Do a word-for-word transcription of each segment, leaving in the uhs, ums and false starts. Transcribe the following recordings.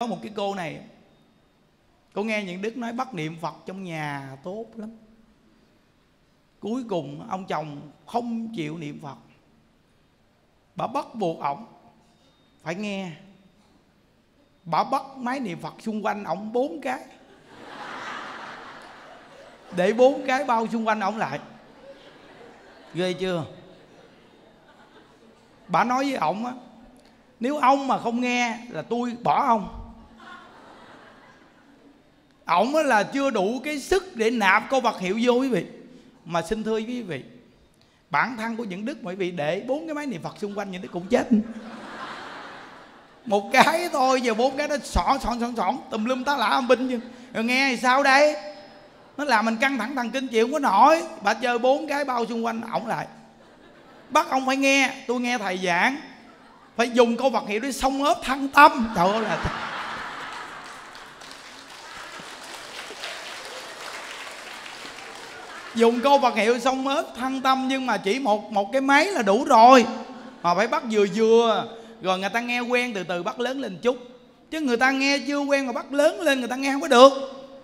Có một cái cô này, cô nghe Nhuận Đức nói bắt niệm Phật trong nhà tốt lắm. Cuối cùng ông chồng không chịu niệm Phật, bà bắt buộc ổng phải nghe. Bà bắt máy niệm Phật xung quanh ổng bốn cái, để bốn cái bao xung quanh ổng lại. Ghê chưa? Bà nói với ổng á, nếu ông mà không nghe là tôi bỏ ông. Ổng á là chưa đủ cái sức để nạp câu vật hiệu vô quý vị. Mà xin thưa quý vị, bản thân của Nhuận Đức, mọi vị để bốn cái máy niệm Phật xung quanh Nhuận Đức cũng chết. Một cái thôi, giờ bốn cái nó sỏn sỏn sỏn sỏn tùm lum tá lả âm binh chứ. Rồi nghe thì sao đây? Nó làm mình căng thẳng thần kinh chịu không có nổi. Bà chơi bốn cái bao xung quanh ổng lại, bắt ông phải nghe. Tôi nghe thầy giảng phải dùng câu vật hiệu để xông ớp thăng tâm. Trời ơi là... dùng câu vật hiệu xông ớp thăng tâm. Nhưng mà chỉ một một cái máy là đủ rồi, mà phải bắt vừa vừa. Rồi người ta nghe quen từ từ bắt lớn lên chút. Chứ người ta nghe chưa quen mà bắt lớn lên người ta nghe không có được.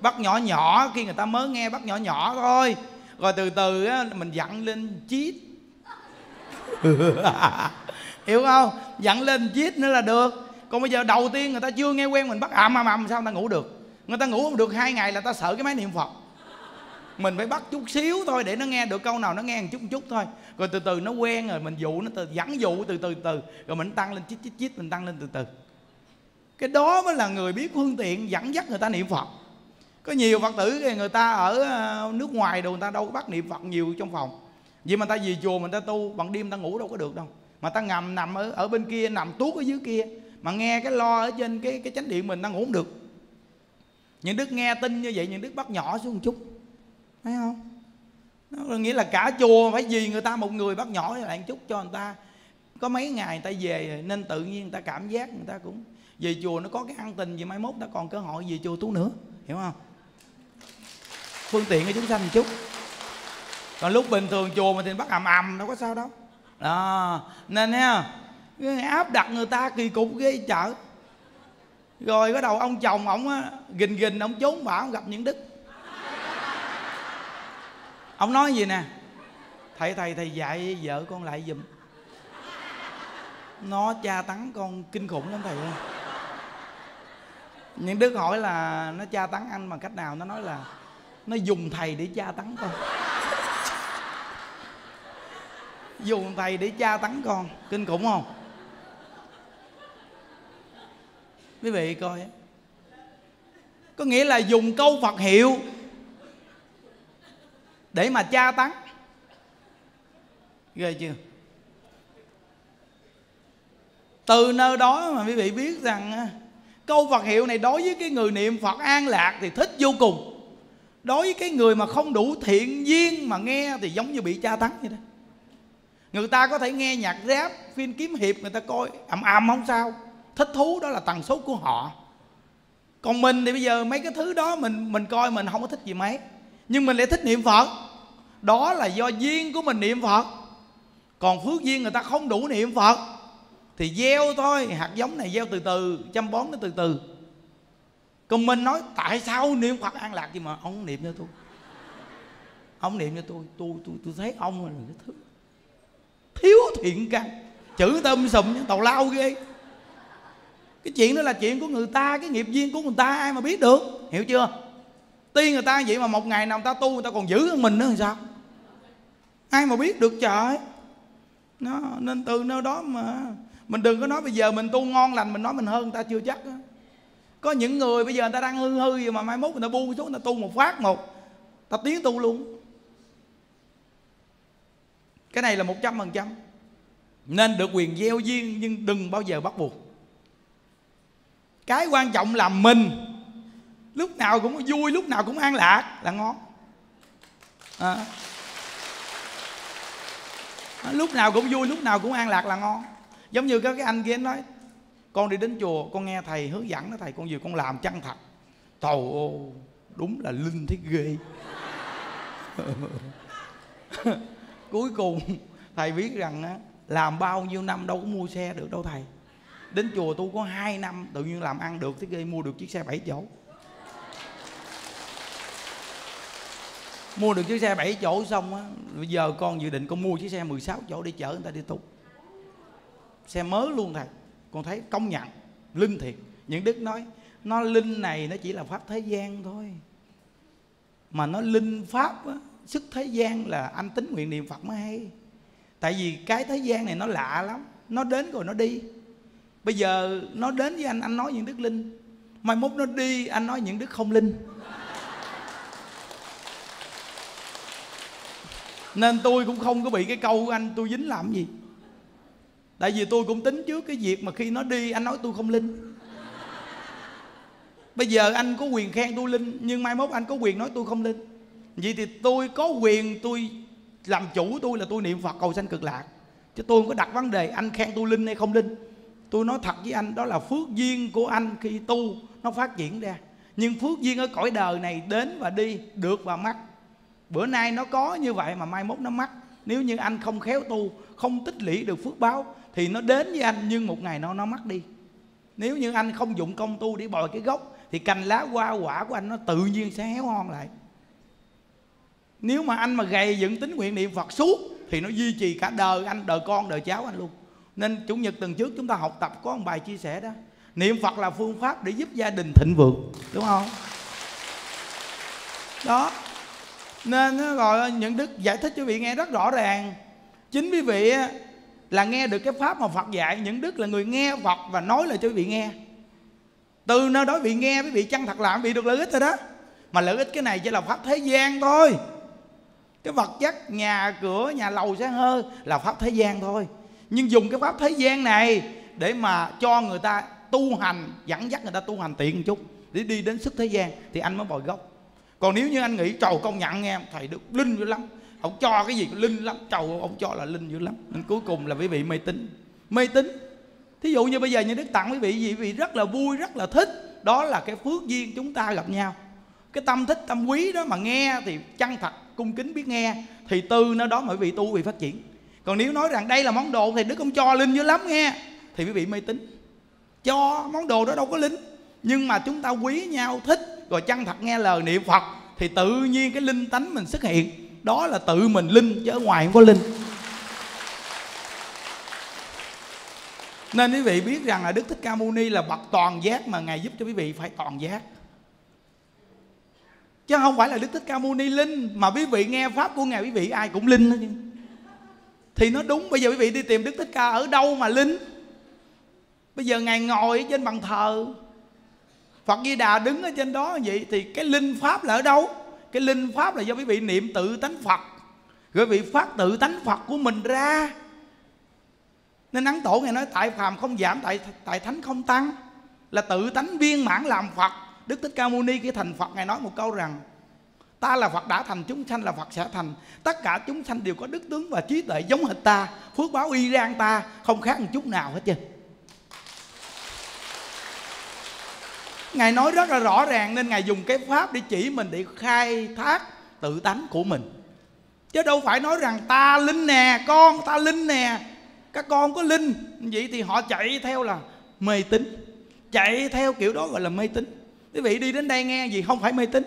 Bắt nhỏ nhỏ, khi người ta mới nghe bắt nhỏ nhỏ thôi. Rồi từ từ á, mình dặn lên chít. Hiểu không? Dặn lên chít nữa là được. Còn bây giờ đầu tiên người ta chưa nghe quen mình bắt ầm ầm ầm sao người ta ngủ được. Người ta ngủ không được hai ngày là ta sợ cái máy niệm Phật. Mình phải bắt chút xíu thôi để nó nghe được câu nào nó nghe một chút một chút thôi. Rồi từ từ nó quen rồi mình dụ nó từ, dẫn dụ từ từ từ. Rồi mình tăng lên chít chít chít, mình tăng lên từ từ. Cái đó mới là người biết phương tiện dẫn dắt người ta niệm Phật. Có nhiều Phật tử người ta ở nước ngoài đồ người ta đâu có bắt niệm Phật nhiều trong phòng. Vậy mà người ta về chùa mình ta tu, bằng đêm ta ngủ đâu có được đâu. Mà ta ngầm nằm ở, ở bên kia, nằm tuốt ở dưới kia. Mà nghe cái lo ở trên cái cái chánh điện mình ta ngủ không được. Những Đức nghe tin như vậy, những Đức bắt nhỏ xuống một chút. Thấy không? Nó nghĩa là cả chùa phải vì người ta, một người bắt nhỏ lại một chút cho người ta. Có mấy ngày người ta về nên tự nhiên người ta cảm giác người ta cũng về chùa nó có cái ăn tình gì, mai mốt ta còn cơ hội về chùa tu nữa. Hiểu không? Phương tiện cho chúng sanh một chút. Còn lúc bình thường chùa mình thì bắt ầm ầm đâu có sao đâu. Đó. Nên ha, áp đặt người ta kỳ cục ghê chợ. Rồi bắt đầu ông chồng ổng á, gình gình ông trốn bả, ông gặp Nhuận Đức. Ông nói gì nè, thầy thầy thầy dạy vợ con lại giùm, nó tra tấn con kinh khủng lắm thầy ơi. Nhuận Đức hỏi là nó tra tấn anh bằng cách nào? Nó nói là nó dùng thầy để tra tấn con. Dùng thầy để tra tấn con, kinh khủng không? Quý vị coi, có nghĩa là dùng câu Phật hiệu để mà tra tấn. Ghê chưa? Từ nơi đó mà quý vị biết rằng câu Phật hiệu này đối với cái người niệm Phật an lạc thì thích vô cùng. Đối với cái người mà không đủ thiện duyên mà nghe thì giống như bị tra tấn vậy đó. Người ta có thể nghe nhạc rap, phim kiếm hiệp, người ta coi ầm ầm không sao, thích thú, đó là tần số của họ. Còn mình thì bây giờ mấy cái thứ đó mình mình coi mình không có thích gì mấy, nhưng mình lại thích niệm Phật. Đó là do duyên của mình niệm Phật. Còn phước duyên người ta không đủ niệm Phật thì gieo thôi, hạt giống này gieo từ từ, chăm bón nó từ từ. Còn mình nói tại sao niệm Phật an lạc gì mà ông niệm cho tôi, ông niệm cho tôi, tôi tôi tôi thấy ông là cái thứ thiếu thiện căn, chữ tâm sùm tàu lao ghê. Cái chuyện đó là chuyện của người ta, cái nghiệp duyên của người ta ai mà biết được, hiểu chưa? Tuy người ta vậy mà một ngày nào người ta tu người ta còn giữ hơn mình nữa thì sao? Ai mà biết được trời. Nó, nên từ nơi đó mà mình đừng có nói bây giờ mình tu ngon lành, mình nói mình hơn người ta chưa chắc đó. Có những người bây giờ người ta đang hư hư vậy mà mai mốt người ta bu xuống người ta tu một phát một, ta tiến tu luôn. Cái này là một trăm phần trăm. Nên được quyền gieo duyên nhưng đừng bao giờ bắt buộc. Cái quan trọng là mình lúc nào cũng vui, lúc nào cũng an lạc là ngon à. Lúc nào cũng vui, lúc nào cũng an lạc là ngon. Giống như các cái anh kia nói, con đi đến chùa, con nghe thầy hướng dẫn đó thầy, con vừa con làm chân thật. Trời ơi, đúng là linh thấy ghê. Cuối cùng thầy biết rằng làm bao nhiêu năm đâu có mua xe được đâu thầy. Đến chùa tu có hai năm, tự nhiên làm ăn được, thế gây mua được chiếc xe bảy chỗ. Mua được chiếc xe bảy chỗ xong á, bây giờ con dự định con mua chiếc xe mười sáu chỗ để chở người ta đi tu. Xe mới luôn thầy. Con thấy công nhận, linh thiệt. Những Đức nói, nó linh này nó chỉ là pháp thế gian thôi, mà nó linh pháp á, sức thế gian là anh tín nguyện niệm Phật mới hay. Tại vì cái thế gian này nó lạ lắm, nó đến rồi nó đi. Bây giờ nó đến với anh, anh nói những Đức linh, mai mốt nó đi, anh nói những Đức không linh. Nên tôi cũng không có bị cái câu của anh tôi dính làm gì. Tại vì tôi cũng tính trước cái việc mà khi nó đi anh nói tôi không linh. Bây giờ anh có quyền khen tôi linh, nhưng mai mốt anh có quyền nói tôi không linh. Vậy thì tôi có quyền, tôi làm chủ tôi là tôi niệm Phật cầu sanh cực lạc, chứ tôi không có đặt vấn đề anh khen tôi linh hay không linh. Tôi nói thật với anh, đó là phước duyên của anh khi tu nó phát triển ra. Nhưng phước duyên ở cõi đời này đến và đi, được và mất. Bữa nay nó có như vậy mà mai mốt nó mất. Nếu như anh không khéo tu, không tích lũy được phước báo thì nó đến với anh nhưng một ngày nó nó mất đi. Nếu như anh không dụng công tu để bồi cái gốc thì cành lá hoa quả của anh nó tự nhiên sẽ héo hon lại. Nếu mà anh mà gầy dựng tín nguyện niệm Phật suốt thì nó duy trì cả đời anh, đời con, đời cháu anh luôn. Nên Chủ nhật tuần trước chúng ta học tập có một bài chia sẻ đó. Niệm Phật là phương pháp để giúp gia đình thịnh vượng, đúng không? Đó. Nên rồi Nhuận Đức giải thích cho quý vị nghe rất rõ ràng. Chính quý vị là nghe được cái pháp mà Phật dạy. Nhuận Đức là người nghe Phật và nói lại cho quý vị nghe. Từ nơi đó quý vị nghe, quý vị chân thật làm, quý vị được lợi ích rồi đó. Mà lợi ích cái này chỉ là pháp thế gian thôi. Cái vật chất, nhà cửa, nhà lầu xe hơi là pháp thế gian thôi. Nhưng dùng cái pháp thế gian này để mà cho người ta tu hành, dẫn dắt người ta tu hành tiện một chút để đi đến sức thế gian thì anh mới bồi gốc. Còn nếu như anh nghĩ trầu công nhận nghe thầy Đức linh dữ lắm, ông cho cái gì linh lắm, trầu ông cho là linh dữ lắm, nên cuối cùng là quý vị mê tín. Mê tín. Thí dụ như bây giờ như Đức tặng quý vị gì, quý vị rất là vui, rất là thích, đó là cái phước duyên chúng ta gặp nhau. Cái tâm thích, tâm quý đó mà nghe thì chân thật, cung kính, biết nghe thì từ nơi đó mà quý vị tu, quý vị phát triển. Còn nếu nói rằng đây là món đồ thì Đức ông cho linh dữ lắm nghe thì quý vị mê tín. Cho món đồ đó đâu có linh, nhưng mà chúng ta quý nhau, thích rồi chân thật nghe lời niệm Phật thì tự nhiên cái linh tánh mình xuất hiện. Đó là tự mình linh chứ ở ngoài không có linh. Nên quý vị biết rằng là Đức Thích Ca Mâu Ni là bậc toàn giác mà Ngài giúp cho quý vị phải toàn giác. Chứ không phải là Đức Thích Ca Mâu Ni linh, mà quý vị nghe pháp của Ngài quý vị ai cũng linh hết. Thì nó đúng, bây giờ quý vị đi tìm Đức Thích Ca ở đâu mà linh? Bây giờ Ngài ngồi ở trên bàn thờ, Phật Di Đà đứng ở trên đó vậy, thì cái linh pháp là ở đâu? Cái linh pháp là do quý vị niệm tự tánh Phật, rồi quý vị phát tự tánh Phật của mình ra. Nên Ấn Tổ Ngài nói tại phàm không giảm, tại tại thánh không tăng, là tự tánh viên mãn làm Phật. Đức Thích Ca Mâu Ni khi thành Phật Ngài nói một câu rằng: ta là Phật đã thành, chúng sanh là Phật sẽ thành. Tất cả chúng sanh đều có đức tướng và trí tuệ giống hệt ta, phước báo y rang ta, không khác một chút nào hết chứ. Ngài nói rất là rõ ràng, nên Ngài dùng cái pháp để chỉ mình, để khai thác tự tánh của mình. Chứ đâu phải nói rằng ta linh nè, con ta linh nè, các con có linh. Vậy thì họ chạy theo là mê tín, chạy theo kiểu đó gọi là mê tín. Quý vị đi đến đây nghe gì không phải mê tín,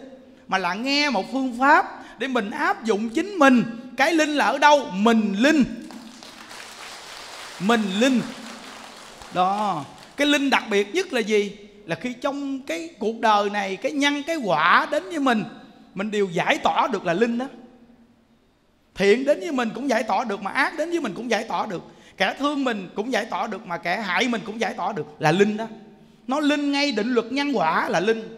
mà là nghe một phương pháp để mình áp dụng chính mình. Cái linh là ở đâu? Mình linh. Mình linh. Đó. Cái linh đặc biệt nhất là gì? Là khi trong cái cuộc đời này, cái nhân cái quả đến với mình, mình đều giải tỏa được là linh đó. Thiện đến với mình cũng giải tỏa được, mà ác đến với mình cũng giải tỏa được. Kẻ thương mình cũng giải tỏa được, mà kẻ hại mình cũng giải tỏa được, là linh đó. Nó linh ngay định luật nhân quả là linh.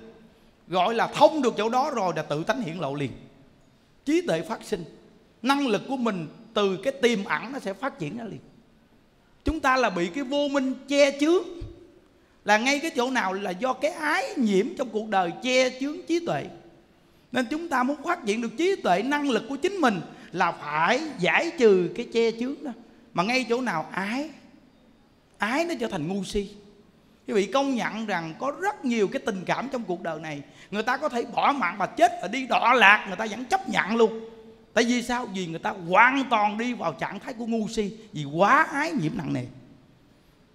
Gọi là thông được chỗ đó rồi là tự tánh hiện lộ liền. Trí tuệ phát sinh, năng lực của mình từ cái tiềm ẩn nó sẽ phát triển ra liền. Chúng ta là bị cái vô minh che chướng, là ngay cái chỗ nào là do cái ái nhiễm trong cuộc đời che chướng trí tuệ. Nên chúng ta muốn phát triển được trí tuệ, năng lực của chính mình là phải giải trừ cái che chướng đó. Mà ngay chỗ nào ái, ái nó trở thành ngu si. Quý vị công nhận rằng có rất nhiều cái tình cảm trong cuộc đời này, người ta có thể bỏ mạng mà chết và đi đọa lạc, người ta vẫn chấp nhận luôn. Tại vì sao? Vì người ta hoàn toàn đi vào trạng thái của ngu si, vì quá ái nhiễm nặng nề.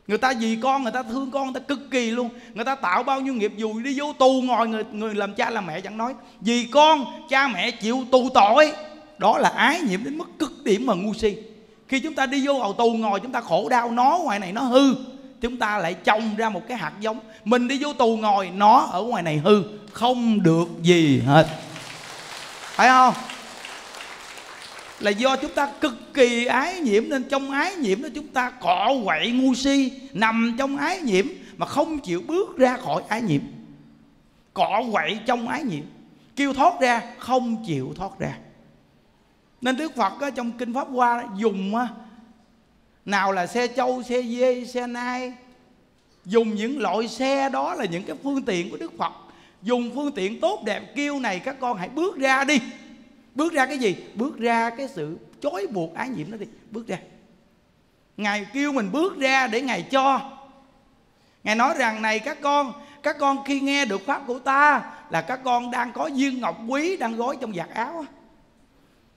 Người ta vì con, người ta thương con, người ta cực kỳ luôn. Người ta tạo bao nhiêu nghiệp, dù đi vô tù ngồi, người, người làm cha làm mẹ chẳng nói, vì con cha mẹ chịu tù tội. Đó là ái nhiễm đến mức cực điểm mà ngu si. Khi chúng ta đi vô hầu tù ngồi, chúng ta khổ đau, nó ngoài này nó hư, chúng ta lại trồng ra một cái hạt giống. Mình đi vô tù ngồi, nó ở ngoài này hư, không được gì hết. Phải không? Là do chúng ta cực kỳ ái nhiễm, nên trong ái nhiễm đó chúng ta cọ quậy ngu si, nằm trong ái nhiễm mà không chịu bước ra khỏi ái nhiễm. Cọ quậy trong ái nhiễm, kêu thoát ra không chịu thoát ra. Nên Đức Phật đó, trong Kinh Pháp Hoa dùng đó, nào là xe trâu, xe dê, xe nai, dùng những loại xe đó là những cái phương tiện của Đức Phật. Dùng phương tiện tốt đẹp kêu này các con hãy bước ra đi. Bước ra cái gì? Bước ra cái sự trói buộc ái nhiễm đó đi. Bước ra. Ngài kêu mình bước ra để Ngài cho. Ngài nói rằng này các con, các con khi nghe được Pháp của ta là các con đang có viên ngọc quý đang gói trong vạt áo.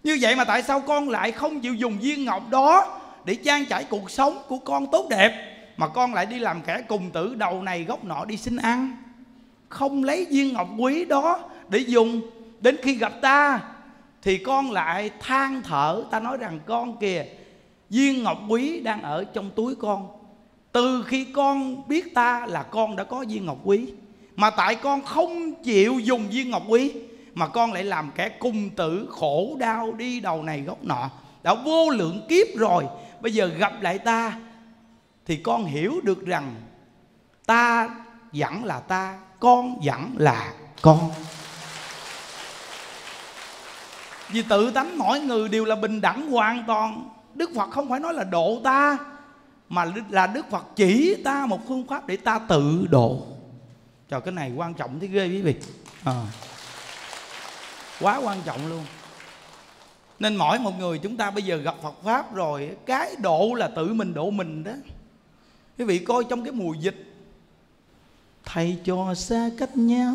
Như vậy mà tại sao con lại không chịu dùng viên ngọc đó để trang trải cuộc sống của con tốt đẹp, mà con lại đi làm kẻ cùng tử, đầu này góc nọ đi xin ăn, không lấy viên ngọc quý đó để dùng. Đến khi gặp ta thì con lại than thở, ta nói rằng con kìa, viên ngọc quý đang ở trong túi con. Từ khi con biết ta là con đã có viên ngọc quý, mà tại con không chịu dùng viên ngọc quý, mà con lại làm kẻ cùng tử khổ đau đi đầu này góc nọ. Đã vô lượng kiếp rồi, bây giờ gặp lại ta thì con hiểu được rằng ta vẫn là ta, con vẫn là con. Vì tự tánh mỗi người đều là bình đẳng hoàn toàn. Đức Phật không phải nói là độ ta, mà là Đức Phật chỉ ta một phương pháp để ta tự độ. Trời, cái này quan trọng thế ghê quý vị à. Quá quan trọng luôn. Nên mỗi một người chúng ta bây giờ gặp Phật Pháp rồi, cái độ là tự mình độ mình đó. Quý vị coi trong cái mùa dịch, thầy cho xa cách nhau.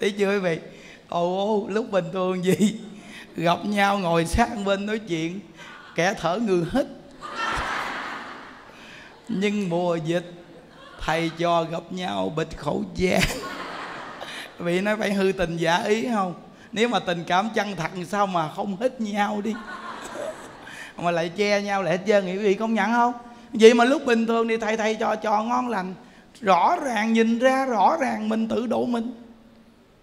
Thấy chưa quý vị? Ồ, lúc bình thường gì gặp nhau ngồi sát bên nói chuyện, kẻ thở người hít. Nhưng mùa dịch thầy cho gặp nhau bịt khẩu trang. Vì nói phải hư tình giả ý không? Nếu mà tình cảm chân thật sao mà không hít nhau đi, mà lại che nhau lại hết trơn, nghĩ gì công nhận không? Vậy mà lúc bình thường thì thầy thầy cho cho ngon lành, rõ ràng nhìn ra rõ ràng mình tự độ mình,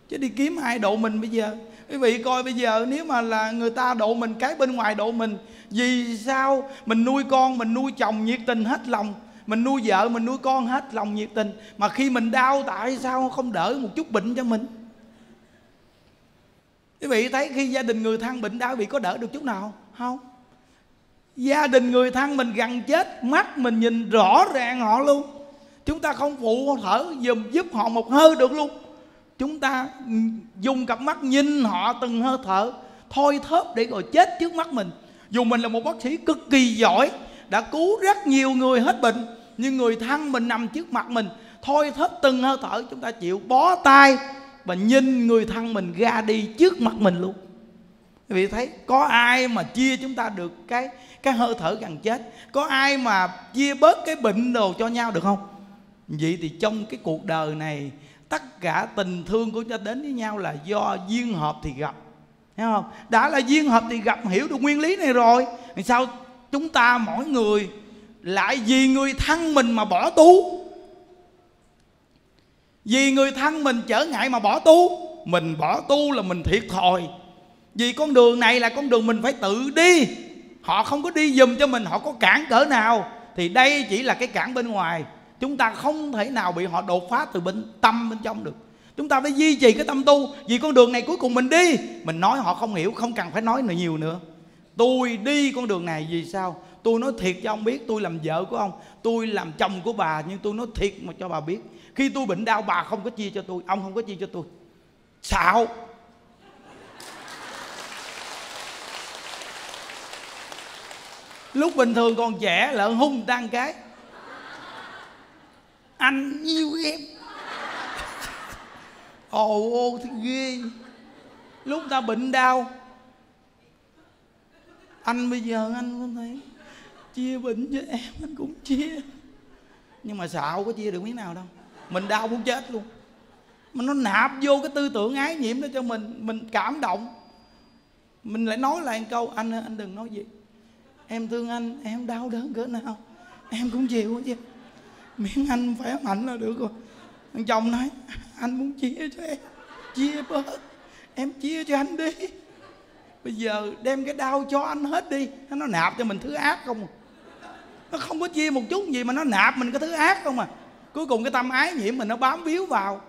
chứ đi kiếm ai độ mình bây giờ? Quý vị coi bây giờ nếu mà là người ta độ mình, cái bên ngoài độ mình, vì sao mình nuôi con, mình nuôi chồng nhiệt tình hết lòng, mình nuôi vợ, mình nuôi con hết lòng nhiệt tình, mà khi mình đau tại sao không đỡ một chút bệnh cho mình? Quý vị thấy khi gia đình người thân bệnh đau, quý vị có đỡ được chút nào không? Gia đình người thân mình gần chết, mắt mình nhìn rõ ràng họ luôn, chúng ta không phụ thở dùm giúp họ một hơi được luôn. Chúng ta dùng cặp mắt nhìn họ từng hơi thở, thôi thớp để rồi chết trước mắt mình. Dù mình là một bác sĩ cực kỳ giỏi, đã cứu rất nhiều người hết bệnh, nhưng người thân mình nằm trước mặt mình thôi thớp từng hơi thở, chúng ta chịu bó tay và nhìn người thân mình ra đi trước mặt mình luôn. Quý vị thấy có ai mà chia chúng ta được cái cái hơi thở gần chết? Có ai mà chia bớt cái bệnh đồ cho nhau được không? Vậy thì trong cái cuộc đời này, tất cả tình thương của ta đến với nhau là do duyên hợp thì gặp, thấy không? Đã là duyên hợp thì gặp, hiểu được nguyên lý này rồi thì sao chúng ta mỗi người lại vì người thân mình mà bỏ tu? Vì người thân mình trở ngại mà bỏ tu. Mình bỏ tu là mình thiệt thòi, vì con đường này là con đường mình phải tự đi, họ không có đi giùm cho mình. Họ có cản cỡ nào thì đây chỉ là cái cản bên ngoài, chúng ta không thể nào bị họ đột phá từ bên tâm bên trong được. Chúng ta phải duy trì cái tâm tu, vì con đường này cuối cùng mình đi. Mình nói họ không hiểu, không cần phải nói nhiều nữa. Tôi đi con đường này vì sao? Tôi nói thiệt cho ông biết, tôi làm vợ của ông, tôi làm chồng của bà, nhưng tôi nói thiệt mà cho bà biết, khi tôi bệnh đau bà không có chia cho tôi, ông không có chia cho tôi. Xạo. Lúc bình thường còn trẻ là hung tan cái, anh yêu em. Ồ ô thì ghê. Lúc ta bệnh đau, anh bây giờ anh có thấy chia bệnh cho em, anh cũng chia. Nhưng mà xạo có chia được miếng nào đâu, mình đau muốn chết luôn. Mà nó nạp vô cái tư tưởng ái nhiễm đó cho mình, mình cảm động. Mình lại nói lại một câu, anh anh đừng nói gì, em thương anh, em đau đớn cỡ nào em cũng chịu chứ, miễn anh khỏe mạnh là được rồi. Thằng chồng nói, anh muốn chia cho em, chia bớt, em chia cho anh đi, bây giờ đem cái đau cho anh hết đi. Nó nạp cho mình thứ ác không, nó không có chia một chút gì mà nó nạp mình cái thứ ác không à. Cuối cùng cái tâm ái nhiễm mình nó bám víu vào.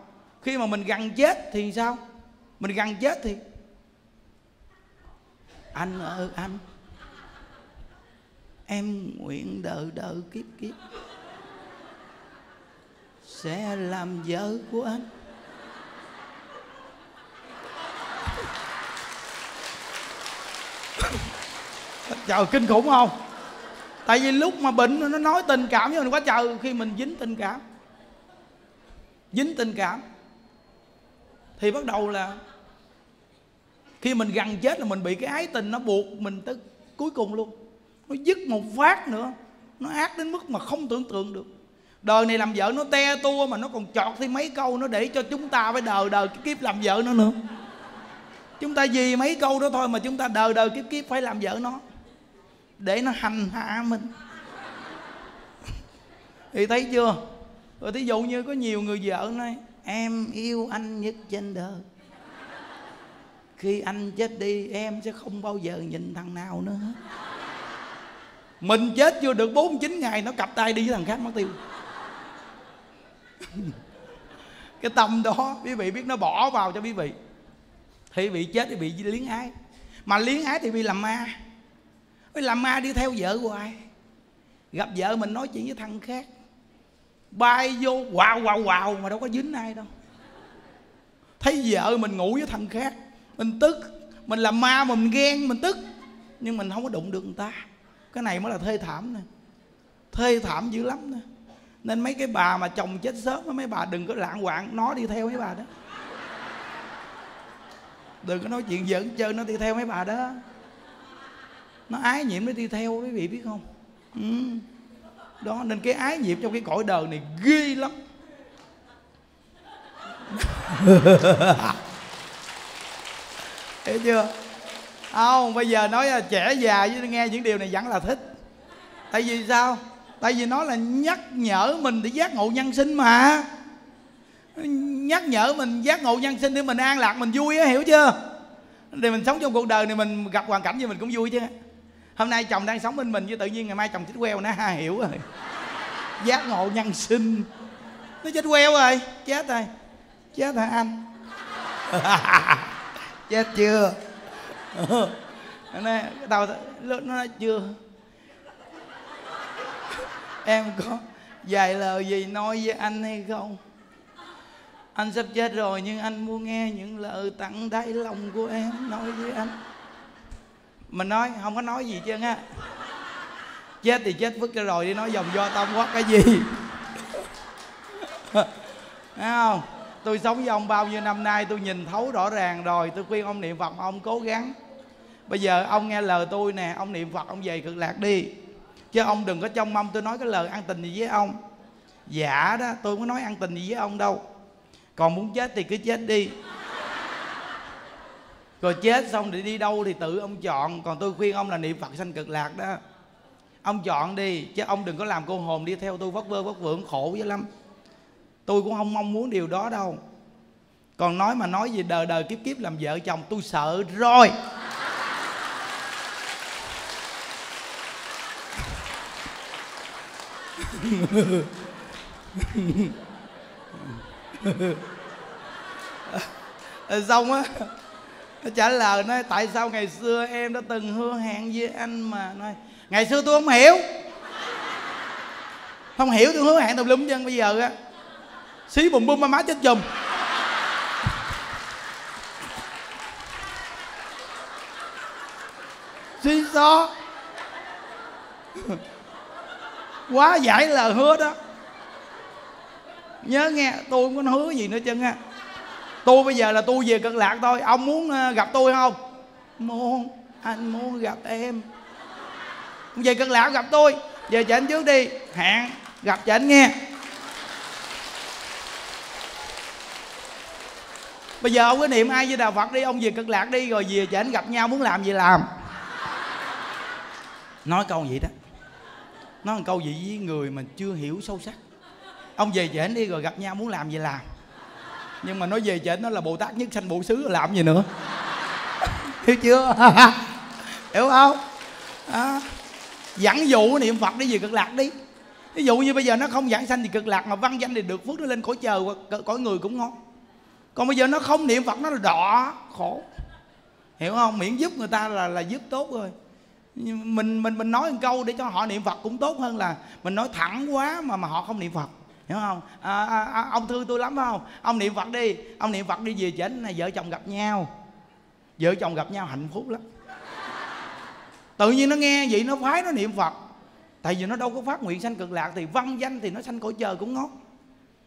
Khi mà mình gần chết thì sao? Mình gần chết thì anh ơi anh, em nguyện đời đời kiếp kiếp sẽ làm vợ của anh. Trời, kinh khủng không? Tại vì lúc mà bệnh nó nói tình cảm với mình quá trời. Khi mình dính tình cảm, dính tình cảm thì bắt đầu là khi mình gần chết là mình bị cái ái tình nó buộc mình tới cuối cùng luôn. Nó dứt một phát nữa, nó ác đến mức mà không tưởng tượng được. Đời này làm vợ nó te tua mà nó còn chọt thêm mấy câu nó để cho chúng ta phải đời đời kiếp kiếp làm vợ nó nữa. Chúng ta vì mấy câu đó thôi mà chúng ta đời đời kiếp kiếp phải làm vợ nó, để nó hành hạ mình. Thì thấy chưa? Rồi thí dụ như có nhiều người vợ này, em yêu anh nhất trên đời, khi anh chết đi em sẽ không bao giờ nhìn thằng nào nữa. Mình chết chưa được bốn mươi chín ngày nó cặp tay đi với thằng khác mất tiêu. Cái tâm đó quý vị biết nó bỏ vào cho quý vị, thì bị chết thì bị liếng ái, mà liếng ái thì bị làm ma. Làm ma đi theo vợ hoài, gặp vợ mình nói chuyện với thằng khác, bay vô quào quào quào mà đâu có dính ai đâu. Thấy vợ mình ngủ với thằng khác mình tức, mình làm ma mà mình ghen mình tức, nhưng mình không có đụng được người ta. Cái này mới là thê thảm nè, thê thảm dữ lắm nè. Nên mấy cái bà mà chồng chết sớm, mấy bà đừng có lạng hoạng, nó đi theo mấy bà đó, đừng có nói chuyện giỡn chơi, nó đi theo mấy bà đó, nó ái nhiễm nó đi theo quý vị biết không? Ừ. Đó, nên cái ái nhiễm trong cái cõi đời này ghê lắm. Hiểu chưa? Không, bây giờ nói là trẻ già với nghe những điều này vẫn là thích. Tại vì sao? Tại vì nó là nhắc nhở mình để giác ngộ nhân sinh mà. Nhắc nhở mình giác ngộ nhân sinh để mình an lạc, mình vui á, hiểu chưa? Để mình sống trong cuộc đời này mình gặp hoàn cảnh gì mình cũng vui chứ. Hôm nay chồng đang sống bên mình chứ tự nhiên ngày mai chồng chết queo nó ha, hiểu rồi. Giác ngộ nhân sinh. Nó chết queo rồi, chết rồi. Chết hả anh? Chết chưa? Nó đầu nó nói chưa. Em có vài lời gì nói với anh hay không? Anh sắp chết rồi nhưng anh muốn nghe những lời tặng đáy lòng của em nói với anh. Mình nói không có nói gì chứ á. Chết thì chết vứt ra rồi đi, nói vòng do tâm quá cái gì. Thấy không? Tôi sống với ông bao nhiêu năm nay tôi nhìn thấu rõ ràng rồi. Tôi khuyên ông niệm Phật mà ông cố gắng. Bây giờ ông nghe lời tôi nè, ông niệm Phật ông về Cực Lạc đi. Chứ ông đừng có trông mong tôi nói cái lời ăn tình gì với ông. Dạ đó, tôi không có nói ăn tình gì với ông đâu. Còn muốn chết thì cứ chết đi. Rồi chết xong thì đi đâu thì tự ông chọn. Còn tôi khuyên ông là niệm Phật sanh Cực Lạc đó. Ông chọn đi, chứ ông đừng có làm cô hồn đi theo tôi vất vơ vất vưởng khổ với lắm. Tôi cũng không mong muốn điều đó đâu. Còn nói mà nói gì đời đời kiếp kiếp làm vợ chồng tôi sợ rồi. Xong á, nó trả lời nói tại sao ngày xưa em đã từng hứa hẹn với anh mà nói, ngày xưa tôi không hiểu, không hiểu tôi hứa hẹn tùm lum chân, bây giờ á xí bùm bùm má má chết chùm. Xí xó quá giải lời hứa đó. Nhớ nghe, tôi không có hứa gì nữa chân á. Tôi bây giờ là tôi về Cực Lạc thôi. Ông muốn gặp tôi không? Muốn, anh muốn gặp em. về Cực Lạc gặp tôi, về chảnh trước đi, hẹn gặp chảnh nghe. Bây giờ ông cứ niệm A Di Đà Phật đi, ông về Cực Lạc đi, rồi về chảnh gặp nhau, muốn làm gì làm. Nói câu vậy đó, nói một câu gì với người mình chưa hiểu sâu sắc. Ông về chảnh đi rồi gặp nhau, muốn làm gì làm. Nhưng mà nói về chảnh nó là Bồ Tát nhất sanh bộ xứ, làm gì nữa. Hiểu chưa? Hiểu không? À, dẫn dụ niệm Phật đi về Cực Lạc đi. Ví dụ như bây giờ nó không giảng sanh thì Cực Lạc, mà văn danh thì được phước nó lên cõi trời hoặc cõi người cũng ngon. Còn bây giờ nó không niệm Phật nó là đọa khổ. Hiểu không? Miễn giúp người ta là là giúp tốt rồi. Mình mình mình nói một câu để cho họ niệm Phật cũng tốt hơn là mình nói thẳng quá mà mà họ không niệm Phật. Hiểu không? À, à, à, ông thương tôi lắm không? Ông niệm Phật đi, ông niệm Phật đi về chảnh này vợ chồng gặp nhau. Vợ chồng gặp nhau hạnh phúc lắm. Tự nhiên nó nghe vậy nó phái nó niệm Phật. Tại vì nó đâu có phát nguyện sanh Cực Lạc thì văn danh thì nó sanh cõi trời cũng ngót.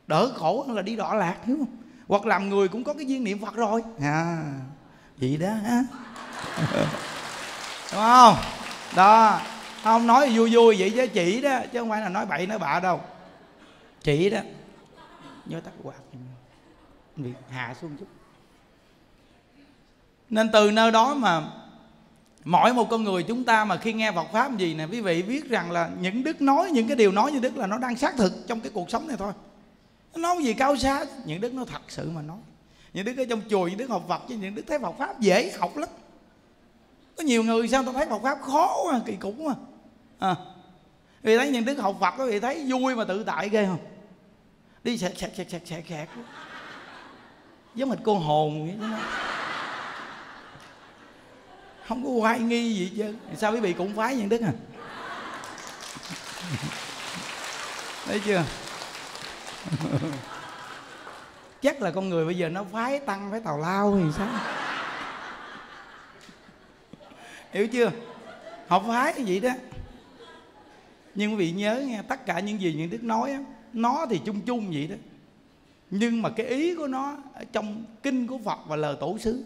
Đỡ khổ hơn là đi đọa lạc, hiểu không? Hoặc làm người cũng có cái duyên niệm Phật rồi. À, vậy đó ha. Đúng không? Đó. Không nói vui vui vậy chứ chỉ đó, chứ không phải là nói bậy nói bạ đâu. Chỉ đó. Nhớ tắt quạt. Việc hạ xuống chút. Nên từ nơi đó mà mỗi một con người chúng ta mà khi nghe Phật Pháp gì nè, quý vị biết rằng là những Đức nói, những cái điều nói như Đức là nó đang xác thực trong cái cuộc sống này thôi. Nó nói gì cao xa, những Đức nó thật sự mà nói. Những Đức ở trong chùa, những Đức học Phật, chứ những Đức thấy Phật Pháp dễ học lắm. Có nhiều người sao ta thấy Phật Pháp khó quá, kỳ cục quá. À, vì thấy những Đức học Phật, quý vị thấy vui mà tự tại ghê không? Đi sẹt sẹt sẹt sẹt sẹt sẹt. Giống hệt cô hồn vậy đó. Không có hoài nghi gì chứ. Sao quý vị cũng phái những Đức à? Thấy chưa? Chắc là con người bây giờ nó phái tăng, phái tào lao thì sao? Hiểu chưa? Họ phái như vậy đó. Nhưng quý vị nhớ nghe, tất cả những gì những Đức nói, nó thì chung chung vậy đó. Nhưng mà cái ý của nó ở trong kinh của Phật và lời tổ sư,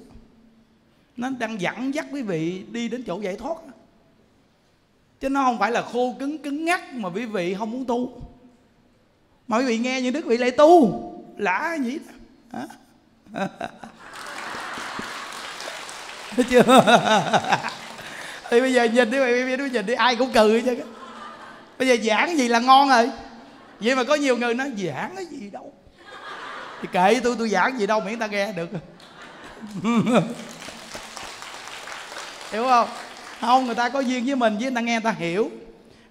nó đang dẫn dắt quý vị đi đến chỗ giải thoát. Chứ nó không phải là khô cứng cứng ngắc mà quý vị không muốn tu. Mà quý vị nghe như Đức vị lại tu. Lạ vậy đó. Hả? Thấy chưa? Thì bây giờ nhìn đi, bây giờ nhìn đi, ai cũng cười chứ. Bây giờ giảng gì là ngon rồi. Vậy mà có nhiều người nói giảng cái gì đâu. Thì kệ tôi, tôi giảng gì đâu, miễn ta nghe được. Hiểu không? Không, người ta có duyên với mình, với người ta nghe người ta hiểu.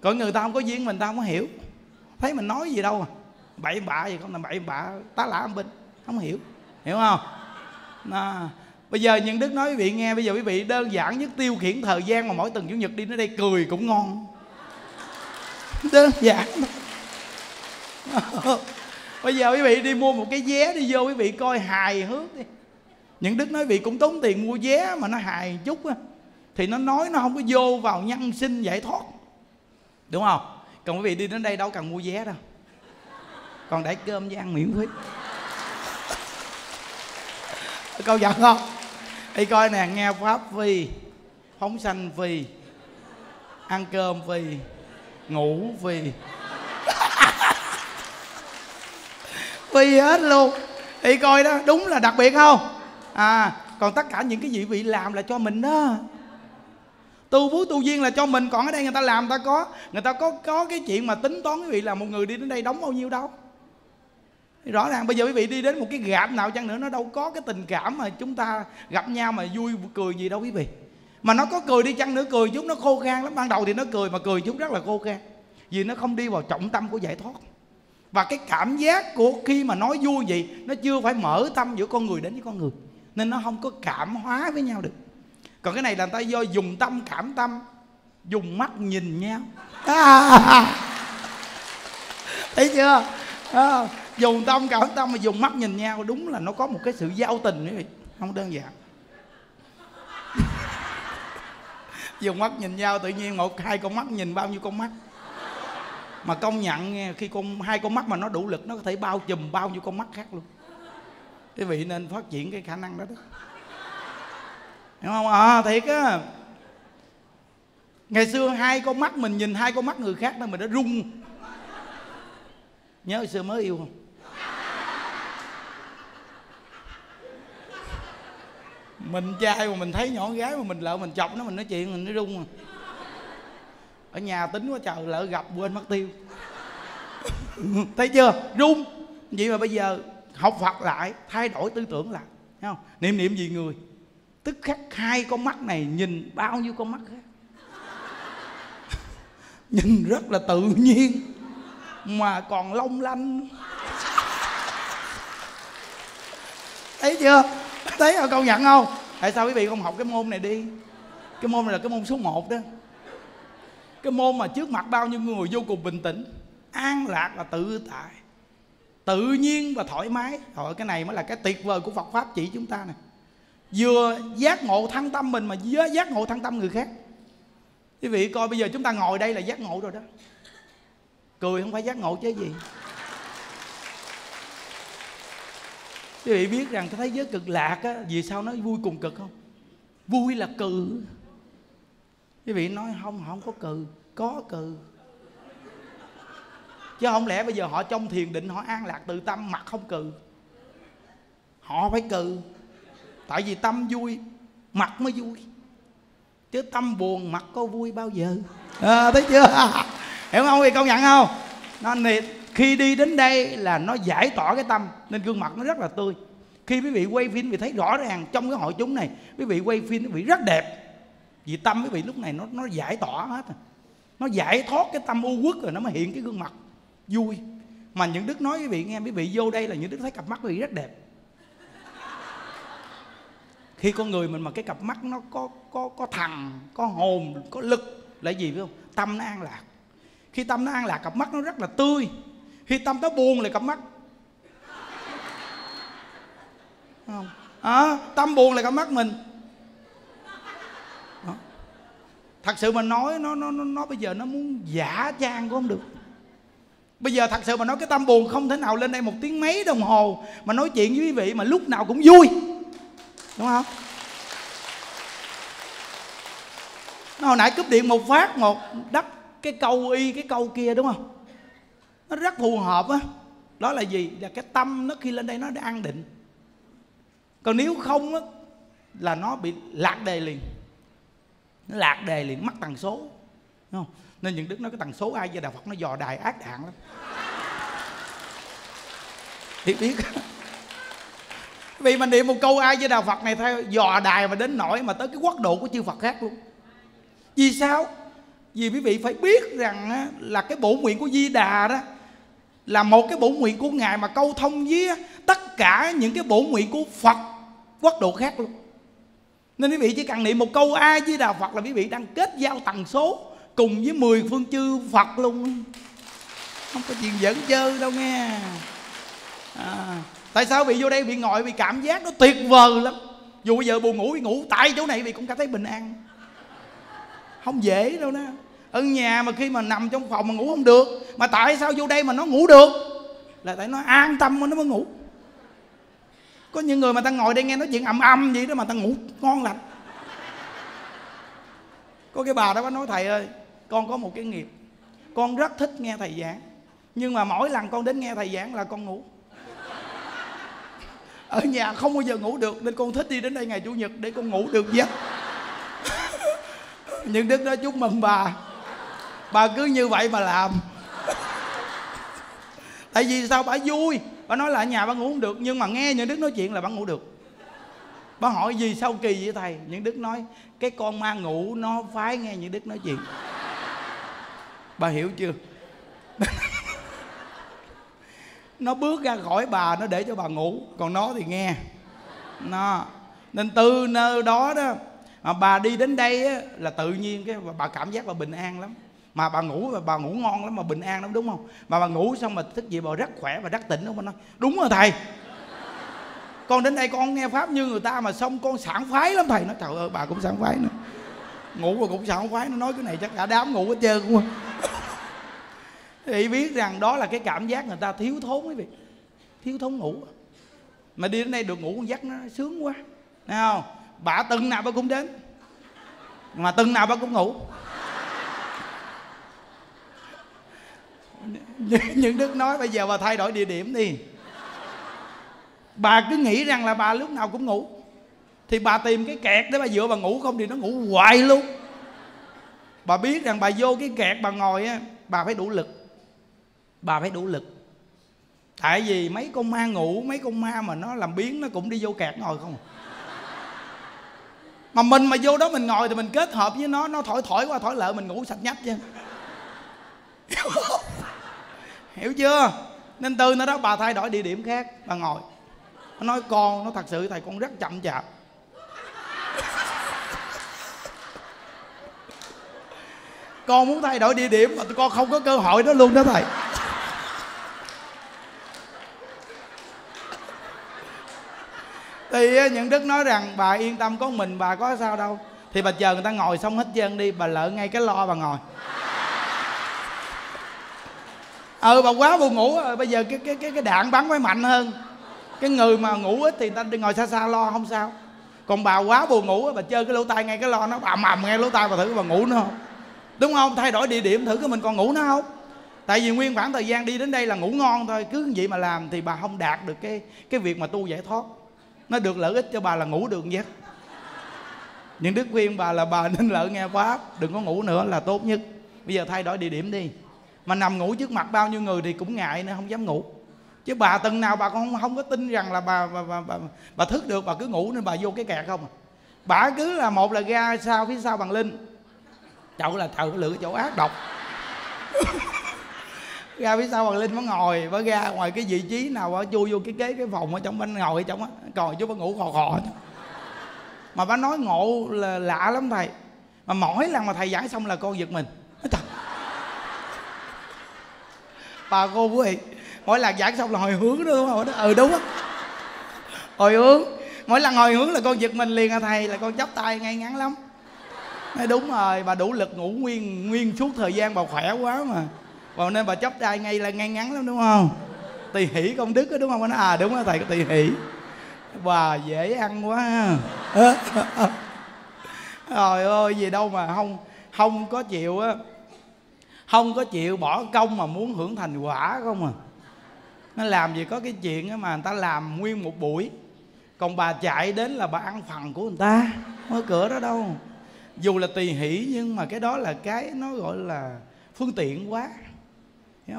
Còn người ta không có duyên mình, ta không có hiểu. Thấy mình nói gì đâu à. Bậy bạ gì không là bậy bạ, tá lả âm binh. Không hiểu. Hiểu không? À, bây giờ những Đức nói quý vị nghe. Bây giờ quý vị đơn giản nhất, tiêu khiển thời gian mà mỗi tuần Chủ nhật đi đến đây cười cũng ngon. Đơn giản. Bây giờ quý vị đi mua một cái vé đi vô, quý vị coi hài hước đi. Những Đức nói quý vị cũng tốn tiền mua vé mà nó hài chút á, thì nó nói nó không có vô vào nhân sinh giải thoát, đúng không? Còn quý vị đi đến đây đâu cần mua vé đâu, còn để cơm với ăn miễn phí. Câu giận không? Đi coi nè, nghe Pháp phi, phóng sanh phi, ăn cơm phi, ngủ phi. Phi hết luôn. Đi coi đó, đúng là đặc biệt không? À, còn tất cả những cái gì vị làm là cho mình đó. Tu phú tu duyên là cho mình. Còn ở đây người ta làm, người ta có, người ta có có cái chuyện mà tính toán quý vị là một người đi đến đây đóng bao nhiêu đâu. Rõ ràng bây giờ quý vị đi đến một cái gạp nào chăng nữa, nó đâu có cái tình cảm mà chúng ta gặp nhau mà vui cười gì đâu quý vị. Mà nó có cười đi chăng nữa, cười chút nó khô khan lắm. Ban đầu thì nó cười mà cười chút rất là khô khan, vì nó không đi vào trọng tâm của giải thoát. Và cái cảm giác của khi mà nói vui vậy, nó chưa phải mở tâm giữa con người đến với con người, nên nó không có cảm hóa với nhau được. Còn cái này là người ta do dùng tâm cảm tâm, dùng mắt nhìn nhau. À, thấy chưa? À, dùng tâm cảm tâm mà dùng mắt nhìn nhau, đúng là nó có một cái sự giao tình quý vị, không đơn giản. Dùng mắt nhìn nhau tự nhiên một hai con mắt nhìn bao nhiêu con mắt. Mà công nhận khi con hai con mắt mà nó đủ lực, nó có thể bao trùm bao nhiêu con mắt khác luôn. Quý vị nên phát triển cái khả năng đó đó. Đúng không? À, thiệt á. Ngày xưa hai con mắt mình nhìn hai con mắt người khác mà mình đã rung. Nhớ hồi xưa mới yêu không? Mình trai mà mình thấy nhỏ gái mà mình lỡ mình chọc nó, mình nói chuyện mình nó rung à. Ở nhà tính quá trời, lỡ gặp quên mất tiêu. Thấy chưa? Rung. Vậy mà bây giờ học Phật lại, thay đổi tư tưởng lại, thấy không? Niệm niệm gì người, tức khắc hai con mắt này nhìn bao nhiêu con mắt khác. Nhìn rất là tự nhiên mà còn long lanh. Thấy chưa? Thấy không? Công nhận không? Tại sao quý vị không học cái môn này đi? Cái môn này là cái môn số một đó. Cái môn mà trước mặt bao nhiêu người vô cùng bình tĩnh, an lạc và tự tại, tự nhiên và thoải mái. Thôi cái này mới là cái tuyệt vời của Phật Pháp chỉ chúng ta nè. Vừa giác ngộ thăng tâm mình mà vừa giác ngộ thăng tâm người khác. Quý vị coi bây giờ chúng ta ngồi đây là giác ngộ rồi đó. Cười không phải giác ngộ chứ gì. Quý vị biết rằng cái thế giới cực lạc á, vì sao nó vui cùng cực không? Vui là cừ. Quý vị nói không, không có cừ. Có cừ. Chứ không lẽ bây giờ họ trong thiền định, họ an lạc tự tâm, mặt không cừ. Họ phải cừ. Tại vì tâm vui, mặt mới vui. Chứ tâm buồn, mặt có vui bao giờ. À, thấy chưa? Hiểu không? Vì công nhận không? Nó niệm. Khi đi đến đây là nó giải tỏa cái tâm, nên gương mặt nó rất là tươi. Khi quý vị quay phim, quý vị thấy rõ ràng trong cái hội chúng này, quý vị quay phim quý vị rất đẹp. Vì tâm quý vị lúc này nó, nó giải tỏa hết. Nó giải thoát cái tâm u uất rồi nó mới hiện cái gương mặt vui. Mà những Đức nói quý vị nghe, quý vị vô đây là những Đức thấy cặp mắt quý vị rất đẹp. Khi con người mình mà cái cặp mắt nó có, có, có thằng, có hồn, có lực là gì phải không? Tâm nó an lạc. Khi tâm nó an lạc, cặp mắt nó rất là tươi. Khi tâm nó buồn là cặp mắt không. À, tâm buồn là cặp mắt mình. Đó. Thật sự mà nói nó, nó, nó, nó bây giờ nó muốn giả trang cũng không được. Bây giờ thật sự mà nói cái tâm buồn không thể nào lên đây một tiếng mấy đồng hồ mà nói chuyện với quý vị mà lúc nào cũng vui, đúng không? Nó hồi nãy cúp điện một phát một đắp cái câu y cái câu kia, đúng không? Nó rất phù hợp á. Đó. Đó là gì? Là cái tâm nó khi lên đây nó đã an định. Còn nếu không á là nó bị lạc đề liền. Nó lạc đề liền, mắc tần số, đúng không? Nên những Đức nói cái tần số A Di Đà Phật nó dò đài ác đạn lắm. Thì biết. Vì mình niệm một câu A Di Đà Phật này theo dò đài mà đến nỗi mà tới cái quốc độ của chư Phật khác luôn. Vì sao? Vì quý vị phải biết rằng là cái bổ nguyện của Di Đà đó là một cái bổ nguyện của Ngài mà câu thông với tất cả những cái bổ nguyện của Phật quốc độ khác luôn. Nên quý vị chỉ cần niệm một câu A Di Đà Phật là quý vị đang kết giao tần số cùng với mười phương chư Phật luôn. Không có chuyện giỡn chơi đâu nghe. À, tại sao vị vô đây bị ngồi bị cảm giác nó tuyệt vời lắm. Dù bây giờ buồn ngủ bị ngủ tại chỗ này vị cũng cảm thấy bình an. Không dễ đâu đó. Ở nhà mà khi mà nằm trong phòng mà ngủ không được, mà tại sao vô đây mà nó ngủ được? Là tại nó an tâm mà nó mới ngủ. Có những người mà ta ngồi đây nghe nói chuyện ầm ầm vậy đó mà ta ngủ ngon lành. Có cái bà đó nói thầy ơi, con có một cái nghiệp, con rất thích nghe thầy giảng, nhưng mà mỗi lần con đến nghe thầy giảng là con ngủ. Ở nhà không bao giờ ngủ được, nên con thích đi đến đây ngày Chủ nhật để con ngủ được giấc. Nhưng Đức đó chúc mừng bà. Bà cứ như vậy mà làm. Tại vì sao? Bà vui. Bà nói là ở nhà bà ngủ không được, nhưng mà nghe Những Đức nói chuyện là bà ngủ được. Bà hỏi gì sao kỳ vậy thầy? Những Đức nói cái con ma ngủ nó phái nghe Những Đức nói chuyện. Bà hiểu chưa? Nó bước ra khỏi bà, nó để cho bà ngủ, còn nó thì nghe nó. Nên từ nơi đó đó mà bà đi đến đây á, là tự nhiên cái bà cảm giác bà bình an lắm. Mà bà ngủ bà ngủ ngon lắm, mà bình an lắm, đúng không? Mà bà ngủ xong mà thức dậy bà rất khỏe và rất tỉnh. Đúng không? Nói đúng rồi thầy, con đến đây con nghe pháp như người ta mà xong con sảng khoái lắm thầy. Nói trời ơi, bà cũng sảng khoái nữa, ngủ mà cũng sảng khoái. Nó nói cái này chắc cả đám ngủ hết trơn luôn. Thì biết rằng đó là cái cảm giác người ta thiếu thốn quý vị, thiếu thốn ngủ. Mà đi đến đây được ngủ con giấc nó sướng quá, thấy không? Bà từng nào bà cũng đến, mà từng nào bà cũng ngủ. Nhuận Đức nói bây giờ bà thay đổi địa điểm đi. Bà cứ nghĩ rằng là bà lúc nào cũng ngủ, thì bà tìm cái kẹt để bà dựa bà ngủ, không thì nó ngủ hoài luôn. Bà biết rằng bà vô cái kẹt bà ngồi á, bà phải đủ lực. Bà phải đủ lực. Tại vì mấy con ma ngủ, mấy con ma mà nó làm biến nó cũng đi vô kẹt ngồi không. Mà mình mà vô đó mình ngồi thì mình kết hợp với nó, nó thổi thổi qua thổi lợi mình ngủ sạch nhách chứ. Hiểu chưa? Nên từ nó đó bà thay đổi địa điểm khác, bà ngồi. Nó nói con, nó thật sự thầy con rất chậm chạp. Con muốn thay đổi địa điểm mà tụi con không có cơ hội đó luôn đó thầy. Thì Nhuận Đức nói rằng bà yên tâm, có mình bà có sao đâu. Thì bà chờ người ta ngồi xong hết trơn đi, bà lỡ ngay cái lo bà ngồi. Ờ bà quá buồn ngủ, bây giờ cái cái cái cái đạn bắn phải mạnh hơn. Cái người mà ngủ ít thì người ta đi ngồi xa xa lo không sao. Còn bà quá buồn ngủ, bà chơi cái lỗ tai ngay cái lo nó, bà mầm ngay lỗ tai bà thử bà ngủ nữa không? Đúng không? Thay đổi địa điểm thử cái mình còn ngủ nữa không? Tại vì nguyên khoảng thời gian đi đến đây là ngủ ngon thôi, cứ như vậy mà làm thì bà không đạt được cái cái việc mà tu giải thoát. Nó được lợi ích cho bà là ngủ được nhất. Những đức khuyên bà là bà nên lợi nghe Pháp, đừng có ngủ nữa là tốt nhất. Bây giờ thay đổi địa điểm đi. Mà nằm ngủ trước mặt bao nhiêu người thì cũng ngại nên không dám ngủ. Chứ bà từng nào bà cũng không, không có tin rằng là bà bà, bà, bà bà thức được, bà cứ ngủ nên bà vô cái kẹt không à. Bà cứ là một là ra sau phía sau bằng linh. Chậu là thợ lựa chỗ ác độc. Ra phía sau bằng linh, bà ngồi, bà ra ngoài cái vị trí nào bà chui vô cái kế cái phòng ở trong bên ngồi ở trong á, còn chú bà ngủ khò khò. Mà bà nói ngộ là lạ lắm thầy. Mà mỗi lần mà thầy giảng xong là con giật mình. Trời. Bà cô quý vị, mỗi lần giảng xong là hồi hướng đó đúng không? Ừ đúng á. Hồi hướng, mỗi lần hồi hướng là con giật mình liền à thầy, là con chắp tay ngay ngắn lắm. Nói đúng rồi, bà đủ lực ngủ nguyên nguyên suốt thời gian, bà khỏe quá mà. Và nên bà chắp tay ngay là ngay ngắn lắm đúng không? Tỳ hỷ công đức đó đúng không? Bà nói à đúng á thầy, có tỳ hỷ. Bà dễ ăn quá. Trời ơi, gì đâu mà không không có chịu á. Không có chịu bỏ công mà muốn hưởng thành quả không à. Nó làm gì có cái chuyện mà người ta làm nguyên một buổi, còn bà chạy đến là bà ăn phần của người ta. Không có cửa đó đâu. Dù là tùy hỷ nhưng mà cái đó là cái nó gọi là phương tiện quá.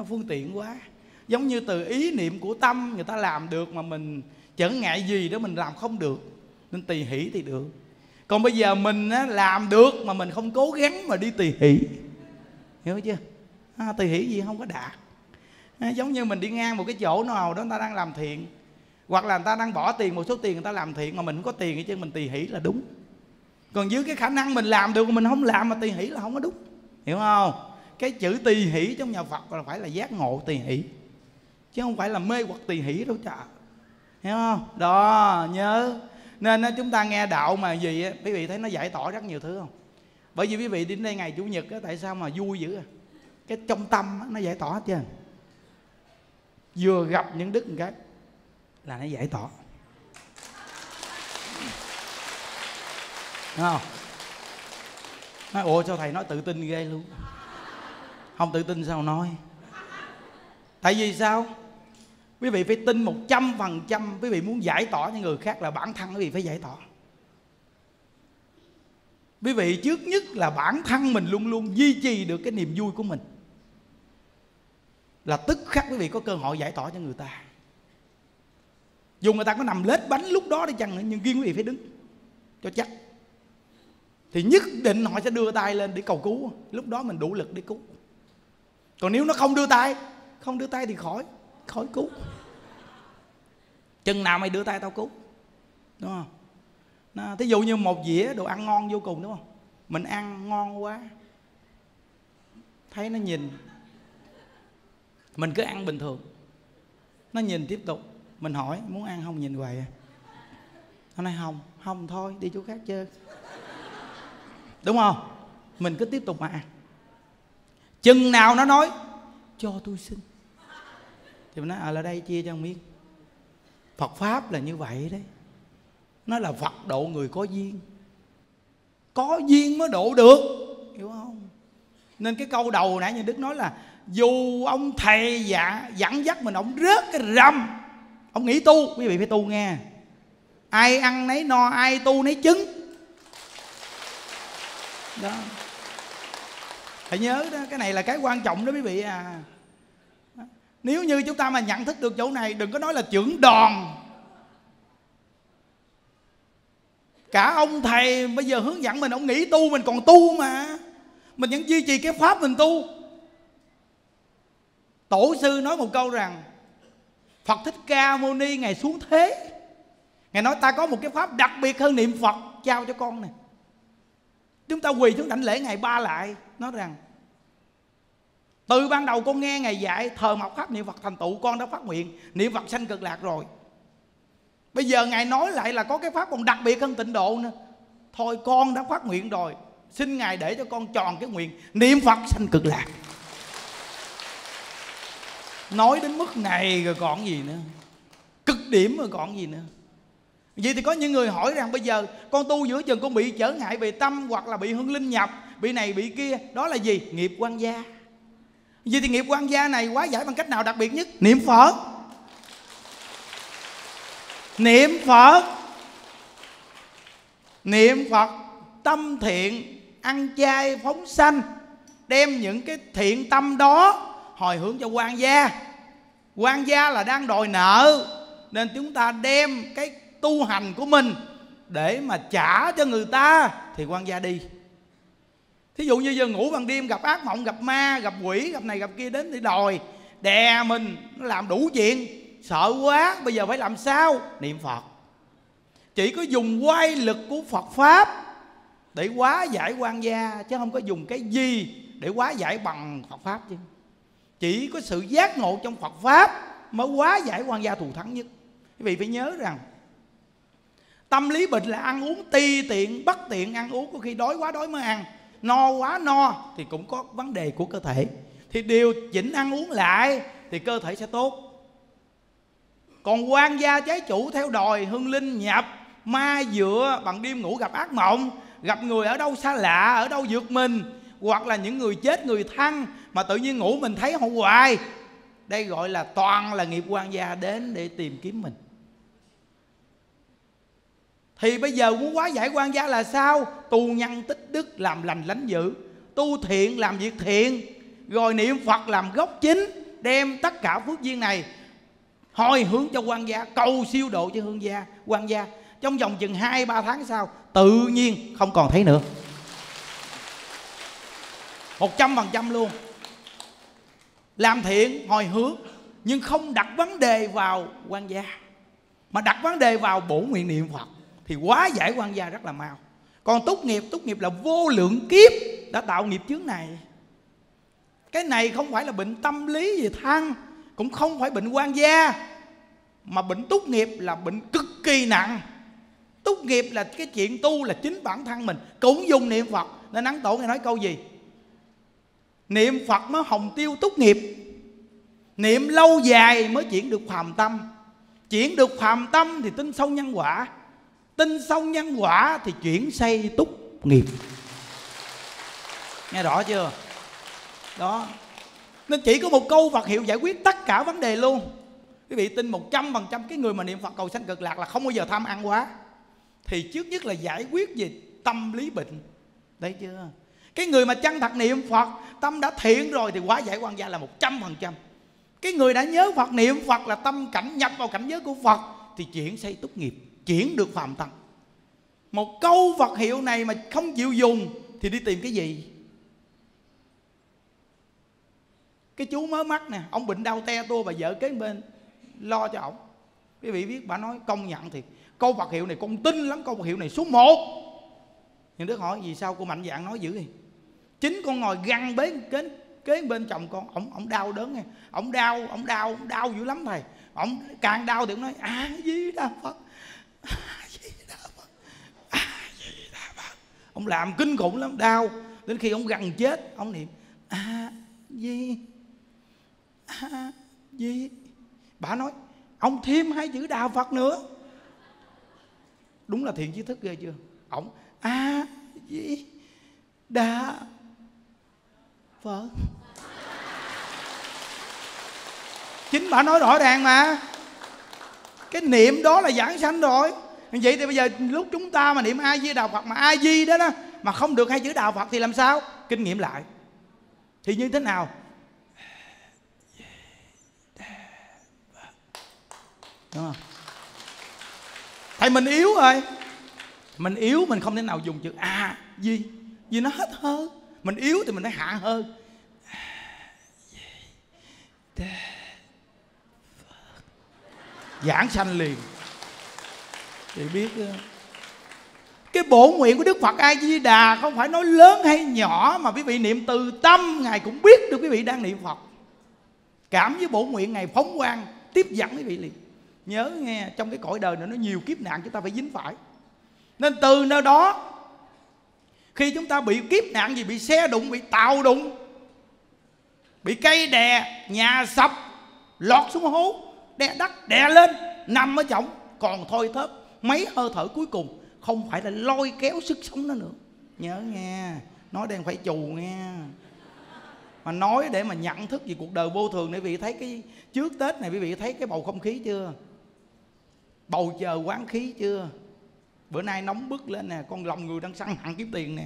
Phương tiện quá. Giống như từ ý niệm của tâm người ta làm được, mà mình chẳng ngại gì đó mình làm không được. Nên tùy hỷ thì được. Còn bây giờ mình làm được mà mình không cố gắng mà đi tùy hỷ, hiểu chưa? À, tùy hỷ gì không có đạt. À, giống như mình đi ngang một cái chỗ nào đó người ta đang làm thiện, hoặc là người ta đang bỏ tiền một số tiền người ta làm thiện mà mình không có tiền hết trơn, mình tùy hỷ là đúng. Còn dưới cái khả năng mình làm được mình không làm mà tùy hỷ là không có đúng, hiểu không? Cái chữ tùy hỷ trong nhà Phật là phải là giác ngộ tùy hỷ, chứ không phải là mê hoặc tùy hỷ đâu trời, hiểu không? Đó nhớ. Nên chúng ta nghe đạo mà gì á, quý vị thấy nó giải tỏa rất nhiều thứ không? Bởi vì quý vị đến đây ngày Chủ nhật á, tại sao mà vui dữ à? Cái trong tâm á, nó giải tỏa hết trơn. Vừa gặp những đức một cái là nó giải tỏa. Đúng không? Nói ủa sao thầy nói tự tin ghê luôn. Không tự tin sao nói. Tại vì sao? Quý vị phải tin một trăm phần trăm. Quý vị muốn giải tỏa cho người khác là bản thân quý vị phải giải tỏa. Quý vị trước nhất là bản thân mình luôn luôn duy trì được cái niềm vui của mình, là tức khắc quý vị có cơ hội giải tỏa cho người ta. Dù người ta có nằm lết bánh lúc đó đi chăng nữa, nhưng riêng quý vị phải đứng cho chắc, thì nhất định họ sẽ đưa tay lên để cầu cứu. Lúc đó mình đủ lực để cứu. Còn nếu nó không đưa tay, không đưa tay thì khỏi khỏi cứu. Chừng nào mày đưa tay tao cứu, đúng không? Nó, thí dụ như một dĩa đồ ăn ngon vô cùng, đúng không? Mình ăn ngon quá, thấy nó nhìn, mình cứ ăn bình thường, nó nhìn tiếp tục. Mình hỏi muốn ăn không, nhìn hoài à? Nó nói không, không thôi đi chỗ khác chơi. Đúng không? Mình cứ tiếp tục mà ăn. Chừng nào nó nói cho tôi xin thì mình nói à, là đây chia cho miếng. Phật Pháp là như vậy đấy. Nó là Phật độ người có duyên. Có duyên mới độ được, hiểu không? Nên cái câu đầu nãy như Đức nói là dù ông thầy dạ, dẫn dắt mình, ông rớt cái rầm, ông nghỉ tu. Quý vị phải tu nghe. Ai ăn nấy no, ai tu nấy chứng. Đó, phải nhớ đó, cái này là cái quan trọng đó quý vị à. Nếu như chúng ta mà nhận thức được chỗ này, đừng có nói là chưởng đòn. Cả ông thầy bây giờ hướng dẫn mình, ông nghỉ tu, mình còn tu mà. Mình vẫn duy trì cái pháp mình tu. Tổ sư nói một câu rằng Phật Thích Ca Mâu Ni ngày xuống thế, Ngài nói ta có một cái pháp đặc biệt hơn niệm Phật trao cho con này. Chúng ta quỳ xuống đảnh lễ Ngài ba lại, nói rằng từ ban đầu con nghe Ngài dạy thờ mộc pháp niệm Phật thành tựu, con đã phát nguyện niệm Phật sanh Cực Lạc rồi. Bây giờ Ngài nói lại là có cái pháp còn đặc biệt hơn tịnh độ nữa. Thôi con đã phát nguyện rồi, xin Ngài để cho con tròn cái nguyện niệm Phật sanh Cực Lạc. Nói đến mức này rồi còn gì nữa, cực điểm rồi còn gì nữa. Vậy thì có những người hỏi rằng bây giờ con tu giữa chừng con bị trở ngại về tâm, hoặc là bị hương linh nhập, bị này bị kia. Đó là gì? Nghiệp quan gia. Vậy thì nghiệp quan gia này hóa giải bằng cách nào đặc biệt nhất? Niệm Phật. Niệm Phật. Niệm Phật. Tâm thiện, ăn chay, phóng sanh, đem những cái thiện tâm đó hồi hướng cho quan gia. Quan gia là đang đòi nợ, nên chúng ta đem cái tu hành của mình để mà trả cho người ta thì quan gia đi. Thí dụ như giờ ngủ ban đêm gặp ác mộng, gặp ma, gặp quỷ, gặp này gặp kia đến để đòi đè mình, nó làm đủ chuyện, sợ quá, bây giờ phải làm sao? Niệm Phật. Chỉ có dùng oai lực của Phật Pháp để hóa giải quan gia, chứ không có dùng cái gì để hóa giải bằng Phật Pháp chứ. Chỉ có sự giác ngộ trong Phật Pháp mới hóa giải quan gia thù thắng nhất. Quý vị phải nhớ rằng tâm lý bệnh là ăn uống ti tiện, bất tiện ăn uống, có khi đói quá đói mới ăn, no quá no thì cũng có vấn đề của cơ thể. Thì điều chỉnh ăn uống lại thì cơ thể sẽ tốt. Còn quan gia trái chủ theo đòi, hương linh nhập, ma dựa, bằng đêm ngủ gặp ác mộng, gặp người ở đâu xa lạ, ở đâu vượt mình, hoặc là những người chết người thân mà tự nhiên ngủ mình thấy họ hoài. Đây gọi là toàn là nghiệp quan gia đến để tìm kiếm mình. Thì bây giờ muốn hóa giải quan gia là sao? Tu nhân tích đức, làm lành lánh dữ, tu thiện, làm việc thiện, rồi niệm Phật làm gốc chính, đem tất cả phước duyên này hồi hướng cho quan gia, cầu siêu độ cho hương gia, quan gia. Trong vòng chừng hai ba tháng sau, tự nhiên không còn thấy nữa, một trăm phần trăm luôn. Làm thiện hồi hướng, nhưng không đặt vấn đề vào quan gia, mà đặt vấn đề vào bổ nguyện niệm Phật, thì hóa giải quan gia rất là mau. Còn túc nghiệp, túc nghiệp là vô lượng kiếp đã tạo nghiệp chướng này. Cái này không phải là bệnh tâm lý gì thăng, cũng không phải bệnh quan gia, mà bệnh túc nghiệp là bệnh cực kỳ nặng. Túc nghiệp là cái chuyện tu, là chính bản thân mình cũng dùng niệm Phật. Nên Ấn Tổ nghe nói câu gì? Niệm Phật mới hồng tiêu túc nghiệp, niệm lâu dài mới chuyển được phàm tâm, chuyển được phàm tâm thì tin sâu nhân quả, tin sâu nhân quả thì chuyển xây túc nghiệp. Nghe rõ chưa? Đó. Nên chỉ có một câu Phật hiệu giải quyết tất cả vấn đề luôn. Quý vị tin một trăm phần trăm cái người mà niệm Phật cầu sanh Cực Lạc là không bao giờ tham ăn quá. Thì trước nhất là giải quyết về tâm lý bệnh. Đấy chưa? Cái người mà chân thật niệm Phật, tâm đã thiện rồi thì hóa giải quan gia là một trăm phần trăm. Cái người đã nhớ Phật, niệm Phật là tâm cảnh nhập vào cảnh giới của Phật thì chuyển xây túc nghiệp, chuyển được phàm tâm. Một câu Phật hiệu này mà không chịu dùng thì đi tìm cái gì? Cái chú mới mắc nè, ông bệnh đau te tua, bà vợ kế bên lo cho ổng. Quý vị biết bà nói công nhận thiệt, câu Phật hiệu này con tin lắm, câu Phật hiệu này số một. Nhưng Đức hỏi vì sao cô mạnh dạn nói dữ vậy? Chính con ngồi găng bế kế, kế bên chồng con, ổng ổng đau đớn nghe, ổng đau, ổng đau, ổng đau dữ lắm thầy. Ổng càng đau thì ổng nói A Di Đà Phật, A Di Đà Phật, A Di Đà Phật. Ông làm kinh khủng lắm, đau đến khi ông gần chết, ông niệm A Di, A Di. Bà nói ông thêm hai chữ Đà Phật nữa. Đúng là thiện trí thức ghê chưa? Ổng A Di Đà Phật. Chính bà nói rõ ràng mà. Cái niệm đó là giảng sanh rồi. Vậy thì bây giờ lúc chúng ta mà niệm A Di Đà Phật mà A Di đó đó mà không được hai chữ Đạo Phật thì làm sao? Kinh nghiệm lại thì như thế nào? Đúng không? Tại mình yếu rồi. Mình yếu mình không thể nào dùng chữ A Di, vì nó hết hơn. Mình yếu thì mình phải hạ hơn. Giảng sanh liền. Thì biết cái bổ nguyện của Đức Phật A Di Đà không phải nói lớn hay nhỏ, mà quý vị niệm từ tâm, ngài cũng biết được quý vị đang niệm Phật. Cảm với bổ nguyện ngài phóng quang tiếp dẫn quý vị liền. Nhớ nghe, trong cái cõi đời này nó nhiều kiếp nạn chúng ta phải dính phải, nên từ nơi đó khi chúng ta bị kiếp nạn gì, bị xe đụng, bị tàu đụng, bị cây đè, nhà sập, lọt xuống hố, đè đất đè lên, nằm ở chổng còn thôi thớp mấy hơi thở cuối cùng, không phải là lôi kéo sức sống nó nữa. Nhớ nghe, nói đây phải chù nghe, mà nói để mà nhận thức về cuộc đời vô thường. Để quý vị thấy cái trước Tết này, quý vị thấy cái bầu không khí chưa, bầu trời quán khí chưa? Bữa nay nóng bức lên nè, con lòng người đang săn hẳn kiếm tiền nè,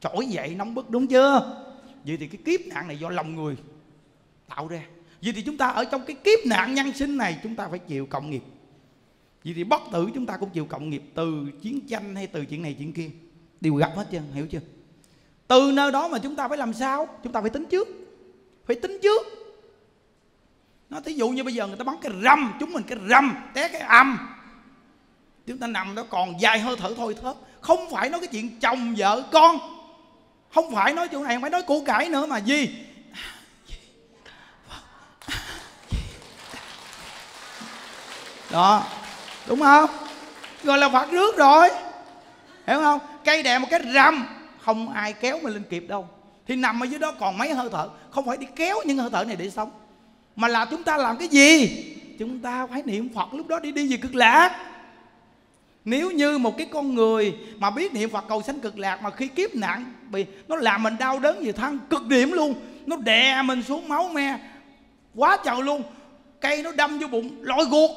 trỗi dậy nóng bức, đúng chưa? Vậy thì cái kiếp nạn này do lòng người tạo ra. Vậy thì chúng ta ở trong cái kiếp nạn nhân sinh này, chúng ta phải chịu cộng nghiệp. Vậy thì bất tử chúng ta cũng chịu cộng nghiệp, từ chiến tranh hay từ chuyện này chuyện kia đều gặp hết trơn, hiểu chưa? Từ nơi đó mà chúng ta phải làm sao? Chúng ta phải tính trước. Phải tính trước. Nó thí dụ như bây giờ người ta bắn cái râm, chúng mình cái râm, té cái âm, chúng ta nằm đó còn vài hơi thở thôi thớp. Không phải nói cái chuyện chồng vợ con, không phải nói chỗ này, không phải nói củ cải nữa, mà gì? Đó, đúng không? Rồi là Phật rước rồi, hiểu không? Cây đè một cái rầm, không ai kéo mình lên kịp đâu, thì nằm ở dưới đó còn mấy hơi thở. Không phải đi kéo những hơi thở này để sống, mà là chúng ta làm cái gì? Chúng ta phải niệm Phật, lúc đó đi đi về cực lạc. Nếu như một cái con người mà biết niệm Phật cầu sanh cực lạc, mà khi kiếp nạn bị nó làm mình đau đớn về thân cực điểm luôn, nó đè mình xuống máu me quá trời luôn, cây nó đâm vô bụng lội ruột,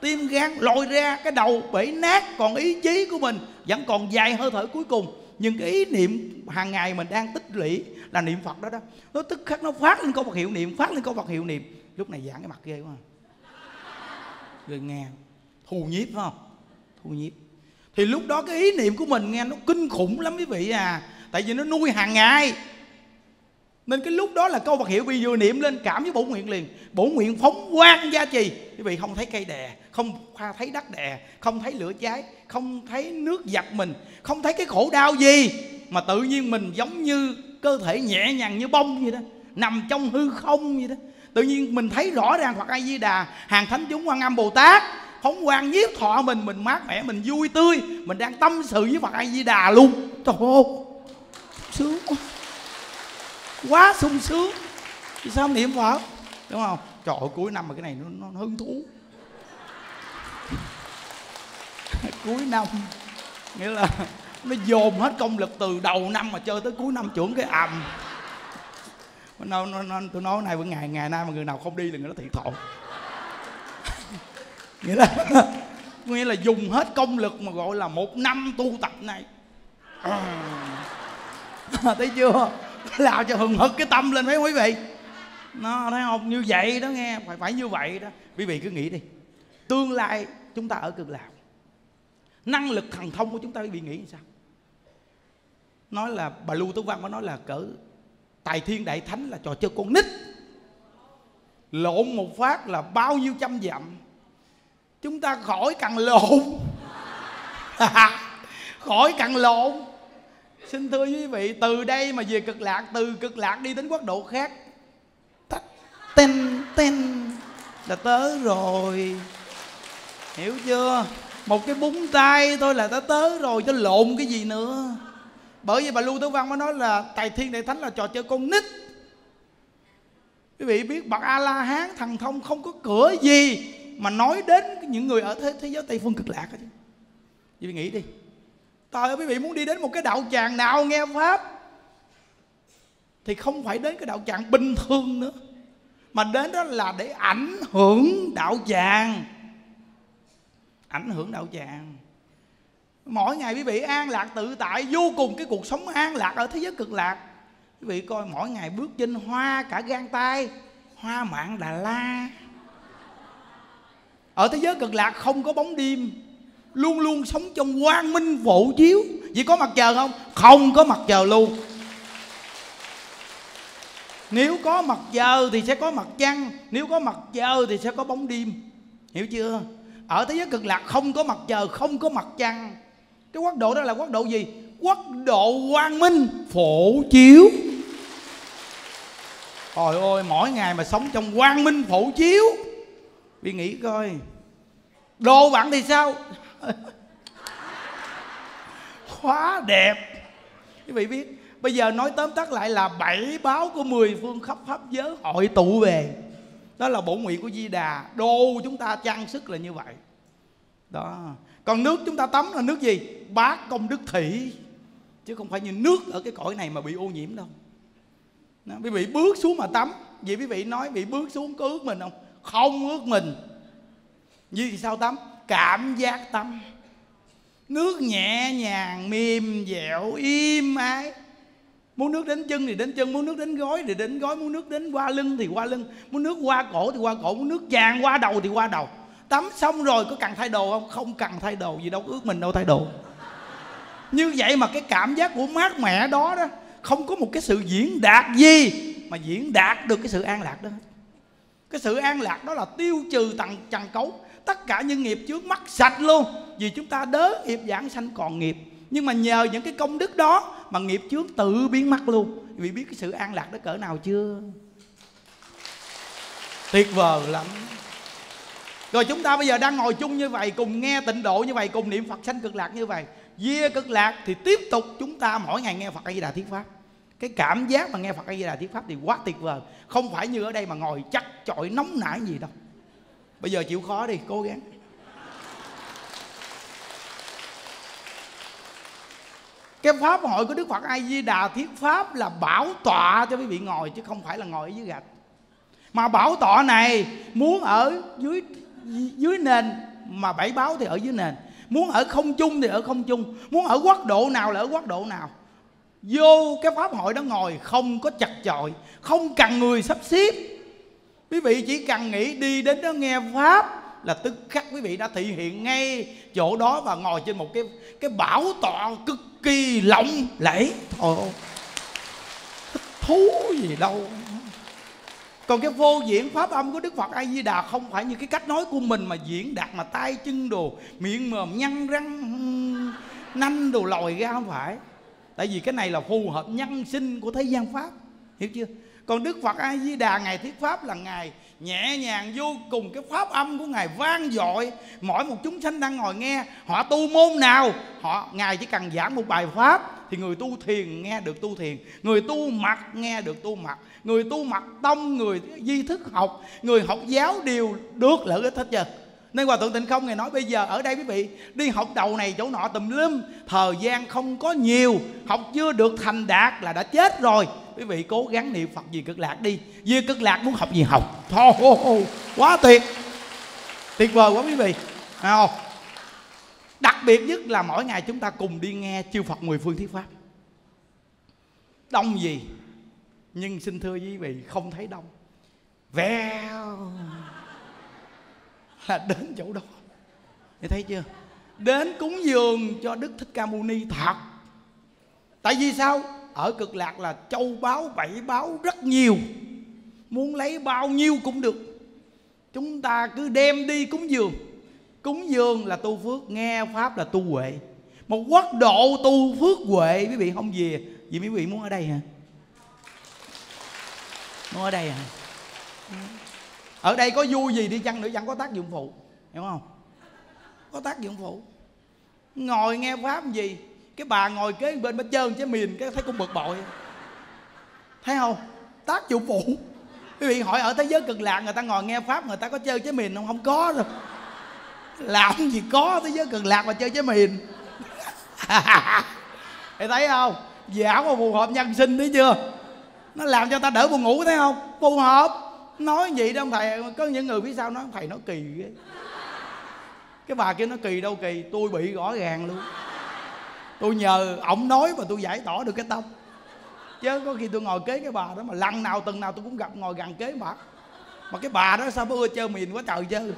tim gan lội ra, cái đầu bể nát, còn ý chí của mình vẫn còn vài hơi thở cuối cùng. Nhưng cái ý niệm hàng ngày mình đang tích lũy là niệm Phật đó đó, nó tức khắc nó phát lên câu Phật hiệu niệm, phát lên câu Phật hiệu niệm. Lúc này giãn cái mặt ghê quá, người nghe thù nhiếp phải không? Thù nhiếp. Thì lúc đó cái ý niệm của mình nghe nó kinh khủng lắm quý vị à, tại vì nó nuôi hàng ngày. Nên cái lúc đó là câu Phật hiệu bị vừa niệm lên cảm với bổ nguyện liền. Bổ nguyện phóng quang gia trì, quý vị không thấy cây đè, không thấy đất đè, không thấy lửa cháy, không thấy nước giặt mình, không thấy cái khổ đau gì, mà tự nhiên mình giống như cơ thể nhẹ nhàng như bông vậy đó, nằm trong hư không vậy đó. Tự nhiên mình thấy rõ ràng Phật A Di Đà, hàng thánh chúng Quan Âm Bồ Tát phóng quang nhiếp thọ mình, mình mát mẻ, mình vui tươi, mình đang tâm sự với Phật A Di Đà luôn. Trời ơi, sướng quá, quá sung sướng. Vì sao không niệm Phật, đúng không? Trời ơi, cuối năm mà cái này nó, nó, nó hứng thú. Cuối năm nghĩa là nó dồn hết công lực từ đầu năm mà chơi tới cuối năm trưởng cái ầm. Nó, nó, nó, tôi nói này bữa ngày ngày nay mà người nào không đi là người đó thiệt thòi. Nghĩa là nghĩa là dùng hết công lực mà gọi là một năm tu tập này. À, thấy chưa? Làm cho hừng hực cái tâm lên mấy quý vị. Nó thấy không? Như vậy đó nghe, phải phải như vậy đó. Quý vị cứ nghĩ đi. Tương lai chúng ta ở cực lạc, năng lực thần thông của chúng ta bị nghĩ sao? Nói là bà Lưu Tố Vân có nói là cỡ Tài Thiên Đại Thánh là trò chơi con nít. Lộn một phát là bao nhiêu trăm dặm. Chúng ta khỏi cần lộn. Khỏi cần lộn. Xin thưa quý vị, từ đây mà về cực lạc, từ cực lạc đi đến quốc độ khác, tách tên tên là tới rồi, hiểu chưa? Một cái búng tay thôi là đã tới rồi, chứ lộn cái gì nữa. Bởi vì bà Lưu Tố Vân mới nói là Tài Thiên Đại Thánh là trò chơi con nít. Quý vị biết bậc A-La-Hán thần thông không có cửa gì mà nói đến những người ở thế, thế giới Tây Phương cực lạc hết. Quý vị nghĩ đi. Trời ơi, quý vị muốn đi đến một cái đạo tràng nào nghe Pháp thì không phải đến cái đạo tràng bình thường nữa, mà đến đó là để ảnh hưởng đạo tràng, ảnh hưởng đạo tràng. Mỗi ngày quý vị an lạc tự tại vô cùng, cái cuộc sống an lạc ở thế giới cực lạc. Quý vị coi mỗi ngày bước trên hoa cả gang tay, hoa mạn Đà La. Ở thế giới cực lạc không có bóng đêm, luôn luôn sống trong quang minh phổ chiếu. Vậy có mặt trời không? Không có mặt trời luôn. Nếu có mặt trời thì sẽ có mặt trăng, nếu có mặt trời thì sẽ có bóng đêm. Hiểu chưa? Ở thế giới cực lạc không có mặt trời, không có mặt trăng. Cái quốc độ đó là quốc độ gì? Quốc độ quang minh phổ chiếu. Trời ơi, mỗi ngày mà sống trong quang minh phổ chiếu. Vì nghĩ coi, đồ bạn thì sao? Quá đẹp. Quý vị biết, bây giờ nói tóm tắt lại là bảy báo của mười phương khắp pháp giới hội tụ về. Đó là bổ nguyện của Di Đà. Đồ chúng ta trang sức là như vậy đó. Còn nước chúng ta tắm là nước gì? Bát công đức thủy. Chứ không phải như nước ở cái cõi này mà bị ô nhiễm đâu. Đó, quý vị bước xuống mà tắm. Vì quý vị nói bị bước xuống có ướt mình không? Không ướt mình. Vì sao tắm? Cảm giác tắm. Nước nhẹ nhàng, mềm dẻo, im ái. Muốn nước đến chân thì đến chân, muốn nước đến gối thì đến gối, muốn nước đến qua lưng thì qua lưng, muốn nước qua cổ thì qua cổ, muốn nước tràn qua đầu thì qua đầu. Tắm xong rồi có cần thay đồ không? Không cần thay đồ, vì đâu ướt mình đâu thay đồ. Như vậy mà cái cảm giác của mát mẻ đó đó, không có một cái sự diễn đạt gì mà diễn đạt được cái sự an lạc đó. Cái sự an lạc đó là tiêu trừ tầng trần cấu, tất cả những nghiệp trước mắt sạch luôn. Vì chúng ta đớ nghiệp vãng sanh còn nghiệp, nhưng mà nhờ những cái công đức đó mà nghiệp chướng tự biến mất luôn. Vì biết cái sự an lạc đó cỡ nào chưa? Tuyệt vời lắm. Rồi chúng ta bây giờ đang ngồi chung như vậy, cùng nghe tịnh độ như vậy, cùng niệm Phật sanh cực lạc như vậy, về cực lạc thì tiếp tục chúng ta mỗi ngày nghe Phật A Di Đà thuyết pháp. Cái cảm giác mà nghe Phật A Di Đà thuyết pháp thì quá tuyệt vời. Không phải như ở đây mà ngồi chắc chọi nóng nảy gì đâu. Bây giờ chịu khó đi, cố gắng. Cái pháp hội của Đức Phật A Di Đà thuyết pháp là bảo tọa cho quý vị ngồi, chứ không phải là ngồi ở dưới gạch. Mà bảo tọa này muốn ở dưới dưới nền mà bảy báo thì ở dưới nền, muốn ở không trung thì ở không trung, muốn ở quốc độ nào là ở quốc độ nào. Vô cái pháp hội đó ngồi không có chật chội, không cần người sắp xếp. Quý vị chỉ cần nghĩ đi đến đó nghe pháp là tức khắc quý vị đã thị hiện ngay chỗ đó và ngồi trên một cái cái bảo tọa cực kỳ lộng lẫy. Thôi thú gì đâu. Còn cái vô diễn pháp âm của Đức Phật A Di Đà không phải như cái cách nói của mình mà diễn đạt mà tay chân đồ, miệng mồm nhăn răng nanh đồ lòi ra, không phải. Tại vì cái này là phù hợp nhân sinh của thế gian pháp, hiểu chưa? Còn Đức Phật A Di Đà ngài thuyết pháp là ngài nhẹ nhàng vô cùng, cái pháp âm của ngài vang dội. Mỗi một chúng sanh đang ngồi nghe, họ tu môn nào, họ ngài chỉ cần giảng một bài pháp thì người tu thiền nghe được tu thiền, người tu mật nghe được tu mật, người tu mật tông, người di thức học, người học giáo đều được lợi ích hết trơn. Nên Hòa Thượng Tịnh Không ngài nói bây giờ ở đây quý vị đi học đầu này chỗ nọ tùm lum, thời gian không có nhiều, học chưa được thành đạt là đã chết rồi. Quý vị cố gắng niệm Phật vì cực lạc đi, vì cực lạc muốn học gì học. Thôi quá tuyệt, tuyệt vời quá quý vị. Nào, đặc biệt nhất là mỗi ngày chúng ta cùng đi nghe chư Phật mười phương thuyết pháp. Đông gì? Nhưng xin thưa quý vị, không thấy đông. Vèo là đến chỗ đó. Để thấy chưa? Đến cúng dường cho Đức Thích Ca Mâu Ni thật. Tại vì sao? Ở cực lạc là châu báu bảy báu rất nhiều, muốn lấy bao nhiêu cũng được. Chúng ta cứ đem đi cúng dường. Cúng dường là tu phước, nghe pháp là tu huệ. Một quốc độ tu phước huệ. Quý vị không về, vì quý vị muốn ở đây hả? Muốn ở đây hả? Ở đây có vui gì đi chăng nữa vẫn có tác dụng phụ, hiểu không? Có tác dụng phụ. Ngồi nghe pháp gì, cái bà ngồi kế bên bên trơn chứ mìn cái thấy cũng bực bội, thấy không? Tác dụng phụ. Quý vị hỏi ở thế giới cực lạc người ta ngồi nghe pháp người ta có chơi chứ mìn không? Không có rồi. Làm gì có thế giới cực lạc mà chơi chứ mìn. Thì thấy không? Giả mà phù hợp nhân sinh, thấy chưa? Nó làm cho ta đỡ buồn ngủ, thấy không? Phù hợp. nói vậy đó ông thầy. Có những người phía sau nói thầy nói kỳ ghê. Cái bà kia nó kỳ đâu kỳ, tôi bị rõ ràng luôn. Tôi nhờ ổng nói mà tôi giải tỏa được cái tâm. Chứ có khi tôi ngồi kế cái bà đó mà lần nào từng nào tôi cũng gặp ngồi gần kế bà. Mà cái bà đó sao bữa chơi mìn quá trời chứ.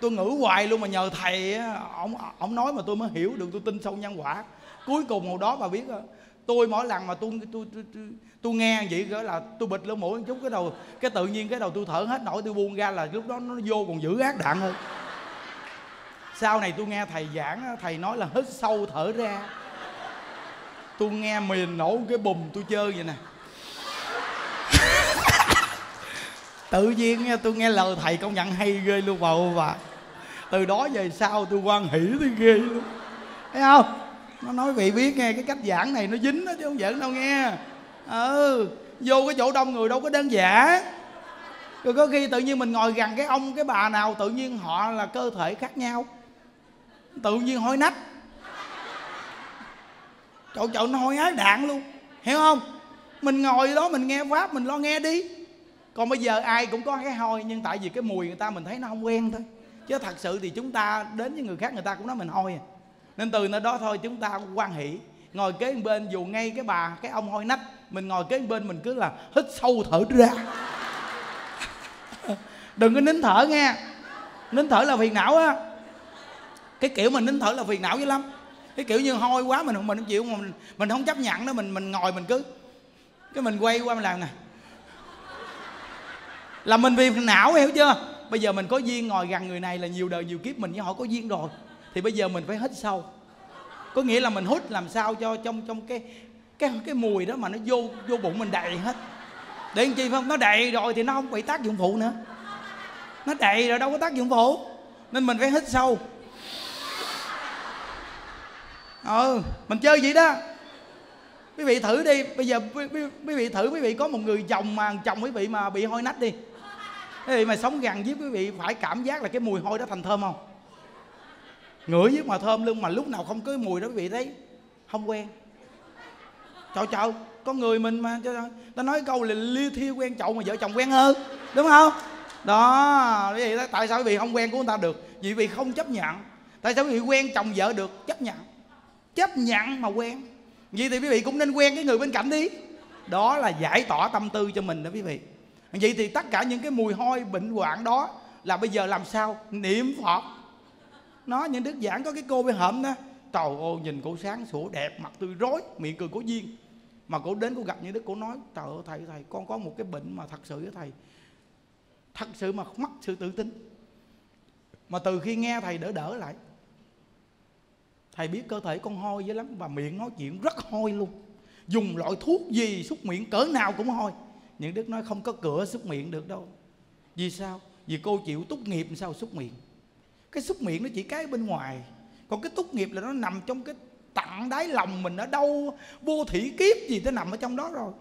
Tôi ngữ hoài luôn mà nhờ thầy ổng ổng nói mà tôi mới hiểu được, tôi tin sâu nhân quả. Cuối cùng hồi đó bà biết đó, tôi mỗi lần mà tôi tôi tôi, tôi, tôi, tôi nghe vậy đó là tôi bịt lỗ mũi một chút, cái đầu cái tự nhiên cái đầu tôi thở hết nổi, tôi buông ra là lúc đó nó vô còn dữ ác đạn hơn. Sau này tôi nghe thầy giảng, thầy nói là hít sâu thở ra. Tôi nghe mìn nổ cái bùm tôi chơi vậy nè. Tự nhiên tôi nghe lời thầy công nhận hay ghê luôn bà ơi bà. Từ đó về sau tôi hoan hỷ tôi ghê luôn. Thấy không? Nó nói vị biết nghe cái cách giảng này nó dính đó chứ không giỡn đâu nghe. Ừ, vô cái chỗ đông người đâu có đơn giản. Rồi có khi tự nhiên mình ngồi gần cái ông cái bà nào tự nhiên họ là cơ thể khác nhau, tự nhiên hôi nách. Chỗ chỗ nó hôi ái đạn luôn, hiểu không? Mình ngồi đó mình nghe pháp mình lo nghe đi. Còn bây giờ ai cũng có cái hôi, nhưng tại vì cái mùi người ta mình thấy nó không quen thôi. Chứ thật sự thì chúng ta đến với người khác người ta cũng nói mình hôi à. Nên từ nơi đó thôi chúng ta quan hỷ. Ngồi kế bên dù ngay cái bà cái ông hôi nách, mình ngồi kế bên mình cứ là hít sâu thở ra. Đừng có nín thở nghe. Nín thở là phiền não á. Cái kiểu mình nín thở là phiền não dữ lắm. Cái kiểu như hôi quá mình mình không chịu, mình mình không chấp nhận đó, mình mình ngồi mình cứ cái mình quay qua mình làm nè. Là mình vì phiền não, hiểu chưa? Bây giờ mình có duyên ngồi gần người này là nhiều đời nhiều kiếp mình với họ có duyên rồi. Thì bây giờ mình phải hít sâu. Có nghĩa là mình hút làm sao cho trong trong cái cái cái mùi đó mà nó vô vô bụng mình đầy hết. Để làm chi không? Nó đầy rồi thì nó không bị tác dụng phụ nữa. Nó đầy rồi đâu có tác dụng phụ. Nên mình phải hít sâu. Ừ, mình chơi vậy đó. Quý vị thử đi. Bây giờ quý vị thử, quý vị có một người chồng mà chồng quý vị mà bị hôi nách đi. Quý vị mà sống gần với quý vị phải cảm giác là cái mùi hôi đó thành thơm không? Ngửi với mà thơm luôn, mà lúc nào không có mùi đó quý vị thấy không quen. Trời trời, có người mình mà ta nói câu là lia thiêu quen chậu mà vợ chồng quen hơn, đúng không? Đó, vậy đó, tại sao quý vị không quen của người ta được? Vì vì không chấp nhận. Tại sao quý vị quen chồng vợ được? Chấp nhận. Chấp nhận mà quen. Vậy thì quý vị cũng nên quen cái người bên cạnh đi. Đó là giải tỏa tâm tư cho mình đó quý vị. Vậy thì tất cả những cái mùi hôi bệnh hoạn đó là bây giờ làm sao? Niệm Phật. Nó những đức giảng có cái cô bên hộm đó. Trời ơi, nhìn cổ sáng sủa đẹp, mặt tươi rói, miệng cười cổ duyên. Mà cổ đến cổ gặp những đức cổ nói trời ơi thầy, thầy con có một cái bệnh mà thật sự với thầy, thật sự mà mất sự tự tin. Mà từ khi nghe thầy đỡ đỡ lại, thầy biết cơ thể con hôi dữ lắm. Và miệng nói chuyện rất hôi luôn. Dùng loại thuốc gì xúc miệng cỡ nào cũng hôi. Những đức nói không có cửa xúc miệng được đâu. Vì sao? Vì cô chịu tốt nghiệp sao xúc miệng. Cái xúc miệng nó chỉ cái bên ngoài, còn cái tốt nghiệp là nó nằm trong cái tận đáy lòng mình. Ở đâu vô thủy kiếp gì nó nằm ở trong đó rồi.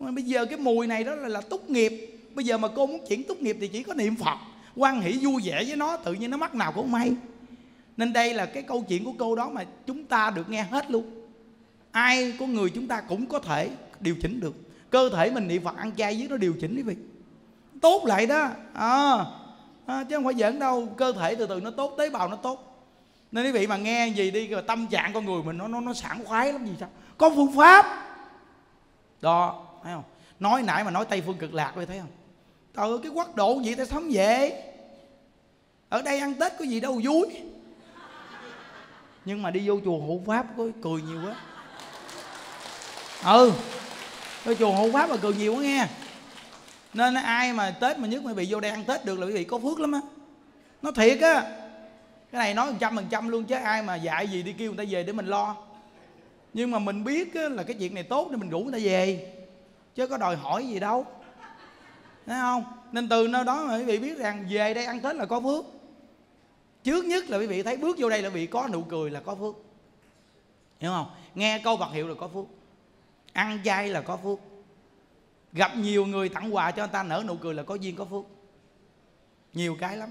Mà bây giờ cái mùi này đó là, là tốt nghiệp. Bây giờ mà cô muốn chuyển tốt nghiệp thì chỉ có niệm Phật, quan hỷ vui vẻ với nó, tự nhiên nó mắc nào cũng may. Nên đây là cái câu chuyện của cô đó mà chúng ta được nghe hết luôn. Ai có người chúng ta cũng có thể điều chỉnh được. Cơ thể mình niệm Phật ăn chay với nó điều chỉnh quý vị. Tốt lại đó. À, à, chứ không phải giỡn đâu. Cơ thể từ từ nó tốt, tế bào nó tốt. Nên quý vị mà nghe gì đi rồi tâm trạng con người mình nó nó, nó sảng khoái lắm gì sao. Có phương pháp. Đó, thấy không? Nói nãy mà nói Tây Phương Cực Lạc rồi thấy không? Trời ơi, cái quốc độ gì ta sống về. Ở đây ăn Tết có gì đâu vui. Nhưng mà đi vô chùa hộ pháp có cười nhiều quá. Ừ, vô chùa hộ pháp mà cười nhiều quá nghe. Nên ai mà Tết mà nhất mà bị vô đây ăn Tết được là quý vị có phước lắm á. Nó thiệt á. Cái này nói một trăm phần trăm luôn chứ ai mà dạy gì đi kêu người ta về để mình lo. Nhưng mà mình biết á, là cái chuyện này tốt nên mình rủ người ta về. Chứ có đòi hỏi gì đâu. Thấy không? Nên từ nơi đó mà quý vị biết rằng về đây ăn Tết là có phước. Trước nhất là quý vị thấy bước vô đây là quý vị có nụ cười là có phước. Hiểu không? Nghe câu Phật hiệu là có phước. Ăn chay là có phước. Gặp nhiều người tặng quà cho người ta nở nụ cười là có duyên có phước. Nhiều cái lắm.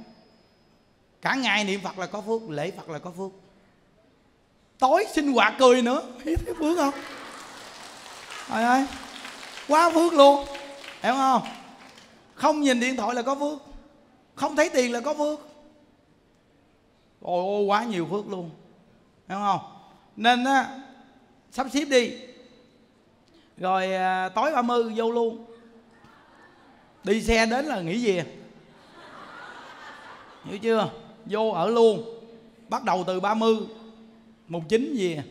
Cả ngày niệm Phật là có phước, lễ Phật là có phước. Tối sinh hoạt cười nữa, thấy phước không? Trời ơi, quá phước luôn, hiểu không? Không nhìn điện thoại là có phước, không thấy tiền là có phước. Ôi ôi quá nhiều phước luôn, hiểu không? Nên á, sắp xếp đi. Rồi à, tối ba mươi vô luôn. Đi xe đến là nghỉ về, hiểu chưa? Vô ở luôn. Bắt đầu từ ba mươi mùng chín về.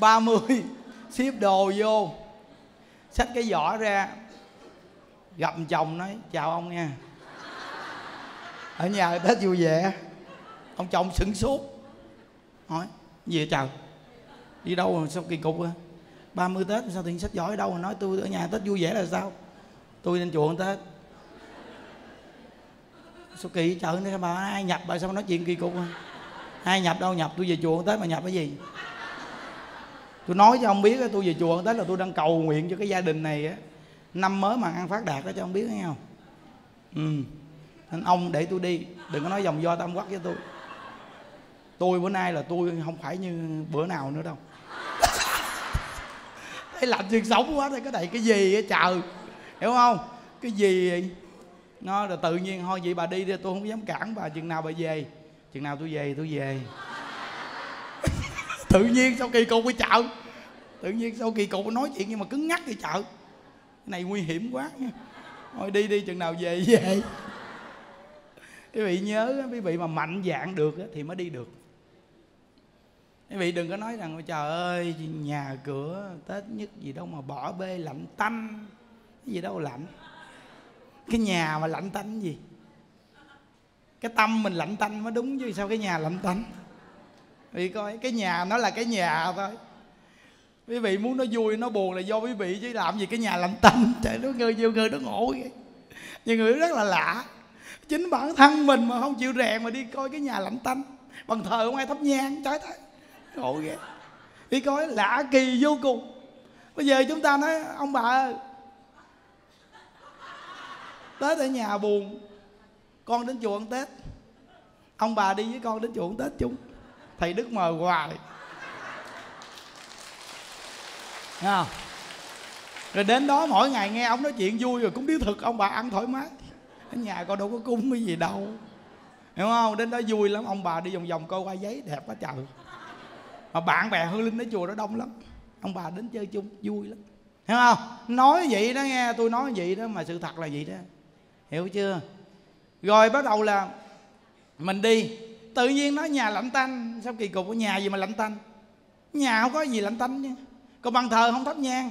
ba mươi xếp đồ vô, xách cái giỏ ra, gặp chồng nói chào ông nha, ở nhà Tết vui vẻ. Ông chồng sửng sốt hỏi gì vậy trời, đi đâu mà sao kỳ cục vậy? ba mươi Tết sao tiền sách giỏi đâu mà nói tôi ở nhà Tết vui vẻ là sao? Tôi lên chùa ăn Tết. Sao kỳ trời, nó bà ai nhập bà sao mà nói chuyện kỳ cục vậy? Ai nhập đâu nhập, tôi về chùa ăn Tết mà nhập cái gì? Tôi nói cho ông biết, tôi về chùa ăn Tết là tôi đang cầu nguyện cho cái gia đình này á, năm mới mà ăn phát đạt đó cho ông biết, nghe không? Ừ. Nên ông để tôi đi, đừng có nói dòng do tam quắc với tôi. Tôi bữa nay là tôi không phải như bữa nào nữa đâu. Thấy lạnh xương sống quá, thấy cái này cái gì á trời, hiểu không? Cái gì vậy? Nó là tự nhiên thôi, vậy bà đi đi, tôi không dám cản bà, chừng nào bà về, chừng nào tôi về tôi về. Tự nhiên sao kỳ cục cái chợ, tự nhiên sao kỳ cục nói chuyện nhưng mà cứng ngắc cái chợ, cái này nguy hiểm quá nha. Thôi đi đi, chừng nào về về. Quý vị nhớ, quý vị mà mạnh dạn được thì mới đi được. Quý vị đừng có nói rằng trời ơi nhà cửa Tết nhất gì đâu mà bỏ bê lạnh tanh, cái gì đâu lạnh, cái nhà mà lạnh tanh gì, cái tâm mình lạnh tanh mới đúng chứ sao cái nhà lạnh tanh. Vì coi cái nhà nó là cái nhà thôi, quý vị muốn nó vui nó buồn là do quý vị chứ làm gì cái nhà lạnh tanh. Trời đất, người nhiều người nó ngộ vậy, nhiều người rất là lạ, chính bản thân mình mà không chịu rèn mà đi coi cái nhà lạnh tanh, bằng thờ không ai thắp nhang, trái thấy ngộ vậy, đi coi lạ kỳ vô cùng. Bây giờ chúng ta nói ông bà ơi, Tết ở nhà buồn, con đến chùa ăn Tết, ông bà đi với con đến chùa ăn Tết chung, thầy Đức mời hoài. À, rồi đến đó mỗi ngày nghe ông nói chuyện vui, rồi cũng điếu thực ông bà ăn thoải mái, ở nhà con đâu có cúng cái gì đâu, hiểu không? Đến đó vui lắm, ông bà đi vòng vòng coi qua giấy đẹp quá trời, mà bạn bè hương linh đến chùa đó đông lắm, ông bà đến chơi chung vui lắm, hiểu không? Nói vậy đó nghe, tôi nói vậy đó mà sự thật là vậy đó, hiểu chưa? Rồi bắt đầu là mình đi, tự nhiên nói nhà lạnh tanh, sao kỳ cục, của nhà gì mà lạnh tanh, nhà không có gì lạnh tanh chứ. Còn bàn thờ không thắp nhang,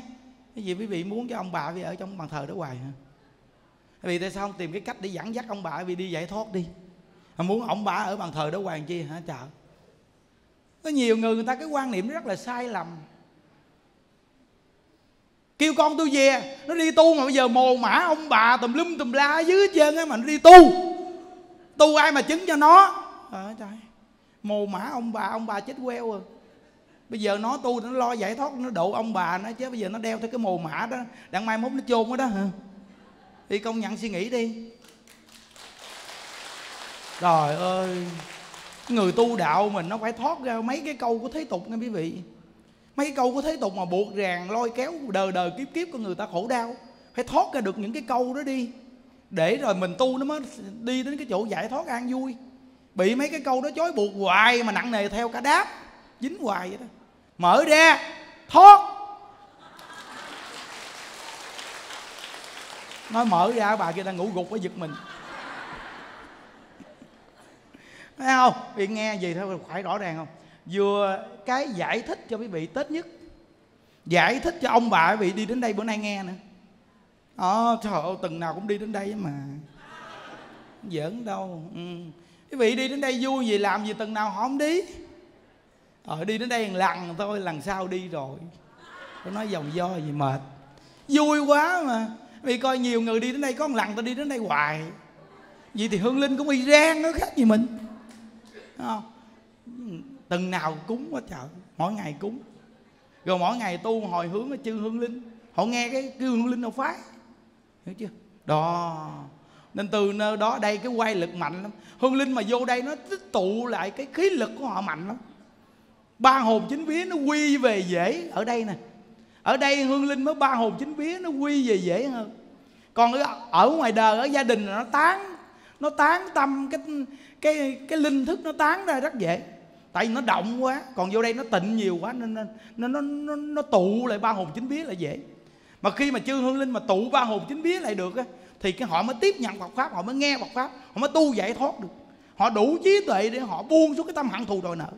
cái gì quý vị muốn cho ông bà vì ở trong bàn thờ đó hoài hả? Vì tại sao không tìm cái cách để dẫn dắt ông bà vì đi giải thoát đi, mà muốn ông bà ở bàn thờ đó hoài chi hả chợ? Có nhiều người người ta cái quan niệm rất là sai lầm, kêu con tôi về nó đi tu mà bây giờ mồ mã ông bà tùm lum tùm la dưới trên á, mà nó đi tu, tu ai mà chứng cho nó? Ờ, trời, mồ mã ông bà, ông bà chết queo rồi. Bây giờ nó tu nó lo giải thoát, nó độ ông bà nó, chứ bây giờ nó đeo theo cái mồ mã đó, đặng mai mốt nó chôn đó đó hả? Thì công nhận suy nghĩ đi. Trời ơi, người tu đạo mình nó phải thoát ra mấy cái câu của thế tục nghe quý vị. Mấy cái câu của thế tục mà buộc ràng lôi kéo đời đời kiếp kiếp của người ta khổ đau, phải thoát ra được những cái câu đó đi, để rồi mình tu nó mới đi đến cái chỗ giải thoát an vui. Bị mấy cái câu đó chối buộc hoài mà nặng nề theo cả đáp, dính hoài vậy đó. Mở ra, thoát. Nói mở ra bà kia đang ngủ gục ở giật mình, thấy không? Vì nghe gì thôi phải rõ ràng không? Vừa cái giải thích cho quý vị Tết nhất, giải thích cho ông bà quý vị đi đến đây bữa nay nghe nữa. Ờ, trời ơi, từng nào cũng đi đến đây mà, giỡn đâu. Ừ. Quý vị đi đến đây vui gì, làm gì từng nào họ không đi. Ờ, đi đến đây một lần thôi, lần sau đi rồi. Tôi nói dòng do gì mệt. Vui quá mà. Vì coi nhiều người đi đến đây có một lần, tôi đi đến đây hoài. Vậy thì hương linh cũng y rang, nó khác gì mình. Đúng không? Từng nào cúng quá trời, mỗi ngày cúng. Rồi mỗi ngày tu hồi hướng nó chư hương linh. Họ nghe cái kêu hương linh đâu phái. Hiểu chưa? Đó. Nên từ nơi đó đây cái quay lực mạnh lắm. Hương linh mà vô đây nó tích tụ lại cái khí lực của họ mạnh lắm. Ba hồn chín vía nó quy về dễ ở đây nè. Ở đây hương linh mới ba hồn chín vía nó quy về dễ hơn. Còn ở ngoài đời, ở gia đình nó tán, nó tán tâm, cái cái cái linh thức nó tán ra rất dễ. Tại vì nó động quá, còn vô đây nó tịnh nhiều quá nên nó nó nó, nó, nó tụ lại ba hồn chín vía là dễ. Mà khi mà chư hương linh mà tụ ba hồn chín vía lại được á, thì cái họ mới tiếp nhận Phật Pháp, họ mới nghe Phật Pháp, họ mới tu giải thoát được. Họ đủ trí tuệ để họ buông xuống cái tâm hận thù đòi nợ.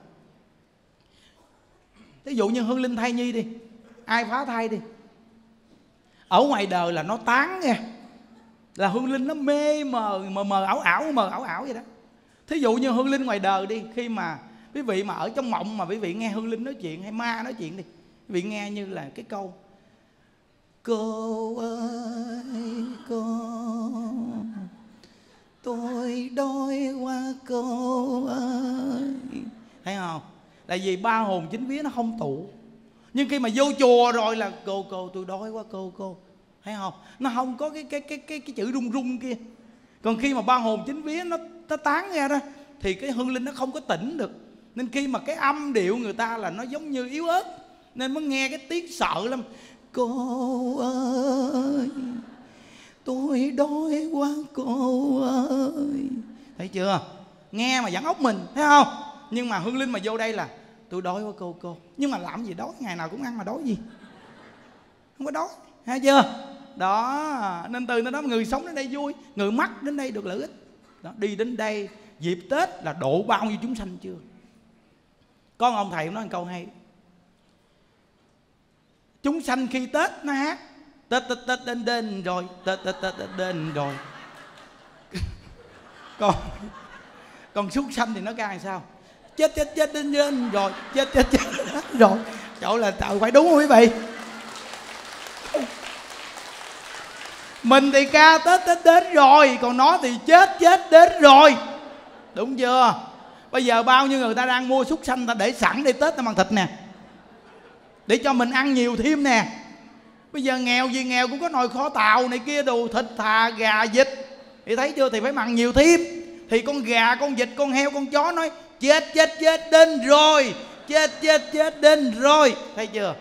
Ví dụ như hương linh thai nhi đi, ai phá thai đi, ở ngoài đời là nó tán nghe, là hương linh nó mê mờ mờ mờ ảo ảo mờ ảo ảo vậy đó. Thí dụ như hương linh ngoài đời đi, khi mà quý vị mà ở trong mộng mà quý vị nghe hương linh nói chuyện hay ma nói chuyện đi, quý vị nghe như là cái câu: cô ơi cô, tôi đói quá cô ơi. Thấy không? Tại vì ba hồn chín vía nó không tụ. Nhưng khi mà vô chùa rồi là cô cô tôi đói quá cô cô. Thấy không? Nó không có cái cái cái cái cái chữ rung rung kia. Còn khi mà ba hồn chín vía nó, nó tán ra đó thì cái hương linh nó không có tỉnh được. Nên khi mà cái âm điệu người ta là nó giống như yếu ớt nên mới nghe cái tiếng sợ lắm. Cô ơi, tôi đói quá cô ơi. Thấy chưa? Nghe mà vặn ốc mình, thấy không? Nhưng mà hương linh mà vô đây là tôi đói quá cô cô. Nhưng mà làm gì đói, ngày nào cũng ăn mà đói gì? Không có đói, thấy chưa? Đó, nên từ đó người sống đến đây vui, người mắc đến đây được lợi ích. Đó, đi đến đây dịp Tết là độ bao nhiêu chúng sanh chưa? Con ông thầy nói một câu hay: chúng sanh khi Tết nó hát Tết Tết Tết đến đến rồi, Tết Tết Tết đến rồi. Còn còn súc sanh thì nó ca làm sao? Chết chết chết đến đến rồi, chết chết chết rồi. Chỗ là trời, phải đúng không quý vị? Mình thì ca Tết Tết đến rồi, còn nó thì chết chết đến rồi. Đúng chưa? Bây giờ bao nhiêu người ta đang mua súc sanh ta để sẵn để Tết ta bằng thịt nè, để cho mình ăn nhiều thêm nè. Bây giờ nghèo gì nghèo cũng có nồi kho tàu này kia, đồ thịt thà gà vịt. Thì thấy chưa? Thì phải mặn nhiều thêm. Thì con gà, con vịt, con heo, con chó nói chết chết chết đến rồi, chết chết chết đến rồi. Thấy chưa?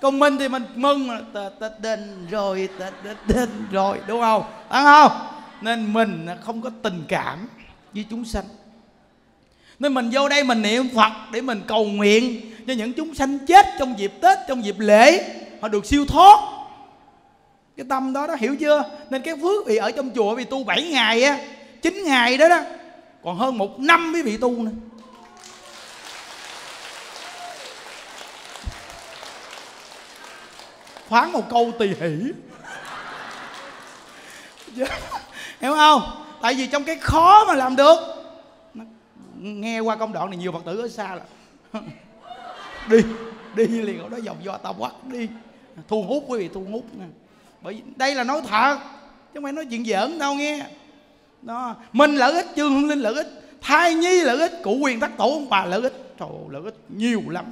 Còn mình thì mình mừng Tết Tết đến rồi, Tết Tết đến rồi. Đúng không? Đúng không? Nên mình không có tình cảm với chúng sanh. Nên mình vô đây mình niệm Phật để mình cầu nguyện cho những chúng sanh chết trong dịp Tết, trong dịp lễ, họ được siêu thoát. Cái tâm đó đó, hiểu chưa? Nên cái phước vì ở trong chùa vì tu bảy ngày á, chín ngày đó đó, còn hơn một năm quý vị tu nữa. Phán một câu tỳ hỷ. Hiểu không? Tại vì trong cái khó mà làm được. Nghe qua công đoạn này nhiều Phật tử ở xa là đi đi liền ở đó, vòng do tao quắc đi, thu hút quý vị, thu hút nè. Bởi vì đây là nói thật chứ không phải nói chuyện giỡn đâu nghe. Đó, mình lợi ích, chư hương linh lợi ích, thai nhi lợi ích, cụ quyền thất tổ ông bà lợi ích, trời ơi, lợi ích nhiều lắm.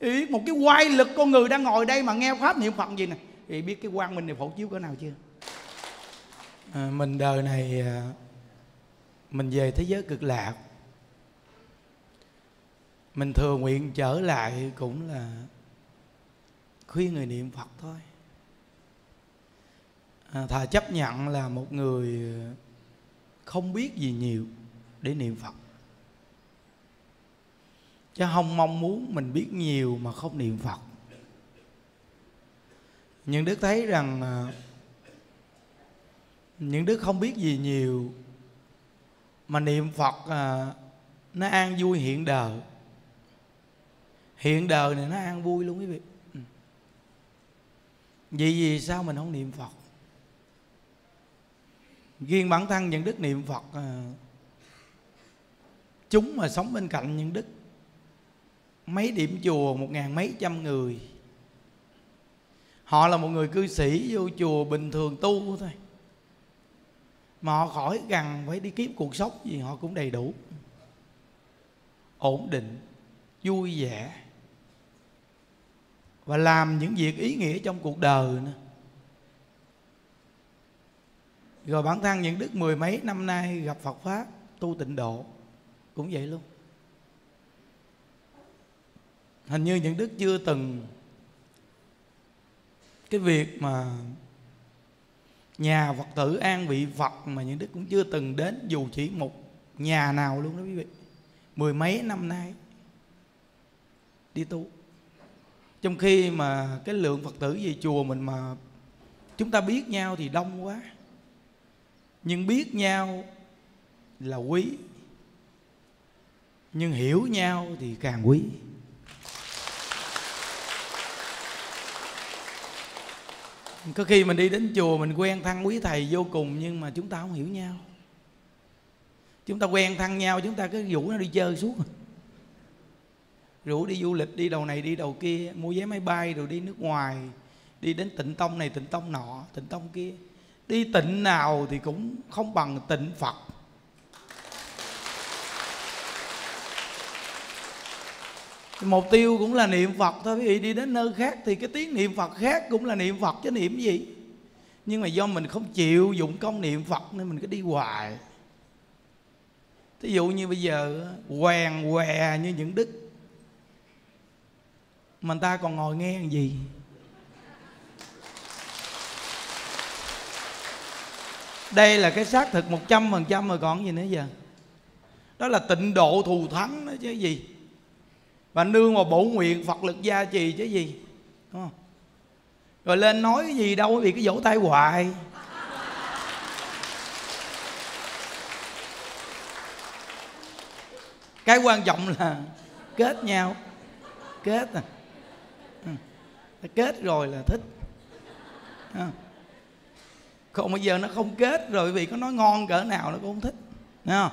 Ý, một cái quay lực con người đang ngồi đây mà nghe pháp niệm Phật gì nè thì biết cái quang minh này phổ chiếu cỡ nào chưa? À, mình đời này mình về thế giới Cực Lạc, mình thừa nguyện trở lại cũng là khuyên người niệm Phật thôi. À, thà chấp nhận là một người không biết gì nhiều để niệm Phật, chứ không mong muốn mình biết nhiều mà không niệm Phật. Những Đức thấy rằng những Đức không biết gì nhiều mà niệm Phật à, nó an vui hiện đời. Hiện đời này nó an vui luôn quý vị. Vì vì sao mình không niệm Phật? Riêng bản thân những Đức niệm Phật à, chúng mà sống bên cạnh những Đức mấy điểm chùa, một ngàn mấy trăm người, họ là một người cư sĩ vô chùa bình thường tu thôi, mà họ khỏi cần phải đi kiếm cuộc sống gì, họ cũng đầy đủ, ổn định, vui vẻ và làm những việc ý nghĩa trong cuộc đời nữa. Rồi bản thân những Đức mười mấy năm nay gặp Phật Pháp tu Tịnh Độ cũng vậy luôn. Hình như Nhuận Đức chưa từng cái việc mà nhà Phật tử an vị Phật mà Nhuận Đức cũng chưa từng đến, dù chỉ một nhà nào luôn đó quý vị. Mười mấy năm nay đi tu, trong khi mà cái lượng Phật tử về chùa mình mà chúng ta biết nhau thì đông quá. Nhưng biết nhau là quý, nhưng hiểu nhau thì càng quý. Có khi mình đi đến chùa mình quen thân quý thầy vô cùng, nhưng mà chúng ta không hiểu nhau. Chúng ta quen thân nhau, chúng ta cứ rủ nó đi chơi suốt, rủ đi du lịch, đi đầu này đi đầu kia, mua vé máy bay rồi đi nước ngoài, đi đến tịnh tông này tịnh tông nọ tịnh tông kia. Đi tịnh nào thì cũng không bằng tịnh Phật. Mục tiêu cũng là niệm Phật thôi quý vị. Đi đến nơi khác thì cái tiếng niệm Phật khác cũng là niệm Phật chứ niệm gì. Nhưng mà do mình không chịu dụng công niệm Phật nên mình cứ đi hoài. Thí dụ như bây giờ hoàng què như những Đức mà người ta còn ngồi nghe làm gì. Đây là cái xác thực một trăm phần trăm rồi còn gì nữa giờ. Đó là tịnh độ thù thắng đó chứ gì. Và nương vào bổ nguyện Phật lực gia trì chứ gì, đúng không? Rồi lên nói cái gì đâu vì cái vỗ tay hoài. Cái quan trọng là kết nhau. Kết à. Kết rồi là thích. Còn bây giờ nó không kết rồi vì có nói ngon cỡ nào nó cũng không thích, đúng không?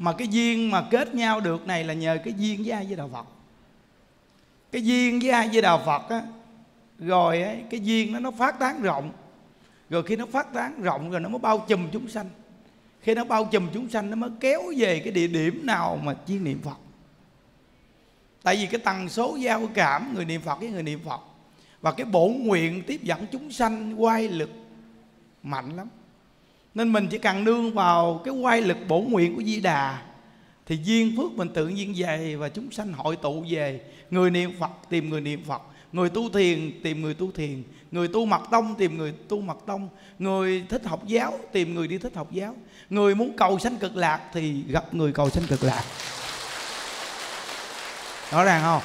Mà cái duyên mà kết nhau được này là nhờ cái duyên với A Di Đà Phật. Cái duyên với A Di Đà Phật á, rồi ấy, cái duyên nó nó phát tán rộng. Rồi khi nó phát tán rộng rồi nó mới bao trùm chúng sanh. Khi nó bao trùm chúng sanh nó mới kéo về cái địa điểm nào mà chuyên niệm Phật. Tại vì cái tần số giao cảm người niệm Phật với người niệm Phật và cái bổ nguyện tiếp dẫn chúng sanh quay lực mạnh lắm. Nên mình chỉ cần nương vào cái quay lực bổ nguyện của Di Đà thì duyên phước mình tự nhiên về và chúng sanh hội tụ về. Người niệm Phật tìm người niệm Phật, người tu thiền tìm người tu thiền, người tu mật tông tìm người tu mật tông, người thích học giáo tìm người đi thích học giáo, người muốn cầu sanh cực lạc thì gặp người cầu sanh cực lạc. Rõ ràng không?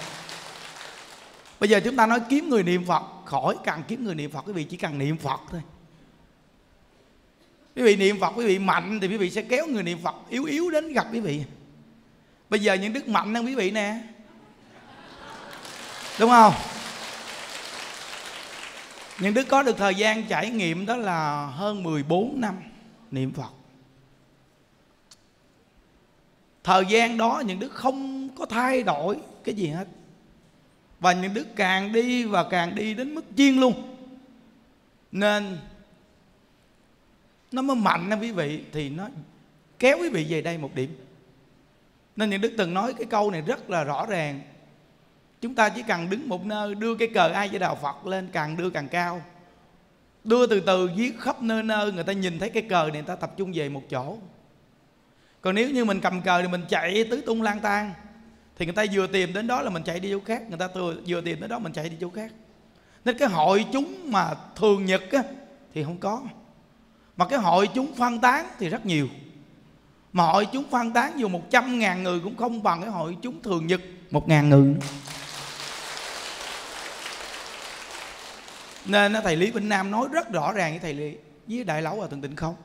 Bây giờ chúng ta nói kiếm người niệm Phật, khỏi cần kiếm người niệm Phật, quý vị chỉ cần niệm Phật thôi. Quý vị niệm Phật, quý vị mạnh thì quý vị sẽ kéo người niệm Phật yếu yếu đến gặp quý vị. Bây giờ những Đức mạnh hơn quý vị nè, đúng không? Những Đức có được thời gian trải nghiệm đó là hơn mười bốn năm niệm Phật. Thời gian đó những Đức không có thay đổi cái gì hết. Và những Đức càng đi và càng đi đến mức chuyên luôn, nên nó mới mạnh đó quý vị, thì nó kéo quý vị về đây một điểm. Nên Nhuận Đức từng nói cái câu này rất là rõ ràng. Chúng ta chỉ cần đứng một nơi, đưa cái cờ A Di Đà Phật lên, càng đưa càng cao, đưa từ từ viết khắp nơi nơi, người ta nhìn thấy cái cờ này người ta tập trung về một chỗ. Còn nếu như mình cầm cờ thì mình chạy tứ tung lang tan thì người ta vừa tìm đến đó là mình chạy đi chỗ khác, người ta vừa tìm đến đó mình chạy đi chỗ khác. Nên cái hội chúng mà thường nhật á, thì không có. Mà cái hội chúng phân tán thì rất nhiều. Mà hội chúng phân tán dù một trăm ngàn người cũng không bằng cái hội chúng thường nhật một ngàn người. Nên Thầy Lý Bỉnh Nam nói rất rõ ràng với Thầy Lý, với Đại Lão Hòa Thượng Tịnh Không.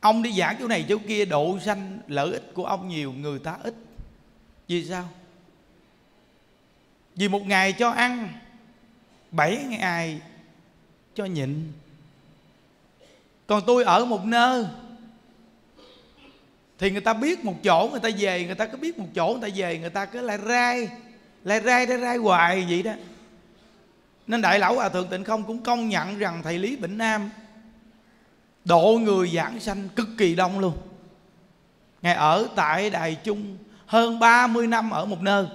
Ông đi giảng chỗ này chỗ kia, độ sanh lợi ích của ông nhiều, người ta ít. Vì sao? Vì một ngày cho ăn, bảy ngày cho nhịn. Còn tôi ở một nơi thì người ta biết một chỗ người ta về, người ta cứ biết một chỗ người ta về, người ta cứ lại rai lại rai rai rai hoài vậy đó. Nên Đại Lão Hòa Thượng Tịnh Không cũng công nhận rằng Thầy Lý Bỉnh Nam độ người giảng sanh cực kỳ đông luôn. Ngài ở tại Đài Trung hơn ba mươi năm ở một nơi,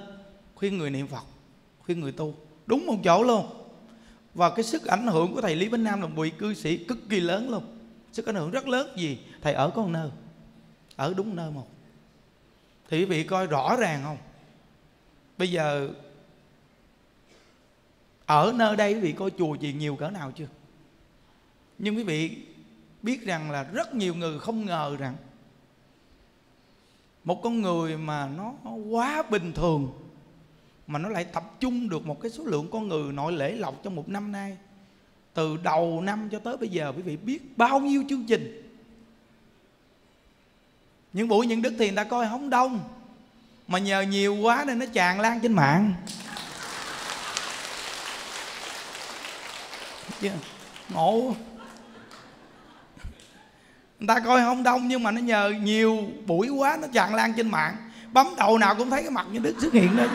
khuyên người niệm Phật, khuyên người tu, đúng một chỗ luôn. Và cái sức ảnh hưởng của Thầy Lý Bỉnh Nam là một vị cư sĩ cực kỳ lớn luôn. Sức ảnh hưởng rất lớn gì? Thầy ở có một nơi, ở đúng nơi một. Thì quý vị coi rõ ràng không? Bây giờ ở nơi đây quý vị có chùa gì nhiều cỡ nào chưa? Nhưng quý vị biết rằng là rất nhiều người không ngờ rằng một con người mà nó quá bình thường mà nó lại tập trung được một cái số lượng con người nội lễ lọc trong một năm nay. Từ đầu năm cho tới bây giờ quý vị biết bao nhiêu chương trình. Những buổi Nhuận Đức thì người ta coi không đông, mà nhờ nhiều quá nên nó tràn lan trên mạng. Ngộ. Người ta coi không đông nhưng mà nó nhờ nhiều buổi quá nó tràn lan trên mạng. Bấm đầu nào cũng thấy cái mặt Nhuận Đức xuất hiện đây.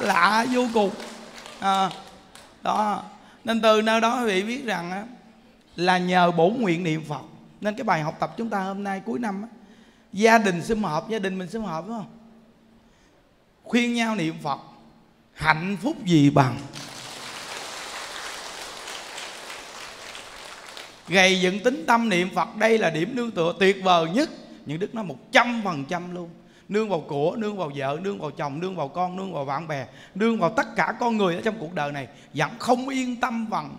Lạ vô cùng. À, đó. Nên từ nơi đó quý vị biết rằng là nhờ bổn nguyện niệm Phật. Nên cái bài học tập chúng ta hôm nay cuối năm, gia đình sum họp, gia đình mình sum họp đúng không? Khuyên nhau niệm Phật, hạnh phúc gì bằng. Gầy dựng tín tâm niệm Phật, đây là điểm nương tựa tuyệt vời nhất. Nhuận Đức nói một trăm phần trăm luôn. Nương vào của, nương vào vợ, nương vào chồng, nương vào con, nương vào bạn bè, nương vào tất cả con người ở trong cuộc đời này, vẫn không yên tâm bằng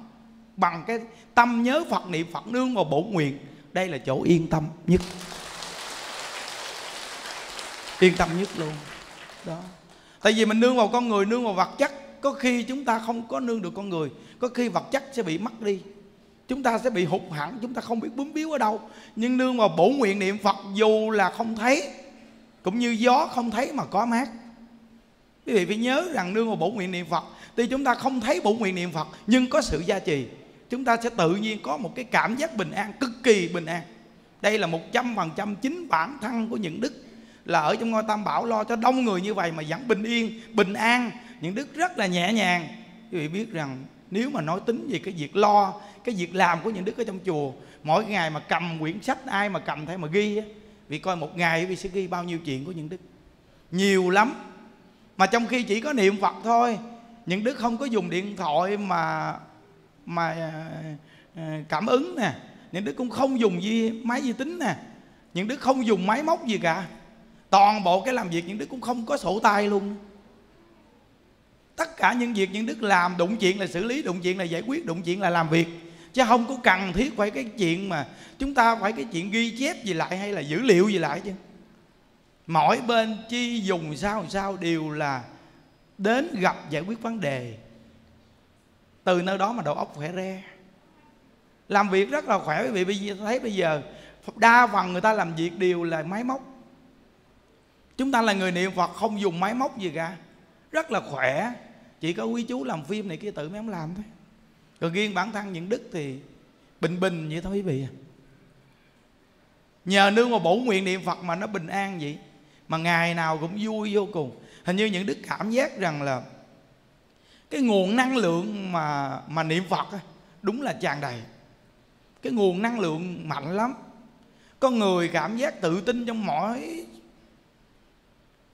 bằng cái tâm nhớ Phật, niệm Phật, nương vào bổn nguyện. Đây là chỗ yên tâm nhất. Yên tâm nhất luôn. Đó. Tại vì mình nương vào con người, nương vào vật chất, có khi chúng ta không có nương được con người, có khi vật chất sẽ bị mất đi. Chúng ta sẽ bị hụt hẳn, chúng ta không biết bướm biếu ở đâu. Nhưng nương vào bổn nguyện niệm Phật, dù là không thấy, cũng như gió không thấy mà có mát. Quý vị phải nhớ rằng nương vào bổn nguyện niệm Phật, tuy chúng ta không thấy bổn nguyện niệm Phật nhưng có sự gia trì, chúng ta sẽ tự nhiên có một cái cảm giác bình an, cực kỳ bình an. Đây là một trăm phần trăm chính bản thân của Nhuận Đức, là ở trong ngôi Tam Bảo lo cho đông người như vậy mà vẫn bình yên, bình an. Nhuận Đức rất là nhẹ nhàng. Quý vị biết rằng nếu mà nói tính về cái việc lo, cái việc làm của Nhuận Đức ở trong chùa, mỗi ngày mà cầm quyển sách, ai mà cầm thấy mà ghi, vì coi một ngày vì sẽ ghi bao nhiêu chuyện của Nhuận Đức, nhiều lắm. Mà trong khi chỉ có niệm Phật thôi, Nhuận Đức không có dùng điện thoại mà mà cảm ứng nè, Nhuận Đức cũng không dùng gì, máy vi tính nè, Nhuận Đức không dùng máy móc gì cả. Toàn bộ cái làm việc Nhuận Đức cũng không có sổ tay luôn. Tất cả những việc Nhuận Đức làm, đụng chuyện là xử lý, đụng chuyện là giải quyết, đụng chuyện là làm việc, chứ không có cần thiết phải cái chuyện mà chúng ta phải cái chuyện ghi chép gì lại hay là dữ liệu gì lại chứ. Mỗi bên chi dùng sao sao đều là đến gặp giải quyết vấn đề. Từ nơi đó mà đầu óc khỏe re, làm việc rất là khỏe. Quý vị thấy bây giờ đa phần người ta làm việc đều là máy móc. Chúng ta là người niệm Phật không dùng máy móc gì cả, rất là khỏe. Chỉ có quý chú làm phim này kia tự mấy ông làm thôi. Còn riêng bản thân Nhuận Đức thì bình bình vậy thôi quý vị. Nhờ nương vào bổ nguyện niệm Phật mà nó bình an vậy, mà ngày nào cũng vui vô cùng. Hình như Nhuận Đức cảm giác rằng là cái nguồn năng lượng mà mà niệm Phật đúng là tràn đầy. Cái nguồn năng lượng mạnh lắm. Con người cảm giác tự tin trong mỗi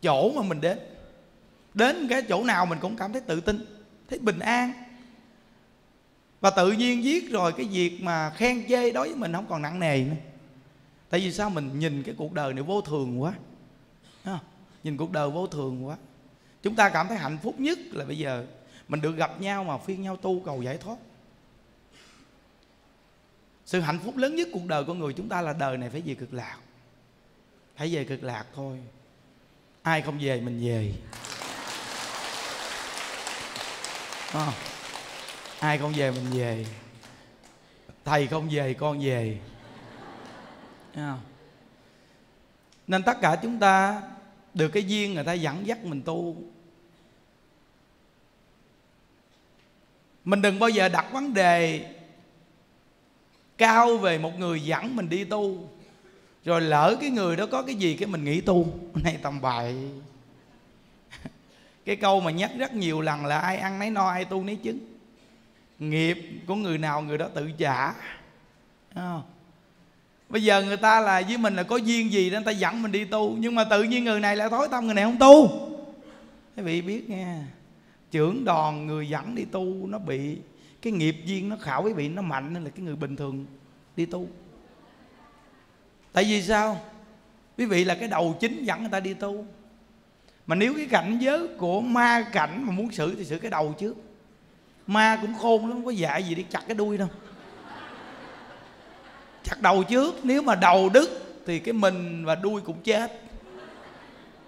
chỗ mà mình đến. Đến cái chỗ nào mình cũng cảm thấy tự tin, thấy bình an. Và tự nhiên viết rồi cái việc mà khen chê đối với mình không còn nặng nề nữa. Tại vì sao? Mình nhìn cái cuộc đời này vô thường quá. Đúng không? Nhìn cuộc đời vô thường quá. Chúng ta cảm thấy hạnh phúc nhất là bây giờ mình được gặp nhau mà phiên nhau tu cầu giải thoát. Sự hạnh phúc lớn nhất cuộc đời của người chúng ta là đời này phải về Cực Lạc. Hãy về Cực Lạc thôi. Ai không về mình về. À, ai không về mình về. Thầy không về con về. À. Nên tất cả chúng ta được cái duyên người ta dẫn dắt mình tu. Mình đừng bao giờ đặt vấn đề cao về một người dẫn mình đi tu, rồi lỡ cái người đó có cái gì cái mình nghỉ tu. Này tầm bậy. Cái câu mà nhắc rất nhiều lần là ai ăn nấy no, ai tu nấy chứng. Nghiệp của người nào người đó tự trả. À. Bây giờ người ta là với mình là có duyên gì nên người ta dẫn mình đi tu, nhưng mà tự nhiên người này lại thối tâm, người này không tu. Các vị biết nghe, trưởng đoàn người dẫn đi tu nó bị cái nghiệp duyên nó khảo quý vị, nó mạnh nên là cái người bình thường đi tu. Tại vì sao? Quý vị là cái đầu chính dẫn người ta đi tu. Mà nếu cái cảnh giới của ma cảnh mà muốn xử thì xử cái đầu trước. Ma cũng khôn lắm, không có dạy gì để chặt cái đuôi đâu. Chặt đầu trước, nếu mà đầu đứt thì cái mình và đuôi cũng chết.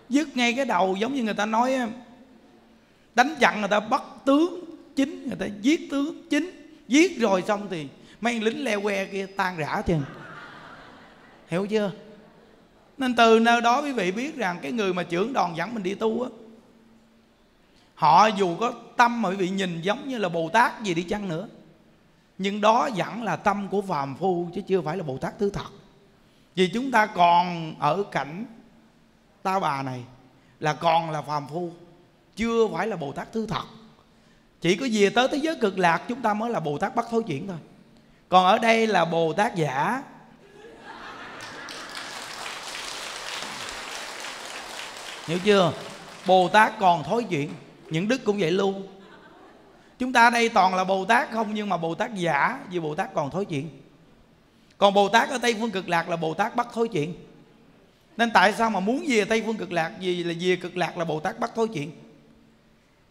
Dứt ngay cái đầu, giống như người ta nói đánh chặn người ta bắt tướng chính, người ta giết tướng chính. Giết rồi xong thì mấy lính leo que kia tan rã chứ. Hiểu chưa? Nên từ nơi đó quý vị biết rằng cái người mà trưởng đoàn dẫn mình đi tu á, họ dù có tâm mà quý vị nhìn giống như là Bồ Tát gì đi chăng nữa, nhưng đó vẫn là tâm của phàm phu chứ chưa phải là Bồ Tát thứ thật. Vì chúng ta còn ở cảnh ta bà này là còn là phàm phu, chưa phải là Bồ Tát thứ thật. Chỉ có về tới thế giới cực lạc chúng ta mới là Bồ Tát bắt thối chuyển thôi. Còn ở đây là Bồ Tát giả. Hiểu chưa? Bồ Tát còn thối chuyển. Những đức cũng vậy luôn. Chúng ta đây toàn là Bồ Tát không, nhưng mà Bồ Tát giả, vì Bồ Tát còn thối chuyển. Còn Bồ Tát ở Tây Phương Cực Lạc là Bồ Tát bắt thối chuyển. Nên tại sao mà muốn về Tây Phương Cực Lạc? Vì là về Cực Lạc là Bồ Tát bắt thối chuyển.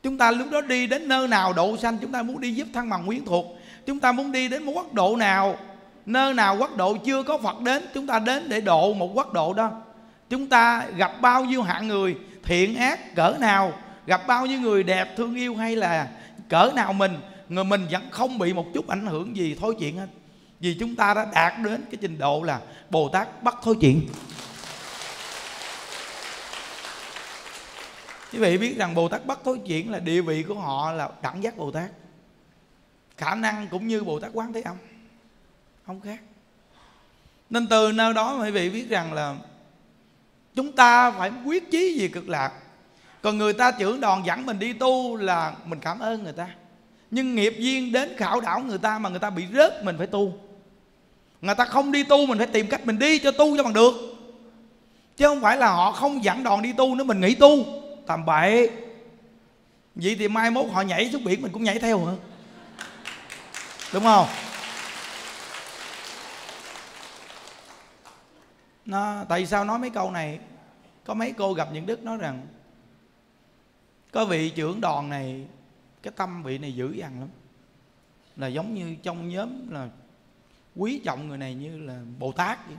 Chúng ta lúc đó đi đến nơi nào độ sanh, chúng ta muốn đi giúp thân bằng quyến thuộc, chúng ta muốn đi đến một quốc độ nào, nơi nào quốc độ chưa có Phật đến, chúng ta đến để độ một quốc độ đó. Chúng ta gặp bao nhiêu hạng người, thiện ác cỡ nào, gặp bao nhiêu người đẹp thương yêu hay là cỡ nào mình, người mình vẫn không bị một chút ảnh hưởng gì thối chuyện hết. Vì chúng ta đã đạt đến cái trình độ là Bồ Tát bắt thối chuyện. Quý vị biết rằng Bồ Tát bắt thối chuyện là địa vị của họ là đẳng giác Bồ Tát, khả năng cũng như Bồ Tát Quán Thế Âm, không khác. Nên từ nơi đó quý vị biết rằng là chúng ta phải quyết chí về cực lạc. Còn người ta trưởng đoàn dẫn mình đi tu là mình cảm ơn người ta, nhưng nghiệp duyên đến khảo đảo người ta mà người ta bị rớt, mình phải tu. Người ta không đi tu, mình phải tìm cách mình đi cho tu cho bằng được, chứ không phải là họ không dẫn đoàn đi tu nữa mình nghỉ tu. Tầm bậy. Vậy thì mai mốt họ nhảy xuống biển mình cũng nhảy theo hả? Đúng không? Nó, tại sao nói mấy câu này? Có mấy cô gặp Nhuận Đức nói rằng có vị trưởng đoàn này, cái tâm vị này dữ dằn lắm, là giống như trong nhóm là quý trọng người này như là Bồ Tát vậy.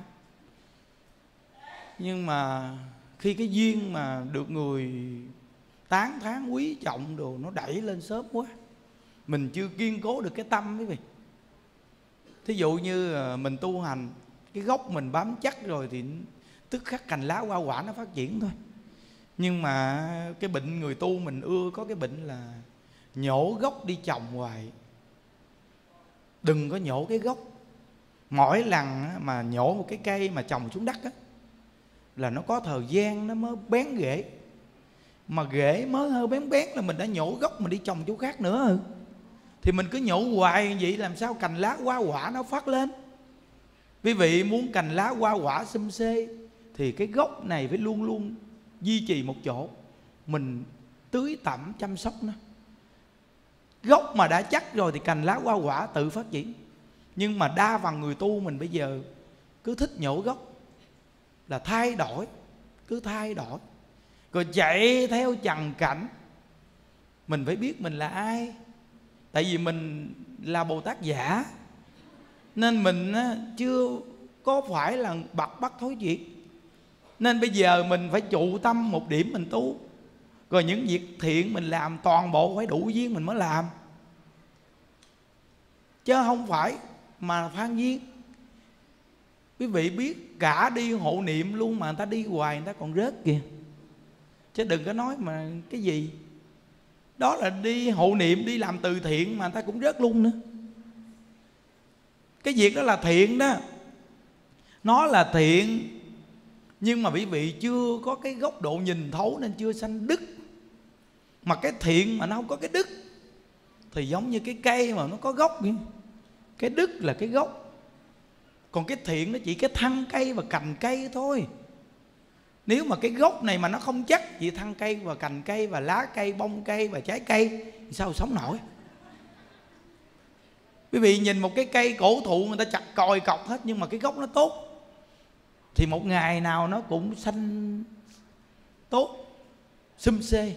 Nhưng mà khi cái duyên mà được người tán thán quý trọng đồ nó đẩy lên sớm quá, mình chưa kiên cố được cái tâm quý vị. Thí dụ như mình tu hành, cái gốc mình bám chắc rồi thì tức khắc cành lá hoa quả nó phát triển thôi. Nhưng mà cái bệnh người tu mình ưa có cái bệnh là nhổ gốc đi trồng hoài. Đừng có nhổ cái gốc. Mỗi lần mà nhổ một cái cây mà trồng xuống đất á, là nó có thời gian nó mới bén rễ. Mà rễ mới hơi bén bén là mình đã nhổ gốc mình đi trồng chỗ khác nữa. Thì mình cứ nhổ hoài vậy làm sao cành lá hoa quả nó phát lên. Quý vị muốn cành lá hoa quả xum xê thì cái gốc này phải luôn luôn duy trì một chỗ, mình tưới tẩm chăm sóc nó. Gốc mà đã chắc rồi thì cành lá hoa quả tự phát triển. Nhưng mà đa phần người tu mình bây giờ cứ thích nhổ gốc, là thay đổi, cứ thay đổi, rồi chạy theo trần cảnh. Mình phải biết mình là ai, tại vì mình là Bồ Tát giả, nên mình chưa có phải là bậc bắt thối diệt. Nên bây giờ mình phải trụ tâm một điểm mình tu. Rồi những việc thiện mình làm toàn bộ phải đủ duyên mình mới làm, chứ không phải mà phan duyên. Quý vị biết cả đi hộ niệm luôn mà người ta đi hoài người ta còn rớt kìa. Chứ đừng có nói mà cái gì. Đó là đi hộ niệm, đi làm từ thiện mà người ta cũng rớt luôn nữa. Cái việc đó là thiện đó, nó là thiện, nhưng mà quý vị chưa có cái góc độ nhìn thấu nên chưa sanh đức. Mà cái thiện mà nó không có cái đức thì giống như cái cây mà nó có gốc vậy. Cái đức là cái gốc, còn cái thiện nó chỉ cái thân cây và cành cây thôi. Nếu mà cái gốc này mà nó không chắc, chỉ thân cây và cành cây và lá cây, bông cây và trái cây thì sao sống nổi. Quý vị nhìn một cái cây cổ thụ người ta chặt còi cọc hết, nhưng mà cái gốc nó tốt thì một ngày nào nó cũng xanh tốt, xum xê.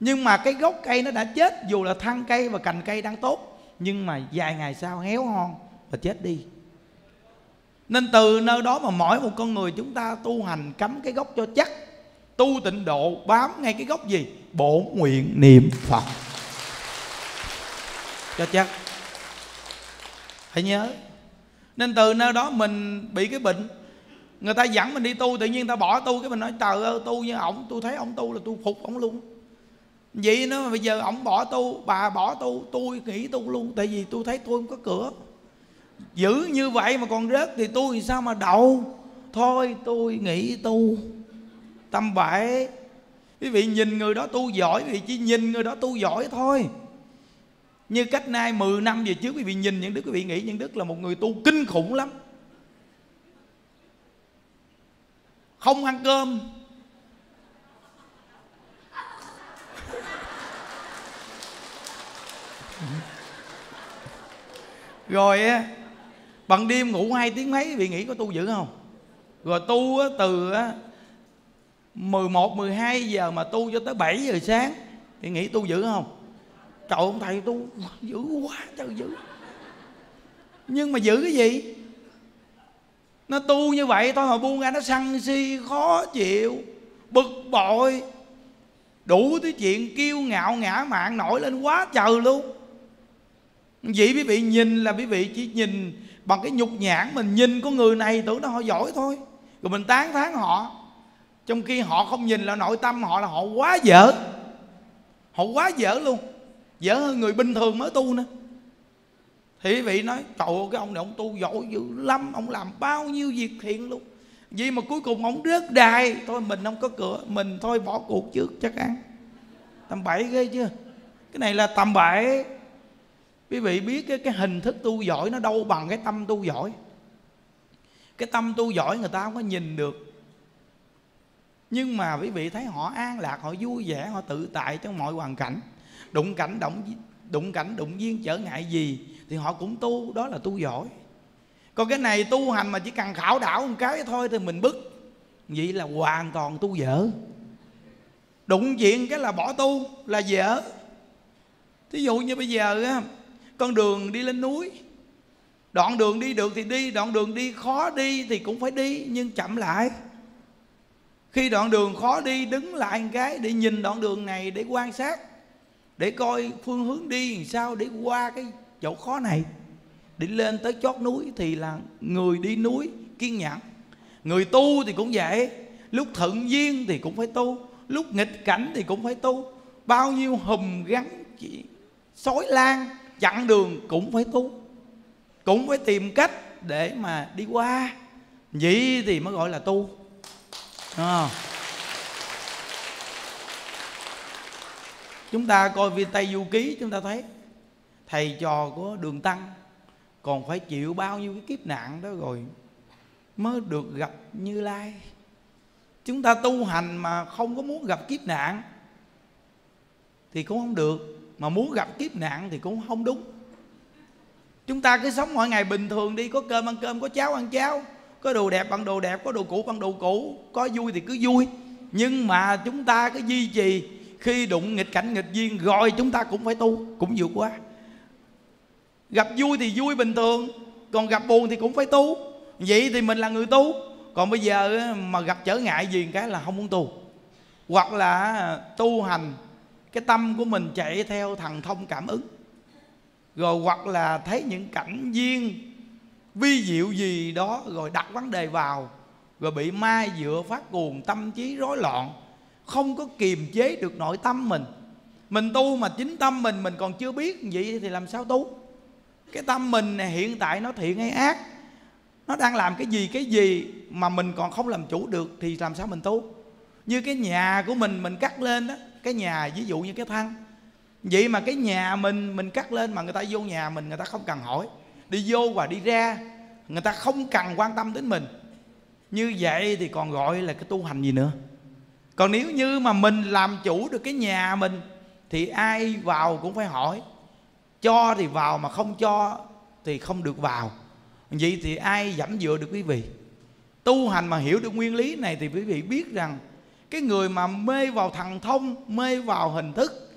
Nhưng mà cái gốc cây nó đã chết, dù là thân cây và cành cây đang tốt, nhưng mà vài ngày sau héo hon và chết đi. Nên từ nơi đó mà mỗi một con người chúng ta tu hành cắm cái gốc cho chắc. Tu tịnh độ bám ngay cái gốc gì? Bổn nguyện niệm Phật cho chắc. Hãy nhớ. Nên từ nơi đó mình bị cái bệnh, người ta dẫn mình đi tu, tự nhiên người ta bỏ tu, cái mình nói trời ơi tu như ổng, tôi thấy ổng tu là tôi phục ổng luôn. Vậy nó mà bây giờ ổng bỏ tu, bà bỏ tu, tôi nghỉ tu luôn, tại vì tôi thấy tôi không có cửa. Giữ như vậy mà còn rớt thì tôi sao mà đậu. Thôi tôi nghỉ tu. Tâm bậy. Quý vị nhìn người đó tu giỏi, quý vị chỉ nhìn người đó tu giỏi thôi. Như cách nay mười năm về trước, quý vị nhìn Nhuận Đức, quý vị nghĩ Nhuận Đức là một người tu kinh khủng lắm. Không ăn cơm. Rồi bằng đêm ngủ hai tiếng mấy, quý vị nghĩ có tu dữ không? Rồi tu từ mười một, mười hai giờ mà tu cho tới bảy giờ sáng, thì nghĩ tu dữ không? Trời ông thầy tu dữ quá trời dữ. Nhưng mà dữ cái gì? Nó tu như vậy thôi mà buông ra nó sân si, khó chịu, bực bội, đủ thứ chuyện kiêu ngạo ngã mạn nổi lên quá trời luôn. Vậy quý vị nhìn là quý vị chỉ nhìn bằng cái nhục nhãn, mình nhìn con người này tưởng nó họ giỏi thôi, rồi mình tán thán họ. Trong khi họ không nhìn là nội tâm họ là họ quá dở. Họ quá dở luôn, dở hơn người bình thường mới tu nữa. Thì quý vị nói trời ơi cái ông này ông tu giỏi dữ lắm, ông làm bao nhiêu việc thiện luôn, vì mà cuối cùng ông rớt đài. Thôi mình không có cửa, mình thôi bỏ cuộc trước chắc ăn. Tầm bậy ghê chưa? Cái này là tầm bậy. Quý vị biết cái, cái hình thức tu giỏi nó đâu bằng cái tâm tu giỏi. Cái tâm tu giỏi người ta không có nhìn được, nhưng mà quý vị thấy họ an lạc, họ vui vẻ, họ tự tại trong mọi hoàn cảnh. Đụng cảnh động, đụng cảnh đụng duyên trở ngại gì thì họ cũng tu, đó là tu giỏi. Còn cái này tu hành mà chỉ cần khảo đảo một cái thôi thì mình bức, vậy là hoàn toàn tu dở. Đụng chuyện cái là bỏ tu là dở. Thí dụ như bây giờ á, con đường đi lên núi, đoạn đường đi được thì đi, đoạn đường đi khó đi thì cũng phải đi, nhưng chậm lại. Khi đoạn đường khó đi, đứng lại một cái để nhìn đoạn đường này, để quan sát, để coi phương hướng đi làm sao để qua cái chỗ khó này, để lên tới chót núi. Thì là người đi núi kiên nhẫn. Người tu thì cũng vậy, lúc thuận duyên thì cũng phải tu, lúc nghịch cảnh thì cũng phải tu. Bao nhiêu hùm gắn chỉ, xói lan chặn đường cũng phải tu, cũng phải tìm cách để mà đi qua. Vậy thì mới gọi là tu à. Chúng ta coi viên Tây Du Ký, chúng ta thấy thầy trò của Đường Tăng còn phải chịu bao nhiêu cái kiếp nạn đó rồi mới được gặp Như Lai. Chúng ta tu hành mà không có muốn gặp kiếp nạn thì cũng không được, mà muốn gặp kiếp nạn thì cũng không đúng. Chúng ta cứ sống mỗi ngày bình thường đi, có cơm ăn cơm, có cháo ăn cháo, có đồ đẹp ăn đồ đẹp, có đồ cũ ăn đồ cũ, có vui thì cứ vui. Nhưng mà chúng ta cứ duy trì, khi đụng nghịch cảnh nghịch duyên rồi chúng ta cũng phải tu, cũng vượt qua. Gặp vui thì vui bình thường, còn gặp buồn thì cũng phải tu. Vậy thì mình là người tu. Còn bây giờ mà gặp trở ngại gì cái là không muốn tu, hoặc là tu hành cái tâm của mình chạy theo thần thông cảm ứng, rồi hoặc là thấy những cảnh duyên vi diệu gì đó rồi đặt vấn đề vào, rồi bị mai dựa phát cuồng, tâm trí rối loạn, không có kiềm chế được nội tâm mình. Mình tu mà chính tâm mình mình còn chưa biết, vậy thì làm sao tu? Cái tâm mình này hiện tại nó thiện hay ác, nó đang làm cái gì cái gì mà mình còn không làm chủ được thì làm sao mình tu? Như cái nhà của mình mình cắt lên đó, cái nhà ví dụ như cái thân, vậy mà cái nhà mình mình cắt lên mà người ta vô nhà mình, người ta không cần hỏi, đi vô và đi ra, người ta không cần quan tâm đến mình. Như vậy thì còn gọi là cái tu hành gì nữa? Còn nếu như mà mình làm chủ được cái nhà mình thì ai vào cũng phải hỏi, cho thì vào mà không cho thì không được vào. Vậy thì ai dẫm dựa được quý vị? Tu hành mà hiểu được nguyên lý này thì quý vị biết rằng Cái người mà mê vào thần thông, mê vào hình thức,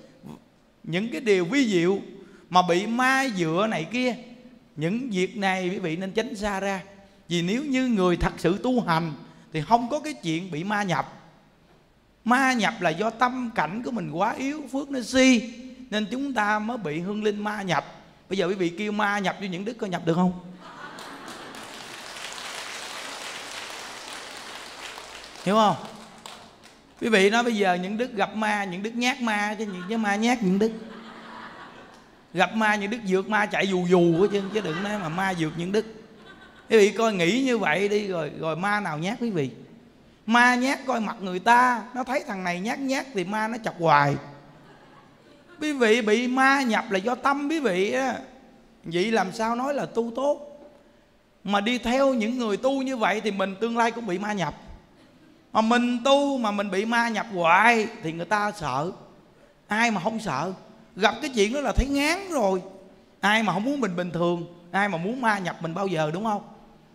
những cái điều vi diệu mà bị ma dựa này kia, những việc này quý vị nên tránh xa ra. Vì nếu như người thật sự tu hành thì không có cái chuyện bị ma nhập. Ma nhập là do tâm cảnh của mình quá yếu, phước nó si, nên chúng ta mới bị hương linh ma nhập. Bây giờ quý vị kêu ma nhập vô những đức có nhập được không? Hiểu không? Quý vị nói bây giờ những đức gặp ma, những đức nhát ma chứ, những cái ma nhát những đức. Gặp ma những đức vượt ma chạy dù dù chứ, chứ đừng nói mà ma vượt những đức. Quý vị coi nghĩ như vậy đi rồi, rồi ma nào nhát quý vị? Ma nhát coi mặt người ta, nó thấy thằng này nhát nhát thì ma nó chọc hoài. Quý vị bị ma nhập là do tâm quý vị á. Vậy làm sao nói là tu tốt? Mà đi theo những người tu như vậy thì mình tương lai cũng bị ma nhập. Mà mình tu mà mình bị ma nhập hoài thì người ta sợ. Ai mà không sợ? Gặp cái chuyện đó là thấy ngán rồi. Ai mà không muốn mình bình thường? Ai mà muốn ma nhập mình bao giờ, đúng không?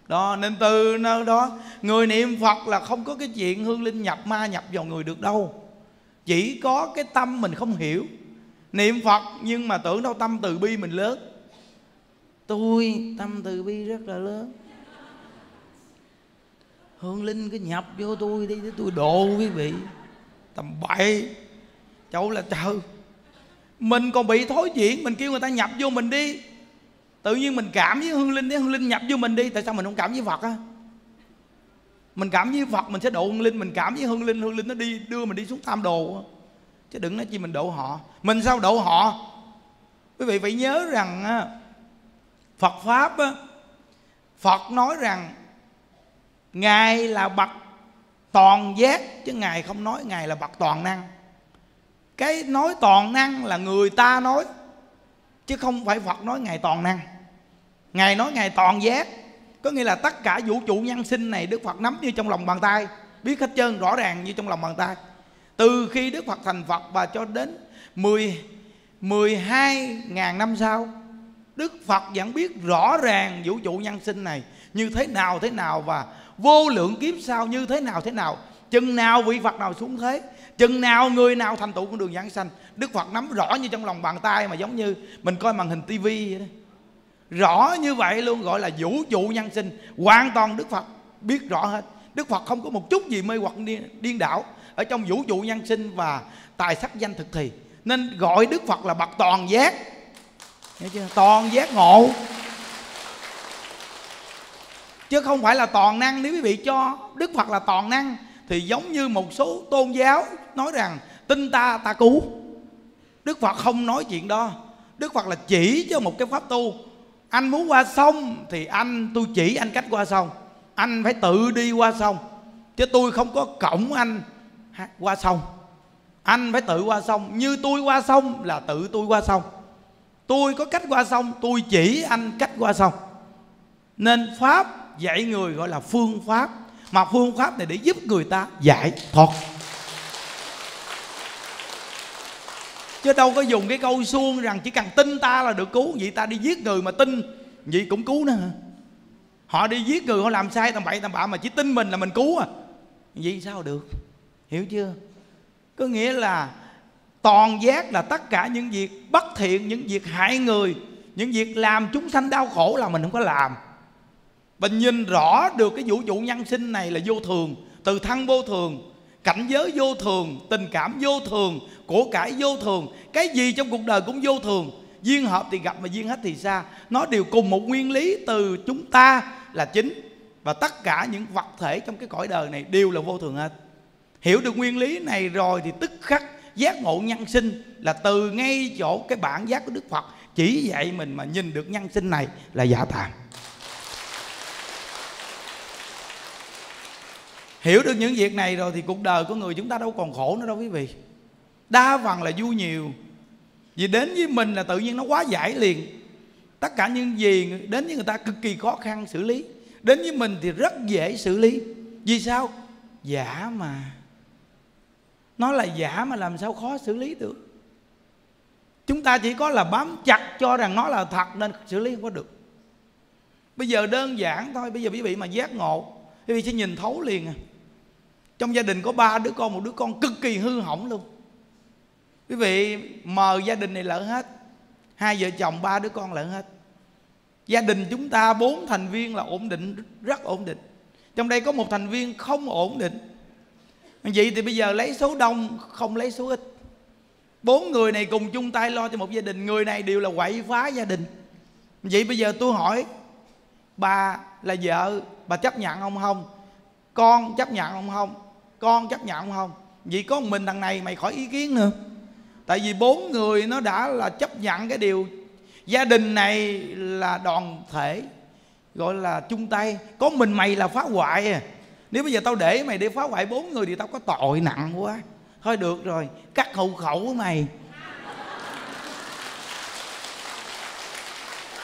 Đó, nên từ nơi đó người niệm Phật là không có cái chuyện hương linh nhập, ma nhập vào người được đâu. Chỉ có cái tâm mình không hiểu. Niệm Phật nhưng mà tưởng đâu tâm từ bi mình lớn. Tôi tâm từ bi rất là lớn, hương linh cứ nhập vô tôi đi để tôi độ quý vị. Tầm bậy. Cháu là trời, mình còn bị thối chuyện, mình kêu người ta nhập vô mình đi. Tự nhiên mình cảm với hương linh, để hương linh nhập vô mình đi. Tại sao mình không cảm với Phật á? Mình cảm với Phật mình sẽ độ hương linh. Mình cảm với hương linh, hương linh nó đi đưa mình đi xuống tam đồ. Chứ đừng nói chi mình độ họ. Mình sao độ họ? Quý vị phải nhớ rằng Phật Pháp, Phật nói rằng Ngài là bậc toàn giác, chứ Ngài không nói Ngài là bậc toàn năng. Cái nói toàn năng là người ta nói, chứ không phải Phật nói Ngài toàn năng. Ngài nói Ngài toàn giác, có nghĩa là tất cả vũ trụ nhân sinh này Đức Phật nắm như trong lòng bàn tay, biết hết trơn, rõ ràng như trong lòng bàn tay. Từ khi Đức Phật thành Phật và cho đến mười, mười hai ngàn năm sau, Đức Phật vẫn biết rõ ràng vũ trụ nhân sinh này như thế nào thế nào, và vô lượng kiếp sau như thế nào thế nào. Chừng nào vị Phật nào xuống thế, chừng nào người nào thành tựu con đường giảng sanh, Đức Phật nắm rõ như trong lòng bàn tay, mà giống như mình coi màn hình tivi vậy đó. Rõ như vậy luôn, gọi là vũ trụ nhân sinh hoàn toàn Đức Phật biết rõ hết. Đức Phật không có một chút gì mê hoặc điên đảo ở trong vũ trụ nhân sinh và tài sắc danh thực thì. Nên gọi Đức Phật là bậc toàn giác. Hiểu chưa? Toàn giác ngộ, chứ không phải là toàn năng. Nếu quý vị cho Đức Phật là toàn năng thì giống như một số tôn giáo nói rằng tin ta ta cứu. Đức Phật không nói chuyện đó. Đức Phật là chỉ cho một cái pháp tu. Anh muốn qua sông thì anh, tôi chỉ anh cách qua sông, anh phải tự đi qua sông, chứ tôi không có cõng anh qua sông. Anh phải tự qua sông. Như tôi qua sông là tự tôi qua sông, tôi có cách qua sông, tôi chỉ anh cách qua sông. Nên Pháp dạy người gọi là phương pháp, mà phương pháp này để giúp người ta giải thoát, chứ đâu có dùng cái câu suông rằng chỉ cần tin ta là được cứu. Vậy ta đi giết người mà tin vậy cũng cứu nữa hả? Họ đi giết người, họ làm sai tầm bậy tầm bạ mà chỉ tin mình là mình cứu à? Vậy sao được? Hiểu chưa? Có nghĩa là toàn giác là tất cả những việc bất thiện, những việc hại người, những việc làm chúng sanh đau khổ là mình không có làm. Mình nhìn rõ được cái vũ trụ nhân sinh này là vô thường. Từ thân vô thường, cảnh giới vô thường, tình cảm vô thường, của cải vô thường. Cái gì trong cuộc đời cũng vô thường. Duyên hợp thì gặp mà duyên hết thì xa. Nó đều cùng một nguyên lý từ chúng ta là chính. Và tất cả những vật thể trong cái cõi đời này đều là vô thường hết. Hiểu được nguyên lý này rồi thì tức khắc giác ngộ nhân sinh, là từ ngay chỗ cái bản giác của Đức Phật chỉ dạy mình mà nhìn được nhân sinh này là giả tạm. Hiểu được những việc này rồi thì cuộc đời của người chúng ta đâu còn khổ nữa đâu quý vị. Đa phần là vui nhiều. Vì đến với mình là tự nhiên nó quá giải liền. Tất cả những gì đến với người ta cực kỳ khó khăn xử lý, đến với mình thì rất dễ xử lý. Vì sao? Giả mà. Nó là giả mà làm sao khó xử lý được. Chúng ta chỉ có là bám chặt cho rằng nó là thật nên xử lý không có được. Bây giờ đơn giản thôi. Bây giờ quý vị mà giác ngộ, quý vị sẽ nhìn thấu liền à. Trong gia đình có ba đứa con, một đứa con cực kỳ hư hỏng luôn. Quý vị mờ gia đình này lỡ hết, hai vợ chồng ba đứa con lỡ hết. Gia đình chúng ta bốn thành viên là ổn định, rất ổn định. Trong đây có một thành viên không ổn định. Vậy thì bây giờ lấy số đông không lấy số ít. Bốn người này cùng chung tay lo cho một gia đình, người này đều là quậy phá gia đình. Vậy bây giờ tôi hỏi, bà là vợ, bà chấp nhận ông không? Con chấp nhận ông không? Con chấp nhận ông không? Vậy có một mình thằng này mày khỏi ý kiến nữa. Tại vì bốn người nó đã là chấp nhận cái điều gia đình này là đoàn thể, gọi là chung tay. Có mình mày là phá hoại à. Nếu bây giờ tao để mày để phá hoại bốn người thì tao có tội nặng quá. Thôi được rồi, cắt hậu khẩu của mày.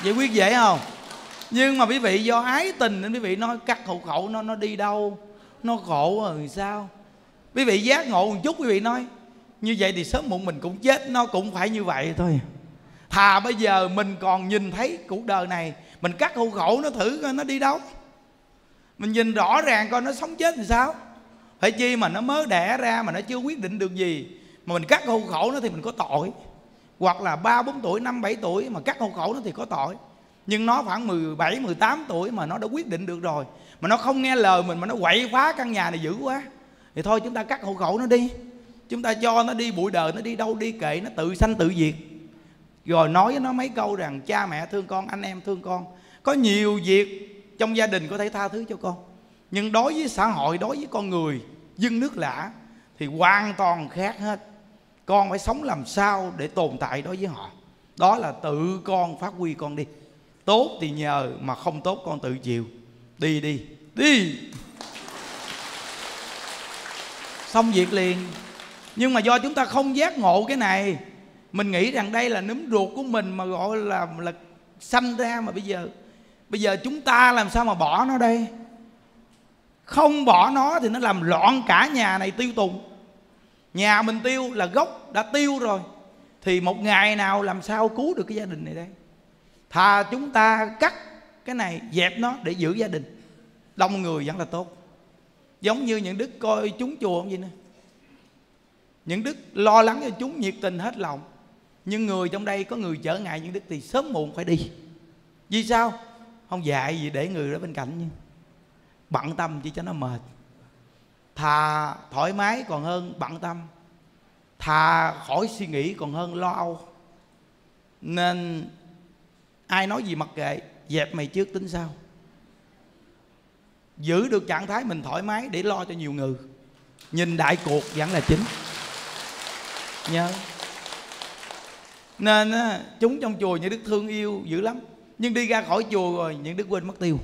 Vậy quyết dễ không? Nhưng mà quý vị do ái tình nên quý vị nói cắt hậu khẩu nó nó đi đâu, nó khổ rồi sao? Quý vị giác ngộ một chút, quý vị nói như vậy thì sớm muộn mình cũng chết, nó cũng phải như vậy thôi. Thà bây giờ mình còn nhìn thấy cuộc đời này, mình cắt hậu khẩu nó thử coi nó đi đâu, mình nhìn rõ ràng coi nó sống chết làm sao. Phải chi mà nó mới đẻ ra mà nó chưa quyết định được gì, mà mình cắt hậu khẩu nó thì mình có tội. Hoặc là ba, bốn tuổi, năm, bảy tuổi mà cắt hậu khẩu nó thì có tội. Nhưng nó khoảng mười bảy, mười tám tuổi mà nó đã quyết định được rồi, mà nó không nghe lời mình, mà nó quậy phá căn nhà này dữ quá, thì thôi chúng ta cắt hậu khẩu nó đi. Chúng ta cho nó đi bụi đời, nó đi đâu đi kệ, nó tự sanh tự diệt. Rồi nói với nó mấy câu rằng cha mẹ thương con, anh em thương con. Có nhiều việc trong gia đình có thể tha thứ cho con, nhưng đối với xã hội, đối với con người, dân nước lạ thì hoàn toàn khác hết. Con phải sống làm sao để tồn tại đối với họ. Đó là tự con phát huy con đi. Tốt thì nhờ, mà không tốt con tự chịu. Đi đi, đi. Xong việc liền. Nhưng mà do chúng ta không giác ngộ cái này, mình nghĩ rằng đây là núm ruột của mình mà gọi là, là sanh ra mà bây giờ. Bây giờ chúng ta làm sao mà bỏ nó đây? Không bỏ nó thì nó làm loạn cả nhà này tiêu tùng. Nhà mình tiêu là gốc đã tiêu rồi, thì một ngày nào làm sao cứu được cái gia đình này đây? Thà chúng ta cắt cái này, dẹp nó để giữ gia đình. Đông người vẫn là tốt. Giống như những đức coi chúng chùa không vậy nữa, những đức lo lắng cho chúng nhiệt tình hết lòng. Nhưng người trong đây có người trở ngại những đức thì sớm muộn phải đi. Vì sao? Không dạy gì để người đó bên cạnh nhưng bận tâm chỉ cho nó mệt. Thà thoải mái còn hơn bận tâm, thà khỏi suy nghĩ còn hơn lo âu. Nên ai nói gì mặc kệ, dẹp mày trước tính sau. Giữ được trạng thái mình thoải mái để lo cho nhiều người. Nhìn đại cuộc vẫn là chính. Nhớ. Nên chúng trong chùa những đức thương yêu dữ lắm. Nhưng đi ra khỏi chùa rồi những đức quên mất tiêu.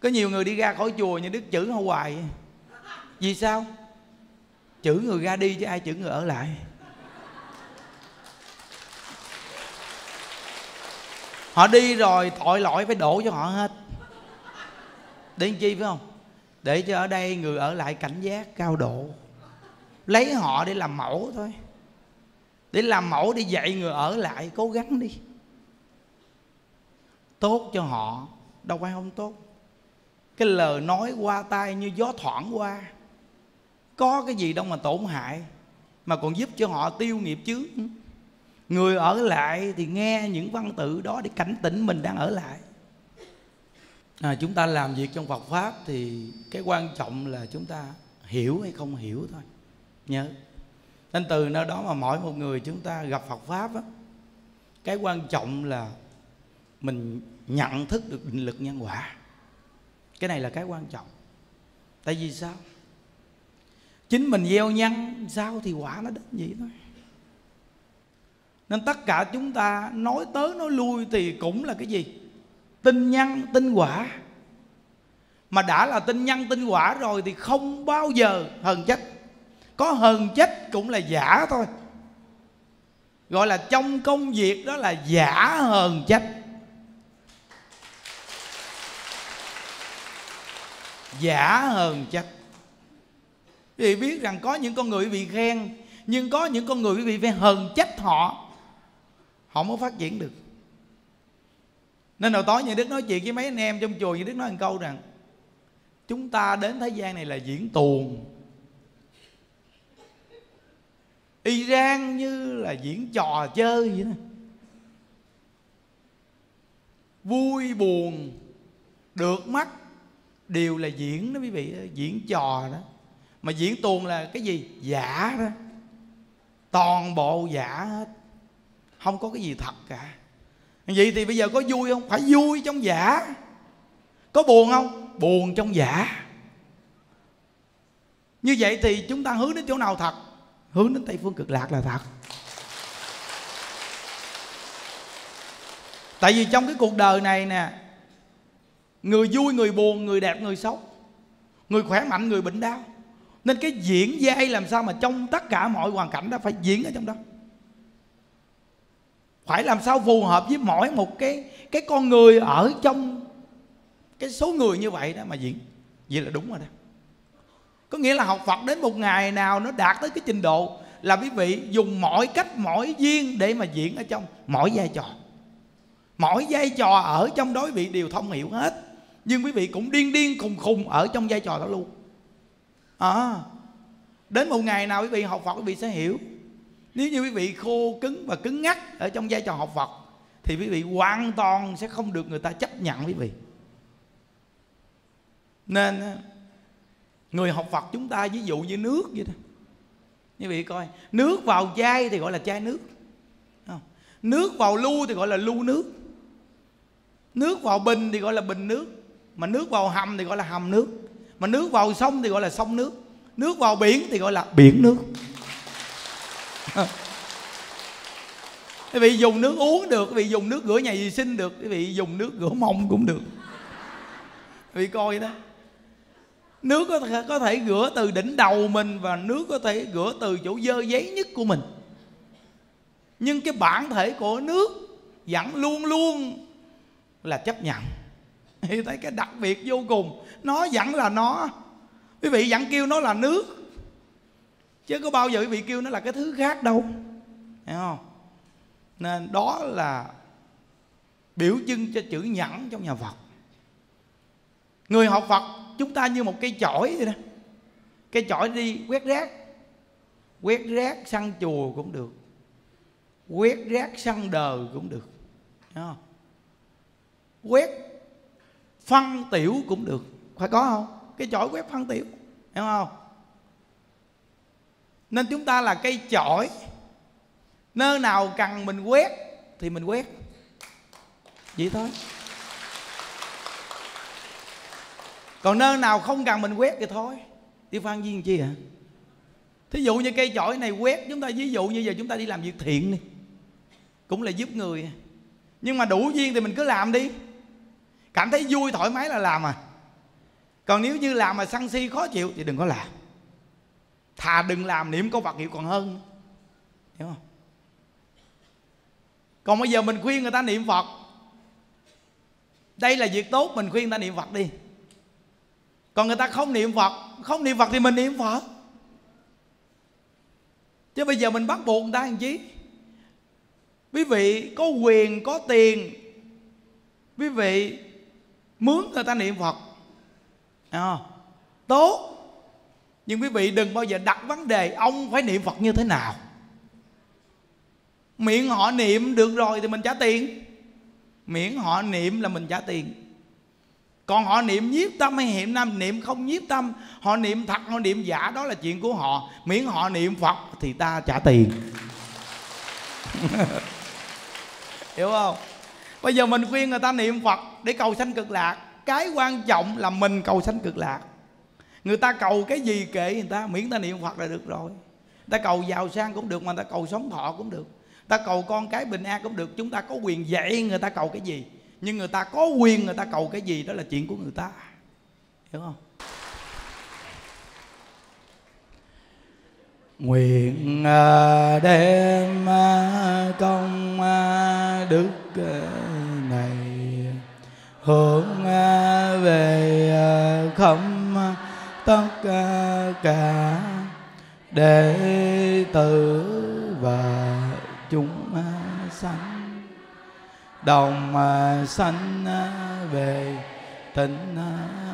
Có nhiều người đi ra khỏi chùa những đức chửi họ hoài. Vì sao? Chửi người ra đi chứ ai chửi người ở lại. Họ đi rồi tội lỗi phải đổ cho họ hết. Để chi phải không? Để cho ở đây người ở lại cảnh giác cao độ, lấy họ để làm mẫu thôi, để làm mẫu để dạy người ở lại cố gắng đi. Tốt cho họ, đâu phải không tốt. Cái lời nói qua tai như gió thoảng qua, có cái gì đâu mà tổn hại, mà còn giúp cho họ tiêu nghiệp chứ. Người ở lại thì nghe những văn tự đó để cảnh tỉnh mình đang ở lại. À, chúng ta làm việc trong Phật Pháp thì cái quan trọng là chúng ta hiểu hay không hiểu thôi. Nhớ. Nên từ nơi đó mà mỗi một người chúng ta gặp Phật Pháp á, cái quan trọng là mình nhận thức được định lực nhân quả. Cái này là cái quan trọng. Tại vì sao? Chính mình gieo nhân sao thì quả nó đến vậy thôi. Nên tất cả chúng ta nói tới nói lui thì cũng là cái gì? Tin nhân, tin quả. Mà đã là tin nhân, tin quả rồi thì không bao giờ hờn trách. Có hờn trách cũng là giả thôi. Gọi là trong công việc đó là giả hờn trách. Giả hờn trách. Vì biết rằng có những con người bị khen, nhưng có những con người quý vị phải hờn trách họ, họ mới phát triển được. Nên hồi tối nhà Đức nói chuyện với mấy anh em trong chùa, nhà Đức nói một câu rằng Chúng ta đến thế gian này là diễn tuồng, y rang như là diễn trò chơi vậy đó. Vui buồn, được mắt đều là diễn đó quý vị, diễn trò đó. Mà diễn tuồng là cái gì? Giả đó. Toàn bộ giả hết, không có cái gì thật cả. Vậy thì bây giờ có vui không? Phải vui trong giả. Có buồn không? Buồn trong giả. Như vậy thì chúng ta hướng đến chỗ nào thật? Hướng đến Tây Phương Cực Lạc là thật. Tại vì trong cái cuộc đời này nè, người vui, người buồn, người đẹp, người xấu, người khỏe mạnh, người bệnh đau. Nên cái diễn vai làm sao mà trong tất cả mọi hoàn cảnh đó phải diễn ở trong đó, phải làm sao phù hợp với mỗi một cái cái con người ở trong cái số người như vậy đó mà diễn. Vậy là đúng rồi đó. Có nghĩa là học Phật đến một ngày nào nó đạt tới cái trình độ là quý vị dùng mọi cách, mỗi duyên để mà diễn ở trong mỗi vai trò. Mỗi vai trò ở trong đối vị đều thông hiểu hết. Nhưng quý vị cũng điên điên khùng khùng ở trong vai trò đó luôn. À, đến một ngày nào quý vị học Phật quý vị sẽ hiểu. Nếu như quý vị khô cứng và cứng ngắc ở trong vai trò học Phật thì quý vị hoàn toàn sẽ không được người ta chấp nhận quý vị. Nên người học Phật chúng ta ví dụ như nước vậy đó. Quý vị coi, nước vào chai thì gọi là chai nước, nước vào lu thì gọi là lu nước, nước vào bình thì gọi là bình nước, mà nước vào hầm thì gọi là hầm nước, mà nước vào sông thì gọi là sông nước, nước vào biển thì gọi là biển nước. Quý vị dùng nước uống được, quý vị dùng nước rửa nhà vệ sinh được, quý vị dùng nước rửa mông cũng được. Quý vị coi đó, nước có thể, có thể rửa từ đỉnh đầu mình, và nước có thể rửa từ chỗ dơ giấy nhất của mình. Nhưng cái bản thể của nước vẫn luôn luôn là chấp nhận. Thì thấy cái đặc biệt vô cùng, nó vẫn là nó. Quý vị vẫn kêu nó là nước, chứ có bao giờ quý vị kêu nó là cái thứ khác đâu, hiểu không? Nên đó là biểu trưng cho chữ nhẫn trong nhà Phật. Người học Phật chúng ta như một cây chổi vậy đó. Cây chổi đi quét rác, quét rác săn chùa cũng được, quét rác săn đời cũng được, không? Quét phân tiểu cũng được, phải có không? Cái chổi quét phân tiểu, hiểu không? Nên chúng ta là cây chổi, nơi nào cần mình quét thì mình quét, vậy thôi. Còn nơi nào không cần mình quét thì thôi, đi phan viên chi hả? Thí dụ như cây chổi này quét, chúng ta ví dụ như giờ chúng ta đi làm việc thiện đi, cũng là giúp người. Nhưng mà đủ duyên thì mình cứ làm đi, cảm thấy vui thoải mái là làm à. Còn nếu như làm mà sân si khó chịu thì đừng có làm. Thà đừng làm, niệm câu Phật hiệu còn hơn, hiểu không? Còn bây giờ mình khuyên người ta niệm Phật, đây là việc tốt, mình khuyên người ta niệm Phật đi. Còn người ta không niệm Phật, không niệm Phật thì mình niệm Phật. Chứ bây giờ mình bắt buộc người ta làm chi? Quý vị có quyền, có tiền, quý vị mướn người ta niệm Phật à, tốt. Nhưng quý vị đừng bao giờ đặt vấn đề ông phải niệm Phật như thế nào. Miệng họ niệm được rồi thì mình trả tiền, miễn họ niệm là mình trả tiền. Còn họ niệm nhiếp tâm hay niệm nam, niệm không nhiếp tâm, họ niệm thật, họ niệm giả, đó là chuyện của họ. Miễn họ niệm Phật thì ta trả tiền. Hiểu không? Bây giờ mình khuyên người ta niệm Phật để cầu sanh cực lạc. Cái quan trọng là mình cầu sanh cực lạc. Người ta cầu cái gì kệ người ta, miễn ta niệm Phật là được rồi. Ta cầu giàu sang cũng được, mà ta cầu sống thọ cũng được, ta cầu con cái bình an cũng được. Chúng ta có quyền dạy người ta cầu cái gì, nhưng người ta có quyền người ta cầu cái gì, đó là chuyện của người ta, hiểu không? Nguyện đem công đức này hướng về khắp tất cả đệ tử và chúng sanh, đồng sanh về tịnh